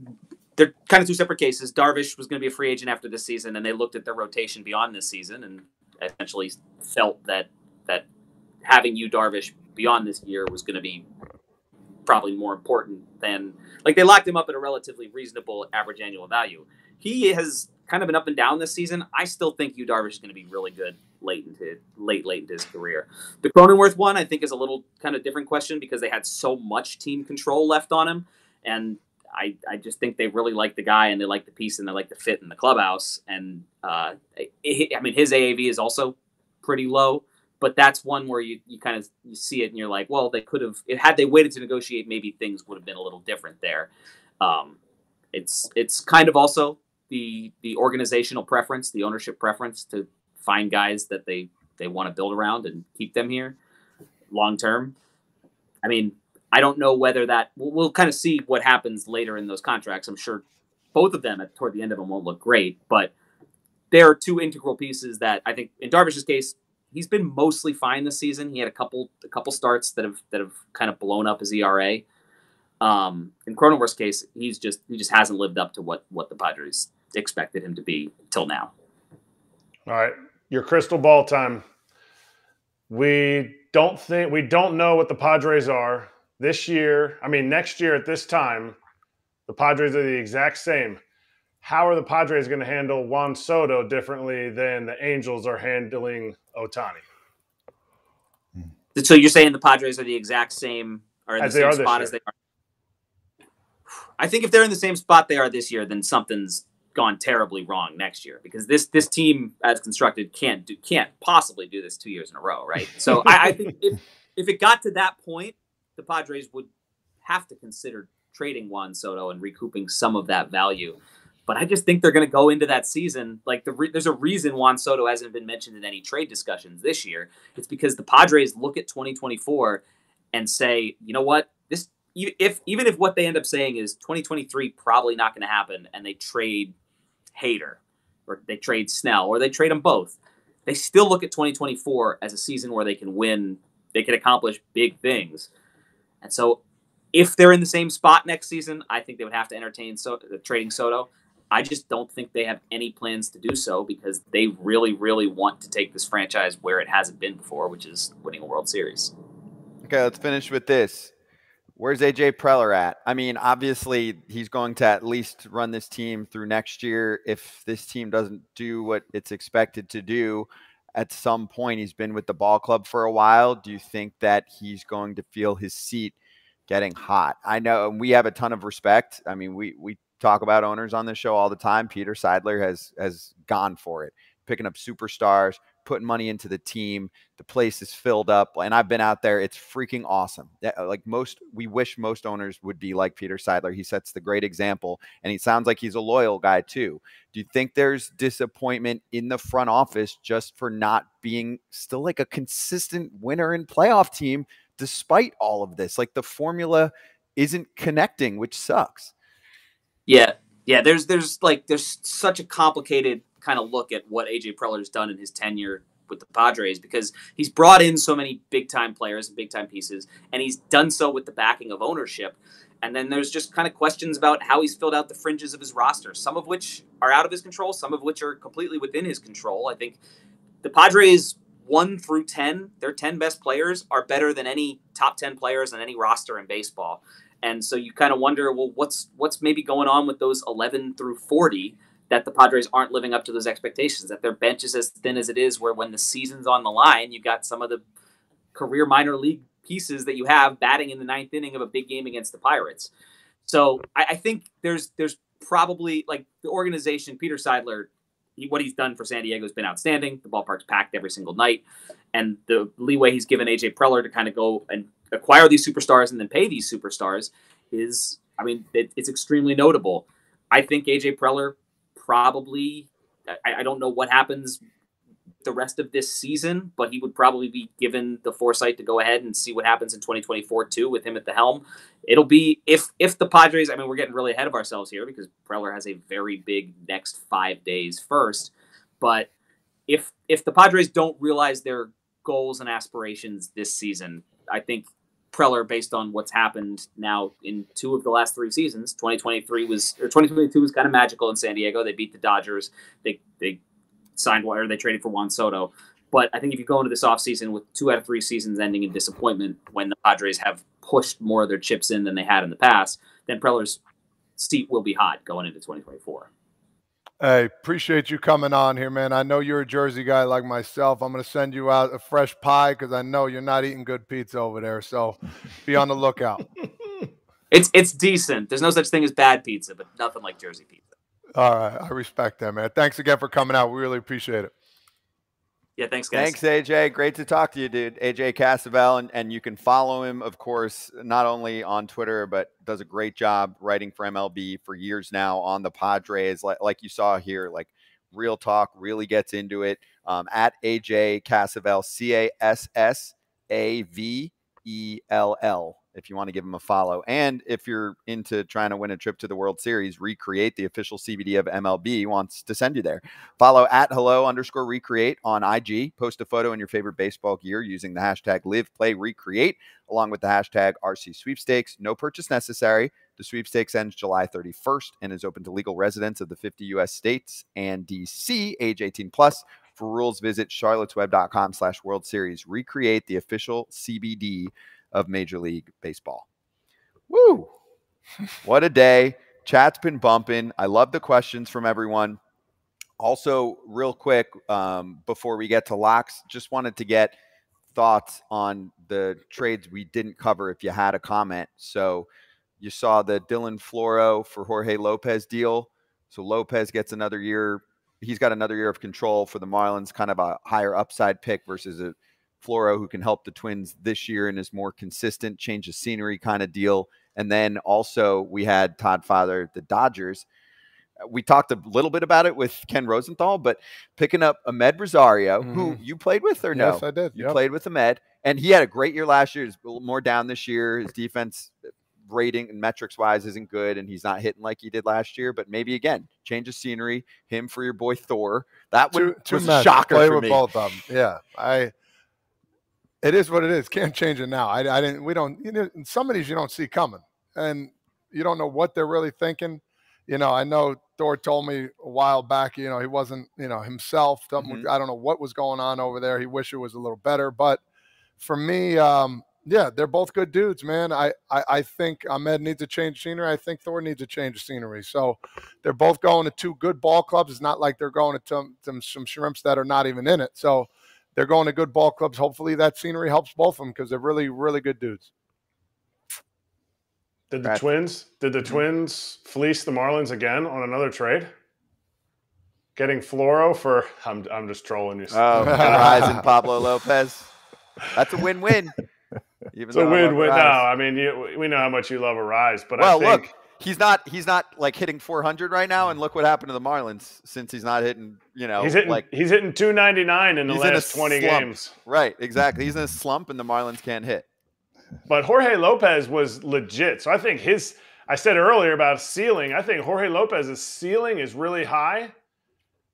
they're kind of two separate cases. Darvish was going to be a free agent after this season, and they looked at their rotation beyond this season and essentially felt that that having Yu Darvish beyond this year was going to be probably more important than – like they locked him up at a relatively reasonable average annual value. He has kind of been up and down this season, I still think Yu Darvish is going to be really good late into late late into his career. The Cronenworth one, I think, is a little kind of different question because they had so much team control left on him, and I I just think they really like the guy and they like the piece and they like the fit in the clubhouse. And uh, it, I mean, his A A V is also pretty low, but that's one where you you kind of you see it and you're like, well, they could have had they waited to negotiate, maybe things would have been a little different there. Um, it's it's kind of also the the organizational preference, the ownership preference to find guys that they they want to build around and keep them here long term. I mean, I don't know whether that we'll, we'll kind of see what happens later in those contracts. I'm sure both of them at toward the end of them won't look great, but there are two integral pieces that I think in Darvish's case, he's been mostly fine this season. He had a couple a couple starts that have that have kind of blown up his E R A. Um, in Cronenworth's case, he's just he just hasn't lived up to what what the Padres expected him to be till now. All right, your crystal ball time. We don't think we don't know what the Padres are this year. I mean, next year at this time, the Padres are the exact same. How are the Padres going to handle Juan Soto differently than the Angels are handling Ohtani? So you're saying the Padres are the exact same, or in the same spot as they are? I think if they're in the same spot they are this year, then something's gone terribly wrong next year, because this this team as constructed can't do can't possibly do this two years in a row, right? So I, I think if if it got to that point, the Padres would have to consider trading Juan Soto and recouping some of that value. But I just think they're going to go into that season like the re- there's a reason Juan Soto hasn't been mentioned in any trade discussions this year. It's because the Padres look at twenty twenty-four and say, you know what, this if even if what they end up saying is twenty twenty-three probably not going to happen, and they trade Hader or they trade Snell or they trade them both, they still look at twenty twenty-four as a season where they can win, they can accomplish big things. And so if they're in the same spot next season, I think they would have to entertain so uh, trading Soto. I just don't think they have any plans to do so, because they really, really want to take this franchise where it hasn't been before, which is winning a World Series. Okay, let's finish with this. Where's A J Preller at? I mean, obviously, he's going to at least run this team through next year if this team doesn't do what it's expected to do. At some point, he's been with the ball club for a while. Do you think that he's going to feel his seat getting hot? I know, and we have a ton of respect. I mean, we we talk about owners on this show all the time. Peter Seidler has has gone for it, picking up superstars, putting money into the team. The place is filled up, and I've been out there. It's freaking awesome. Like most, we wish most owners would be like Peter Seidler. He sets the great example, and he sounds like he's a loyal guy too. Do you think there's disappointment in the front office just for not being still like a consistent winner and playoff team despite all of this? Like the formula isn't connecting, which sucks. Yeah. Yeah. There's, there's like, there's such a complicated kind of look at what A J Preller's done in his tenure with the Padres, because he's brought in so many big-time players and big-time pieces, and he's done so with the backing of ownership. And then there's just kind of questions about how he's filled out the fringes of his roster, some of which are out of his control, some of which are completely within his control. I think the Padres one through ten, their ten best players are better than any top ten players on any roster in baseball. And so you kind of wonder, well, what's what's maybe going on with those eleven through forty that the Padres aren't living up to those expectations, that their bench is as thin as it is, where when the season's on the line, you've got some of the career minor league pieces that you have batting in the ninth inning of a big game against the Pirates. So I, I think there's there's probably, like, the organization, Peter Seidler, he, what he's done for San Diego has been outstanding. The ballpark's packed every single night. And the leeway he's given A J Preller to kind of go and acquire these superstars and then pay these superstars is, I mean, it, it's extremely notable. I think A J Preller probably, I, I don't know what happens the rest of this season, but he would probably be given the foresight to go ahead and see what happens in twenty twenty-four too with him at the helm. It'll be, if if the Padres, I mean, we're getting really ahead of ourselves here because Preller has a very big next five days first, but if if the Padres don't realize their goals and aspirations this season, I think Preller, based on what's happened now in two of the last three seasons, twenty twenty-three was or twenty twenty-two was kind of magical in San Diego. They beat the Dodgers. They they signed or they traded for Juan Soto. But I think if you go into this offseason with two out of three seasons ending in disappointment, when the Padres have pushed more of their chips in than they had in the past, then Preller's seat will be hot going into twenty twenty-four. Hey, appreciate you coming on here, man. I know you're a Jersey guy like myself. I'm going to send you out a fresh pie because I know you're not eating good pizza over there. So be on the lookout. It's it's decent. There's no such thing as bad pizza, but nothing like Jersey pizza. All right. I respect that, man. Thanks again for coming out. We really appreciate it. Yeah, thanks, guys. Thanks, A J. Great to talk to you, dude. A J Cassavell, and, and you can follow him, of course, not only on Twitter, but does a great job writing for M L B for years now on the Padres. Like, like you saw here, like real talk, really gets into it. Um, at A J Cassavell, C A S S A V E L L. If you want to give him a follow. And if you're into trying to win a trip to the World Series, Recreate, the official C B D of M L B, wants to send you there. Follow at hello underscore recreate on I G. Post a photo in your favorite baseball gear using the hashtag live, play, recreate, along with the hashtag R C sweepstakes. No purchase necessary. The sweepstakes ends July thirty-first and is open to legal residents of the fifty U S states and D C, age eighteen plus. For rules, visit charlottesweb.com slash World Series. Recreate, the official C B D of Major League Baseball. Woo! What a day. Chat's been bumping. I love the questions from everyone. Also, real quick, um, before we get to locks, just wanted to get thoughts on the trades we didn't cover if you had a comment. So you saw the Dylan Floro for Jorge Lopez deal. So Lopez gets another year. He's got another year of control for the Marlins, kind of a higher upside pick versus a Floro, who can help the Twins this year and is more consistent, change of scenery kind of deal. And then also we had Todd Father, the Dodgers. We talked a little bit about it with Ken Rosenthal, but picking up Amed Rosario, mm-hmm. who you played with or no? Yes, I did. You yep. played with Amed, and he had a great year last year. He's more down this year. His defense rating and metrics wise isn't good, and he's not hitting like he did last year, but maybe again, change of scenery, him for your boy Thor. That too, would, too was a shocker play for with me. Both of them. Yeah, I... It is what it is. Can't change it now. I, I didn't. We don't. You know, some of these you don't see coming, and you don't know what they're really thinking. You know, I know Thor told me a while back. You know, he wasn't. You know, himself. Mm-hmm. I don't know what was going on over there. He wished it was a little better. But for me, um, yeah, they're both good dudes, man. I, I I think Amed needs to change scenery. I think Thor needs to change scenery. So they're both going to two good ball clubs. It's not like they're going to some some, some shrimps that are not even in it. So. They're going to good ball clubs. Hopefully that scenery helps both of them because they're really, really good dudes. Did the Twins, did the Twins fleece the Marlins again on another trade? Getting Floro for, I'm, I'm just trolling you. Oh, Horizon Pablo Lopez. That's a win-win. It's a win-win. No, I mean, you, we know how much you love Arise, but well, I think look. He's not. He's not like hitting four hundred right now. And look what happened to the Marlins since he's not hitting. You know, he's hitting, like he's hitting two ninety-nine in the last twenty games. Right. Exactly. He's in a slump, and the Marlins can't hit. But Jorge Lopez was legit. So I think his. I said earlier about ceiling. I think Jorge Lopez's ceiling is really high,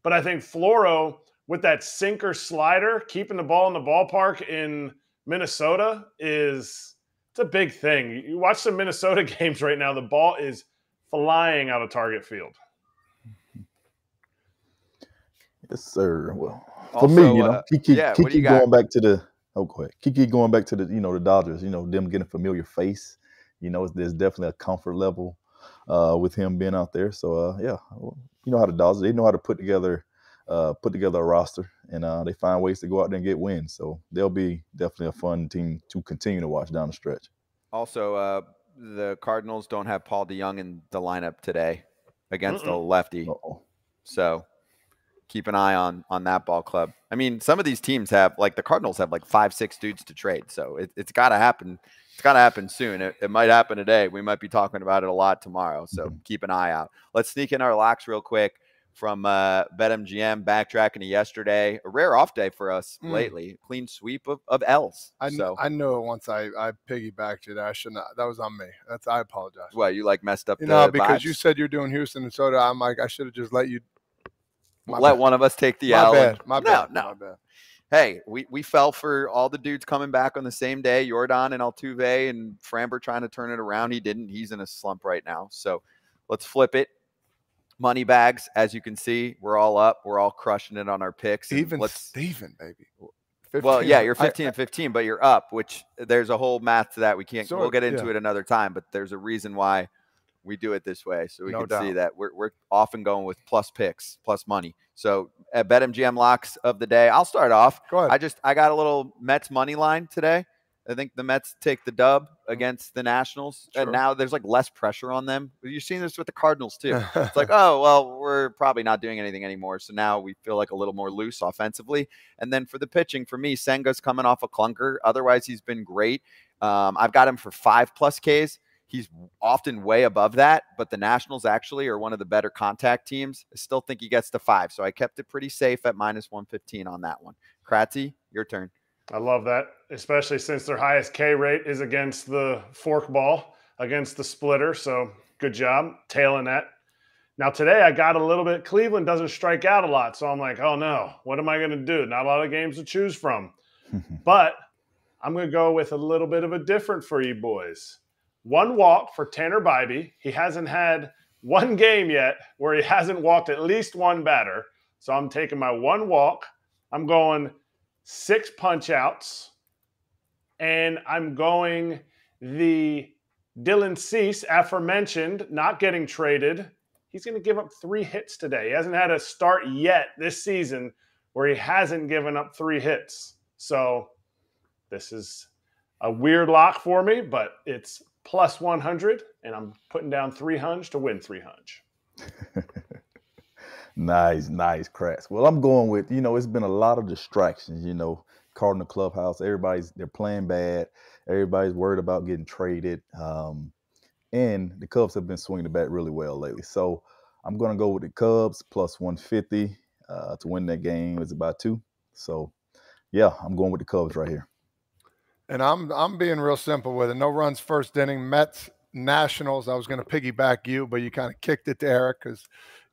but I think Floro with that sinker slider, keeping the ball in the ballpark in Minnesota is. It's a big thing. You watch some Minnesota games right now. The ball is flying out of target field. Yes, sir. Well, also, for me, you know, uh, Kiki, yeah, Kiki going got? back to the oh, go ahead. Kiki going back to the you know the Dodgers. You know them getting a familiar face. You know, there's definitely a comfort level uh, with him being out there. So uh, yeah, well, you know how the Dodgers. They know how to put together uh, put together a roster, and uh, they find ways to go out there and get wins. So they'll be definitely a fun team to continue to watch down the stretch. Also, uh, the Cardinals don't have Paul DeYoung in the lineup today against mm-mm. the lefty. Uh-oh. So keep an eye on, on that ball club. I mean, some of these teams have, like the Cardinals have like five, six dudes to trade. So it, it's got to happen. It's got to happen soon. It, it might happen today. We might be talking about it a lot tomorrow. So mm-hmm. keep an eye out. Let's sneak in our locks real quick. From uh, BetMGM, backtracking to yesterday, a rare off day for us mm. lately. Clean sweep of, of L's. I so. I know once I I piggybacked you that I should not. That was on me. That's I apologize. Well, you like messed up. You know, the because vibes. You said you're doing Houston and so did I. I'm like I should have just let you. Let bad. one of us take the my L. Bad. My bad. No, no. My bad. Hey, we we fell for all the dudes coming back on the same day. Yordan and Altuve and Framber trying to turn it around. He didn't. He's in a slump right now. So let's flip it. Money bags, as you can see, we're all up. We're all crushing it on our picks. Even Steven, baby. fifteen, well, yeah, you're fifteen and fifteen, but you're up, which there's a whole math to that. We can't, so, we'll get into yeah. it another time, but there's a reason why We do it this way, so we no can doubt. see that we're, we're often going with plus picks, plus money. So at BetMGM locks of the day, I'll start off. Go ahead. I just I got a little Mets money line today. I think the Mets take the dub against the Nationals, sure. and now there's like less pressure on them. You've seen this with the Cardinals too. It's like, oh well, we're probably not doing anything anymore, so now we feel like a little more loose offensively. And then for the pitching, for me, Senga's coming off a clunker. Otherwise, he's been great. Um, I've got him for five plus Ks. He's often way above that, but the Nationals actually are one of the better contact teams. I still think he gets to five, so I kept it pretty safe at minus one fifteen on that one. Kratzy, your turn. I love that, especially since their highest K rate is against the forkball, against the splitter, so good job tailing that. Now today I got a little bit – Cleveland doesn't strike out a lot, so I'm like, oh no, what am I going to do? Not a lot of games to choose from. But I'm going to go with a little bit of a different for you boys. One walk for Tanner Bibee. He hasn't had one game yet where he hasn't walked at least one batter. So I'm taking my one walk. I'm going six punch outs. And I'm going the Dylan Cease, aforementioned, not getting traded. He's going to give up three hits today. He hasn't had a start yet this season where he hasn't given up three hits. So this is a weird lock for me, but it's plus one hundred, and I'm putting down three hunch to win three hunch. Nice, nice, Kratz. Well, I'm going with, you know, it's been a lot of distractions, you know, Cardinal Clubhouse. Everybody's, they're playing bad. Everybody's worried about getting traded. Um, and the Cubs have been swinging the bat really well lately. So I'm going to go with the Cubs, plus one fifty uh, to win that game. It's about two. So, yeah, I'm going with the Cubs right here. And I'm I'm being real simple with it. No runs first inning. Mets, Nationals. I was going to piggyback you, but you kind of kicked it to Eric because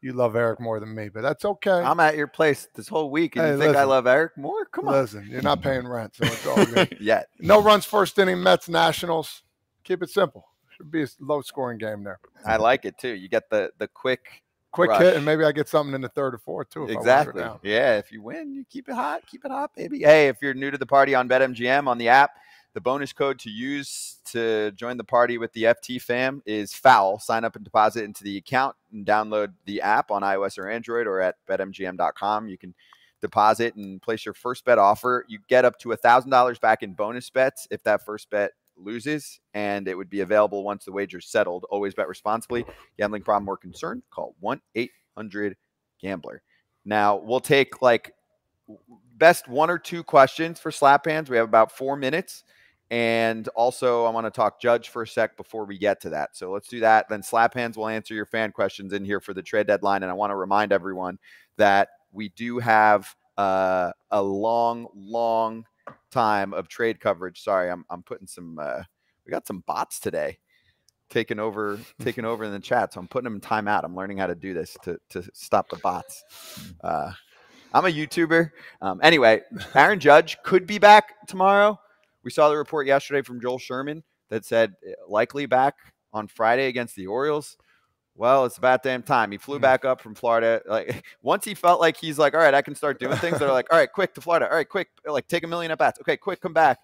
you love Eric more than me. But that's okay. I'm at your place this whole week, and hey, you listen, think I love Eric more? Come on. Listen, you're not paying rent, so it's all good. Yet. No runs first inning, Mets, Nationals. Keep it simple. Should be a low-scoring game there. I like it, too. You get the, the quick Quick rush. Hit, and maybe I get something in the third or fourth, too. If exactly. I yeah, if you win, you keep it hot. Keep it hot, baby. Hey, if you're new to the party on BetMGM on the app, the bonus code to use to join the party with the F T fam is FOUL. Sign up and deposit into the account and download the app on iOS or Android or at bet M G M dot com. You can deposit and place your first bet offer. You get up to one thousand dollars back in bonus bets if that first bet loses, and it would be available once the wager's settled. Always bet responsibly. Gambling problem or concern, call one eight hundred gambler. Now, we'll take like best one or two questions for slap hands. We have about four minutes. And also, I want to talk judge for a sec before we get to that. So let's do that. Then slap hands will answer your fan questions in here for the trade deadline. And I want to remind everyone that we do have uh, a long, long time of trade coverage. Sorry, I'm I'm putting some uh we got some bots today taking over taking over in the chat, so I'm putting them in timeout. I'm learning how to do this to to stop the bots. Uh I'm a YouTuber. Um anyway, Aaron Judge could be back tomorrow. We saw the report yesterday from Joel Sherman that said likely back on Friday against the Orioles. Well, it's about damn time. He flew back up from Florida. Like once he felt like he's like, all right, I can start doing things. They're like, all right, quick to Florida. All right, quick, like take a million at bats. Okay, quick, come back.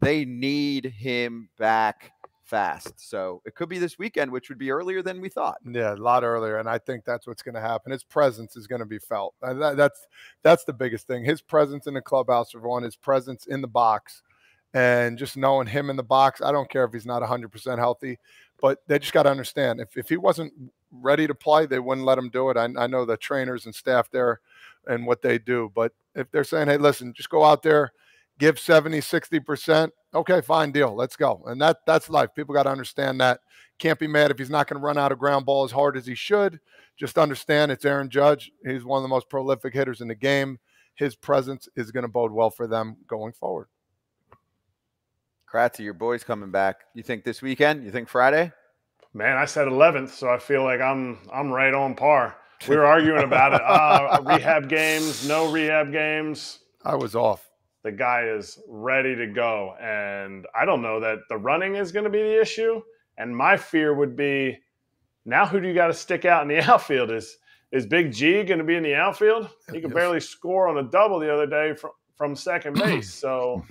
They need him back fast. So it could be this weekend, which would be earlier than we thought. Yeah, a lot earlier, and I think that's what's going to happen. His presence is going to be felt. That's that's the biggest thing. His presence in the clubhouse, everyone. His presence in the box, and just knowing him in the box. I don't care if he's not one hundred percent healthy. But they just got to understand, if, if he wasn't ready to play, they wouldn't let him do it. I, I know the trainers and staff there and what they do. But if they're saying, hey, listen, just go out there, give seventy, sixty percent, okay, fine deal, let's go. And that that's life. People got to understand that. Can't be mad if he's not going to run out of ground ball as hard as he should. Just understand it's Aaron Judge. He's one of the most prolific hitters in the game. His presence is going to bode well for them going forward. Kratzy, your boy's coming back. You think this weekend? You think Friday? Man, I said eleventh, so I feel like I'm I'm right on par. We were arguing about it. Uh, rehab games, no rehab games. I was off. The guy is ready to go, and I don't know that the running is going to be the issue. And my fear would be, now who do you got to stick out in the outfield? Is is Big G going to be in the outfield? He could barely score on a double the other day from from second base. So.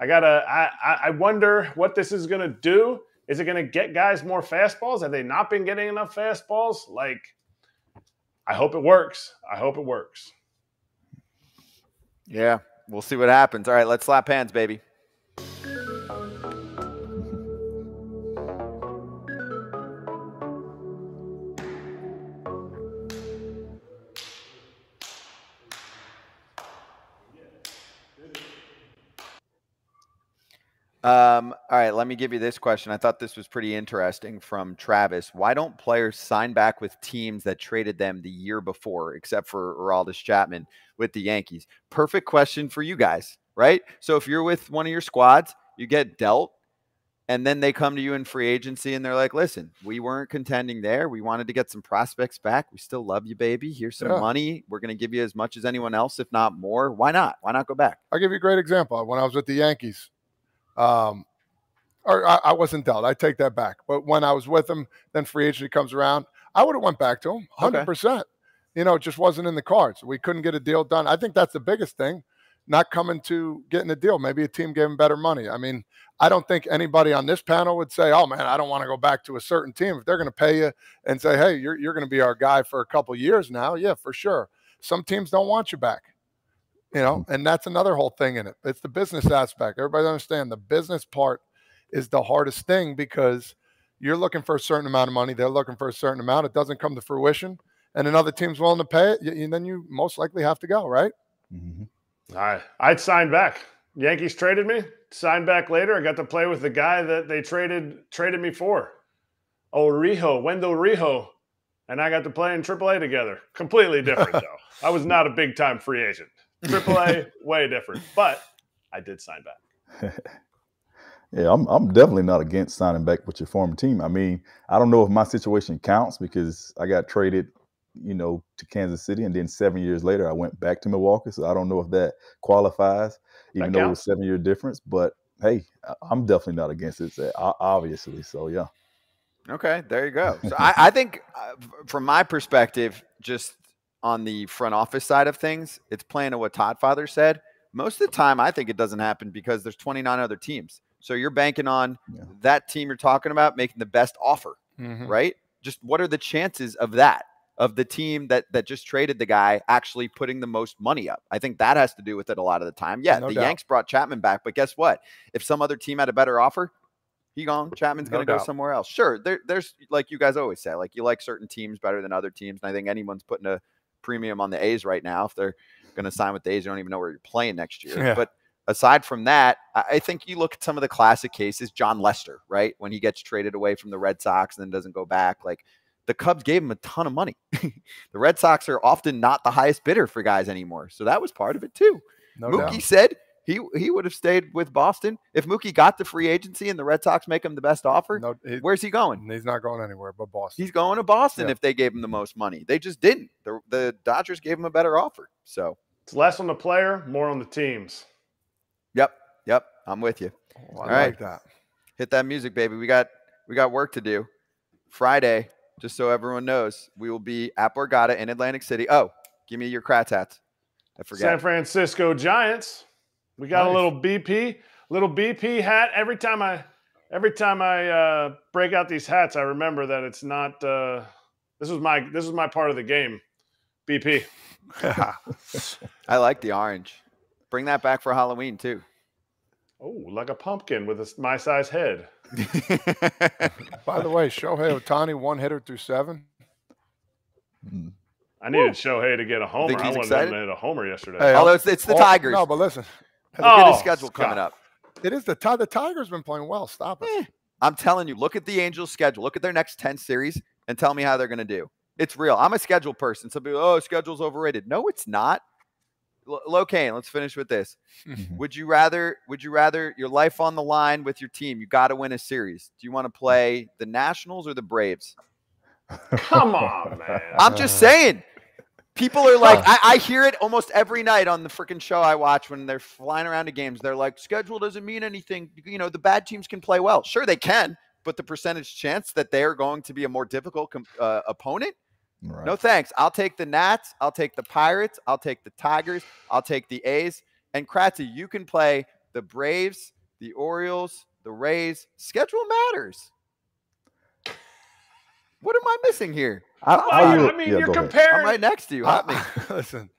I gotta. I I wonder what this is gonna do Is it going to get guys more fastballs? Have they not been getting enough fastballs? Like, I hope it works. I hope it works. Yeah, we'll see what happens. All right, let's slap hands, baby. Um, all right, let me give you this question. I thought this was pretty interesting from Travis. Why don't players sign back with teams that traded them the year before, except for Aroldis Chapman with the Yankees? Perfect question for you guys, right? So if you're with one of your squads, you get dealt, and then they come to you in free agency, and they're like, listen, we weren't contending there. We wanted to get some prospects back. We still love you, baby. Here's some yeah. money. We're going to give you as much as anyone else, if not more. Why not? Why not go back? I'll give you a great example. When I was with the Yankees, Um, or I, I wasn't dealt. I take that back. But when I was with him, then free agency comes around, I would have went back to him one hundred percent. Okay. You know, it just wasn't in the cards. We couldn't get a deal done. I think that's the biggest thing, not coming to getting a deal. Maybe a team gave him better money. I mean, I don't think anybody on this panel would say, oh, man, I don't want to go back to a certain team. If they're going to pay you and say, hey, you're, you're going to be our guy for a couple years now, yeah, for sure. Some teams don't want you back. You know, and that's another whole thing in it. It's the business aspect. Everybody understand the business part is the hardest thing because you're looking for a certain amount of money. They're looking for a certain amount. It doesn't come to fruition. And another team's willing to pay it. And then you most likely have to go, right? Mm-hmm. I, I'd sign back. Yankees traded me. Signed back later. I got to play with the guy that they traded traded me for. Oh, Rijo, Wendell Rijo. And I got to play in triple A together. Completely different, though. I was not a big-time free agent. triple A, way different. But I did sign back. yeah, I'm, I'm definitely not against signing back with your former team. I mean, I don't know if my situation counts because I got traded, you know, to Kansas City. And then seven years later, I went back to Milwaukee. So I don't know if that qualifies, even that though it was a seven-year difference. But, hey, I'm definitely not against it, obviously. So, yeah. Okay, there you go. So I, I think uh, from my perspective, just – on the front office side of things, it's playing to what Todd Father said. Most of the time, I think it doesn't happen because there's twenty-nine other teams. So you're banking on yeah. that team you're talking about making the best offer, mm-hmm. right? Just what are the chances of that, of the team that that just traded the guy actually putting the most money up? I think that has to do with it a lot of the time. Yeah, no the doubt. Yanks brought Chapman back, but guess what? If some other team had a better offer, he gone. Chapman's going to no go somewhere else. Sure, there, there's, like you guys always say, like you like certain teams better than other teams, and I think anyone's putting a premium on the A's right now. If they're going to sign with the A's, you don't even know where you're playing next year. Yeah. But aside from that, I think you look at some of the classic cases, John Lester, right? When he gets traded away from the Red Sox and then doesn't go back, like the Cubs gave him a ton of money. The Red Sox are often not the highest bidder for guys anymore. So that was part of it too. No Mookie doubt. said he, he would have stayed with Boston. If Mookie got the free agency and the Red Sox make him the best offer, no, he, where's he going? He's not going anywhere but Boston. He's going to Boston yeah. if they gave him the most money. They just didn't. The, the Dodgers gave him a better offer. So it's less on the player, more on the teams. Yep. Yep. I'm with you. Oh, I All like right. that. Hit that music, baby. We got we got work to do. Friday, just so everyone knows, we will be at Borgata in Atlantic City. Oh, give me your Kratz hats. I forgot. San Francisco Giants. We got nice. a little B P, little B P hat. Every time I, every time I uh, break out these hats, I remember that it's not. Uh, this was my, this was my part of the game. B P. I like the orange. Bring that back for Halloween too. Oh, like a pumpkin with a, my size head. By the way, Shohei Ohtani one hitter through seven. Mm. I needed Woo. Shohei to get a homer. I wanted him to hit a homer yesterday. Hey, Although it's, it's the oh, Tigers. No, but listen. Look at his schedule Scott. coming up. It is the the Tigers been playing well. Stop it. Eh, I'm telling you, look at the Angels' schedule. Look at their next ten series and tell me how they're going to do. It's real. I'm a schedule person. Some people, oh, schedule's overrated. No, it's not. L Lo Cain, let's finish with this. would you rather? Would you rather your life on the line with your team? You got to win a series. Do you want to play the Nationals or the Braves? Come on, man. I'm just saying. People are like, I, I hear it almost every night on the freaking show I watch when they're flying around to games. They're like, schedule doesn't mean anything. You know, the bad teams can play well. Sure, they can, but the percentage chance that they are going to be a more difficult uh, opponent? Right. No thanks. I'll take the Nats. I'll take the Pirates. I'll take the Tigers. I'll take the A's. And, Kratzy, you can play the Braves, the Orioles, the Rays. Schedule matters. What am I missing here? I, I, I, I mean, yeah, you're comparing. I'm right next to you. I, I, listen,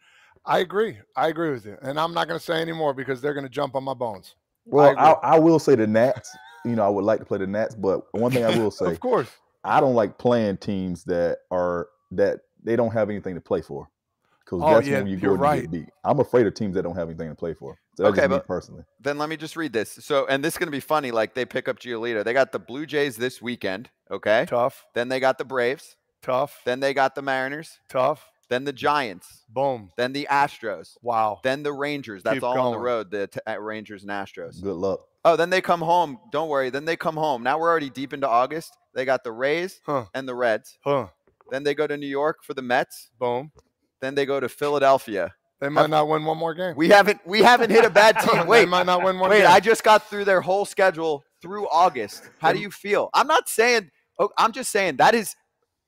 I agree. I agree with you. And I'm not going to say any more because they're going to jump on my bones. Well, I, I, I will say the Nats. You know, I would like to play the Nats, but one thing I will say. Of course. I don't like playing teams that are that they don't have anything to play for. Because oh, that's yeah, when you go right. and get beat. I'm afraid of teams that don't have anything to play for. So that's okay, just me but personally. Then let me just read this. So, and this is going to be funny. Like, they pick up Giolito. They got the Blue Jays this weekend. Okay. Tough. Then they got the Braves. Tough. Then they got the Mariners. Tough. Then the Giants. Boom. Then the Astros. Wow. Then the Rangers. That's Keep all going. on the road, the t at Rangers and Astros. Good luck. Oh, then they come home. Don't worry. Then they come home. Now we're already deep into August. They got the Rays huh. and the Reds. Huh. Then they go to New York for the Mets. Boom. Then they go to Philadelphia. They might have, not win one more game. We haven't we haven't hit a bad team. Wait, they might not win one wait, game. I just got through their whole schedule through August. How do you feel? I'm not saying oh, I'm just saying that is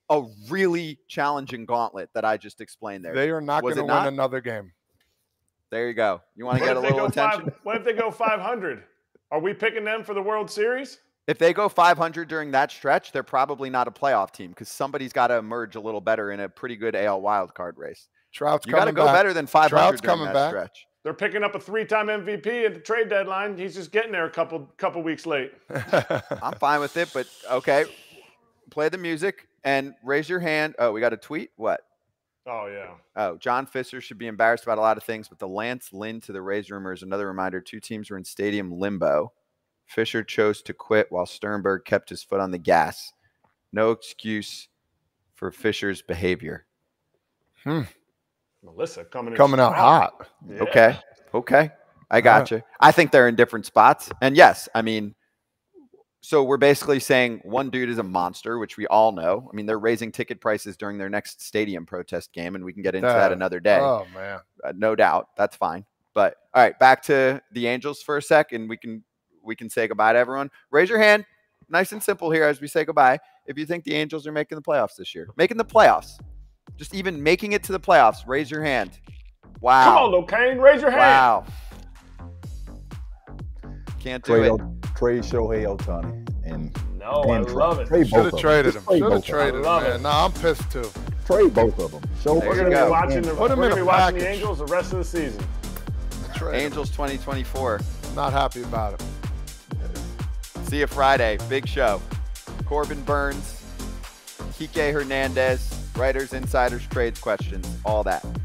a really challenging gauntlet that I just explained there. They are not going to win not? another game. There you go. You want to get a little attention? Five, what if they go five hundred? Are we picking them for the World Series? If they go five hundred during that stretch, they're probably not a playoff team because somebody's got to emerge a little better in a pretty good A L wildcard race. Trout's you coming gotta go back. better than five hundred Trout's during coming that back. stretch. They're picking up a three-time M V P at the trade deadline. He's just getting there a couple couple weeks late. I'm fine with it, but okay. Play the music and raise your hand. Oh, we got a tweet? What? Oh, yeah. Oh, John Fisher should be embarrassed about a lot of things, but the Lance Lynn to the Rays rumor is another reminder. Two teams were in stadium limbo. Fisher chose to quit while Sternberg kept his foot on the gas. No excuse for Fisher's behavior. Hmm. Melissa coming in coming out hot. Yeah. Okay. Okay. I got gotcha. you. I think they're in different spots. And yes, I mean, so we're basically saying one dude is a monster, which we all know. I mean, they're raising ticket prices during their next stadium protest game, and we can get into uh, that another day. Oh, man. Uh, no doubt. That's fine. But all right, back to the Angels for a sec, and we can – we can say goodbye to everyone. Raise your hand, nice and simple here as we say goodbye, if you think the Angels are making the playoffs this year. Making the playoffs. Just even making it to the playoffs. Raise your hand. Wow. Come on, Lo Cain. Raise your hand. Wow. Can't do trade, it. Trade Shohei Ohtani. And, no, and I trade, love it. Should have traded him. Should have traded him, man. No, I'm pissed too. Trade both of them. Show we're going to be watching, the, we're gonna be watching the Angels the rest of the season. Trade Angels twenty twenty-four. Not happy about it. See you Friday. Big show. Corbin Burns, Kiké Hernández, Writers, Insiders, Trades, Questions, all that.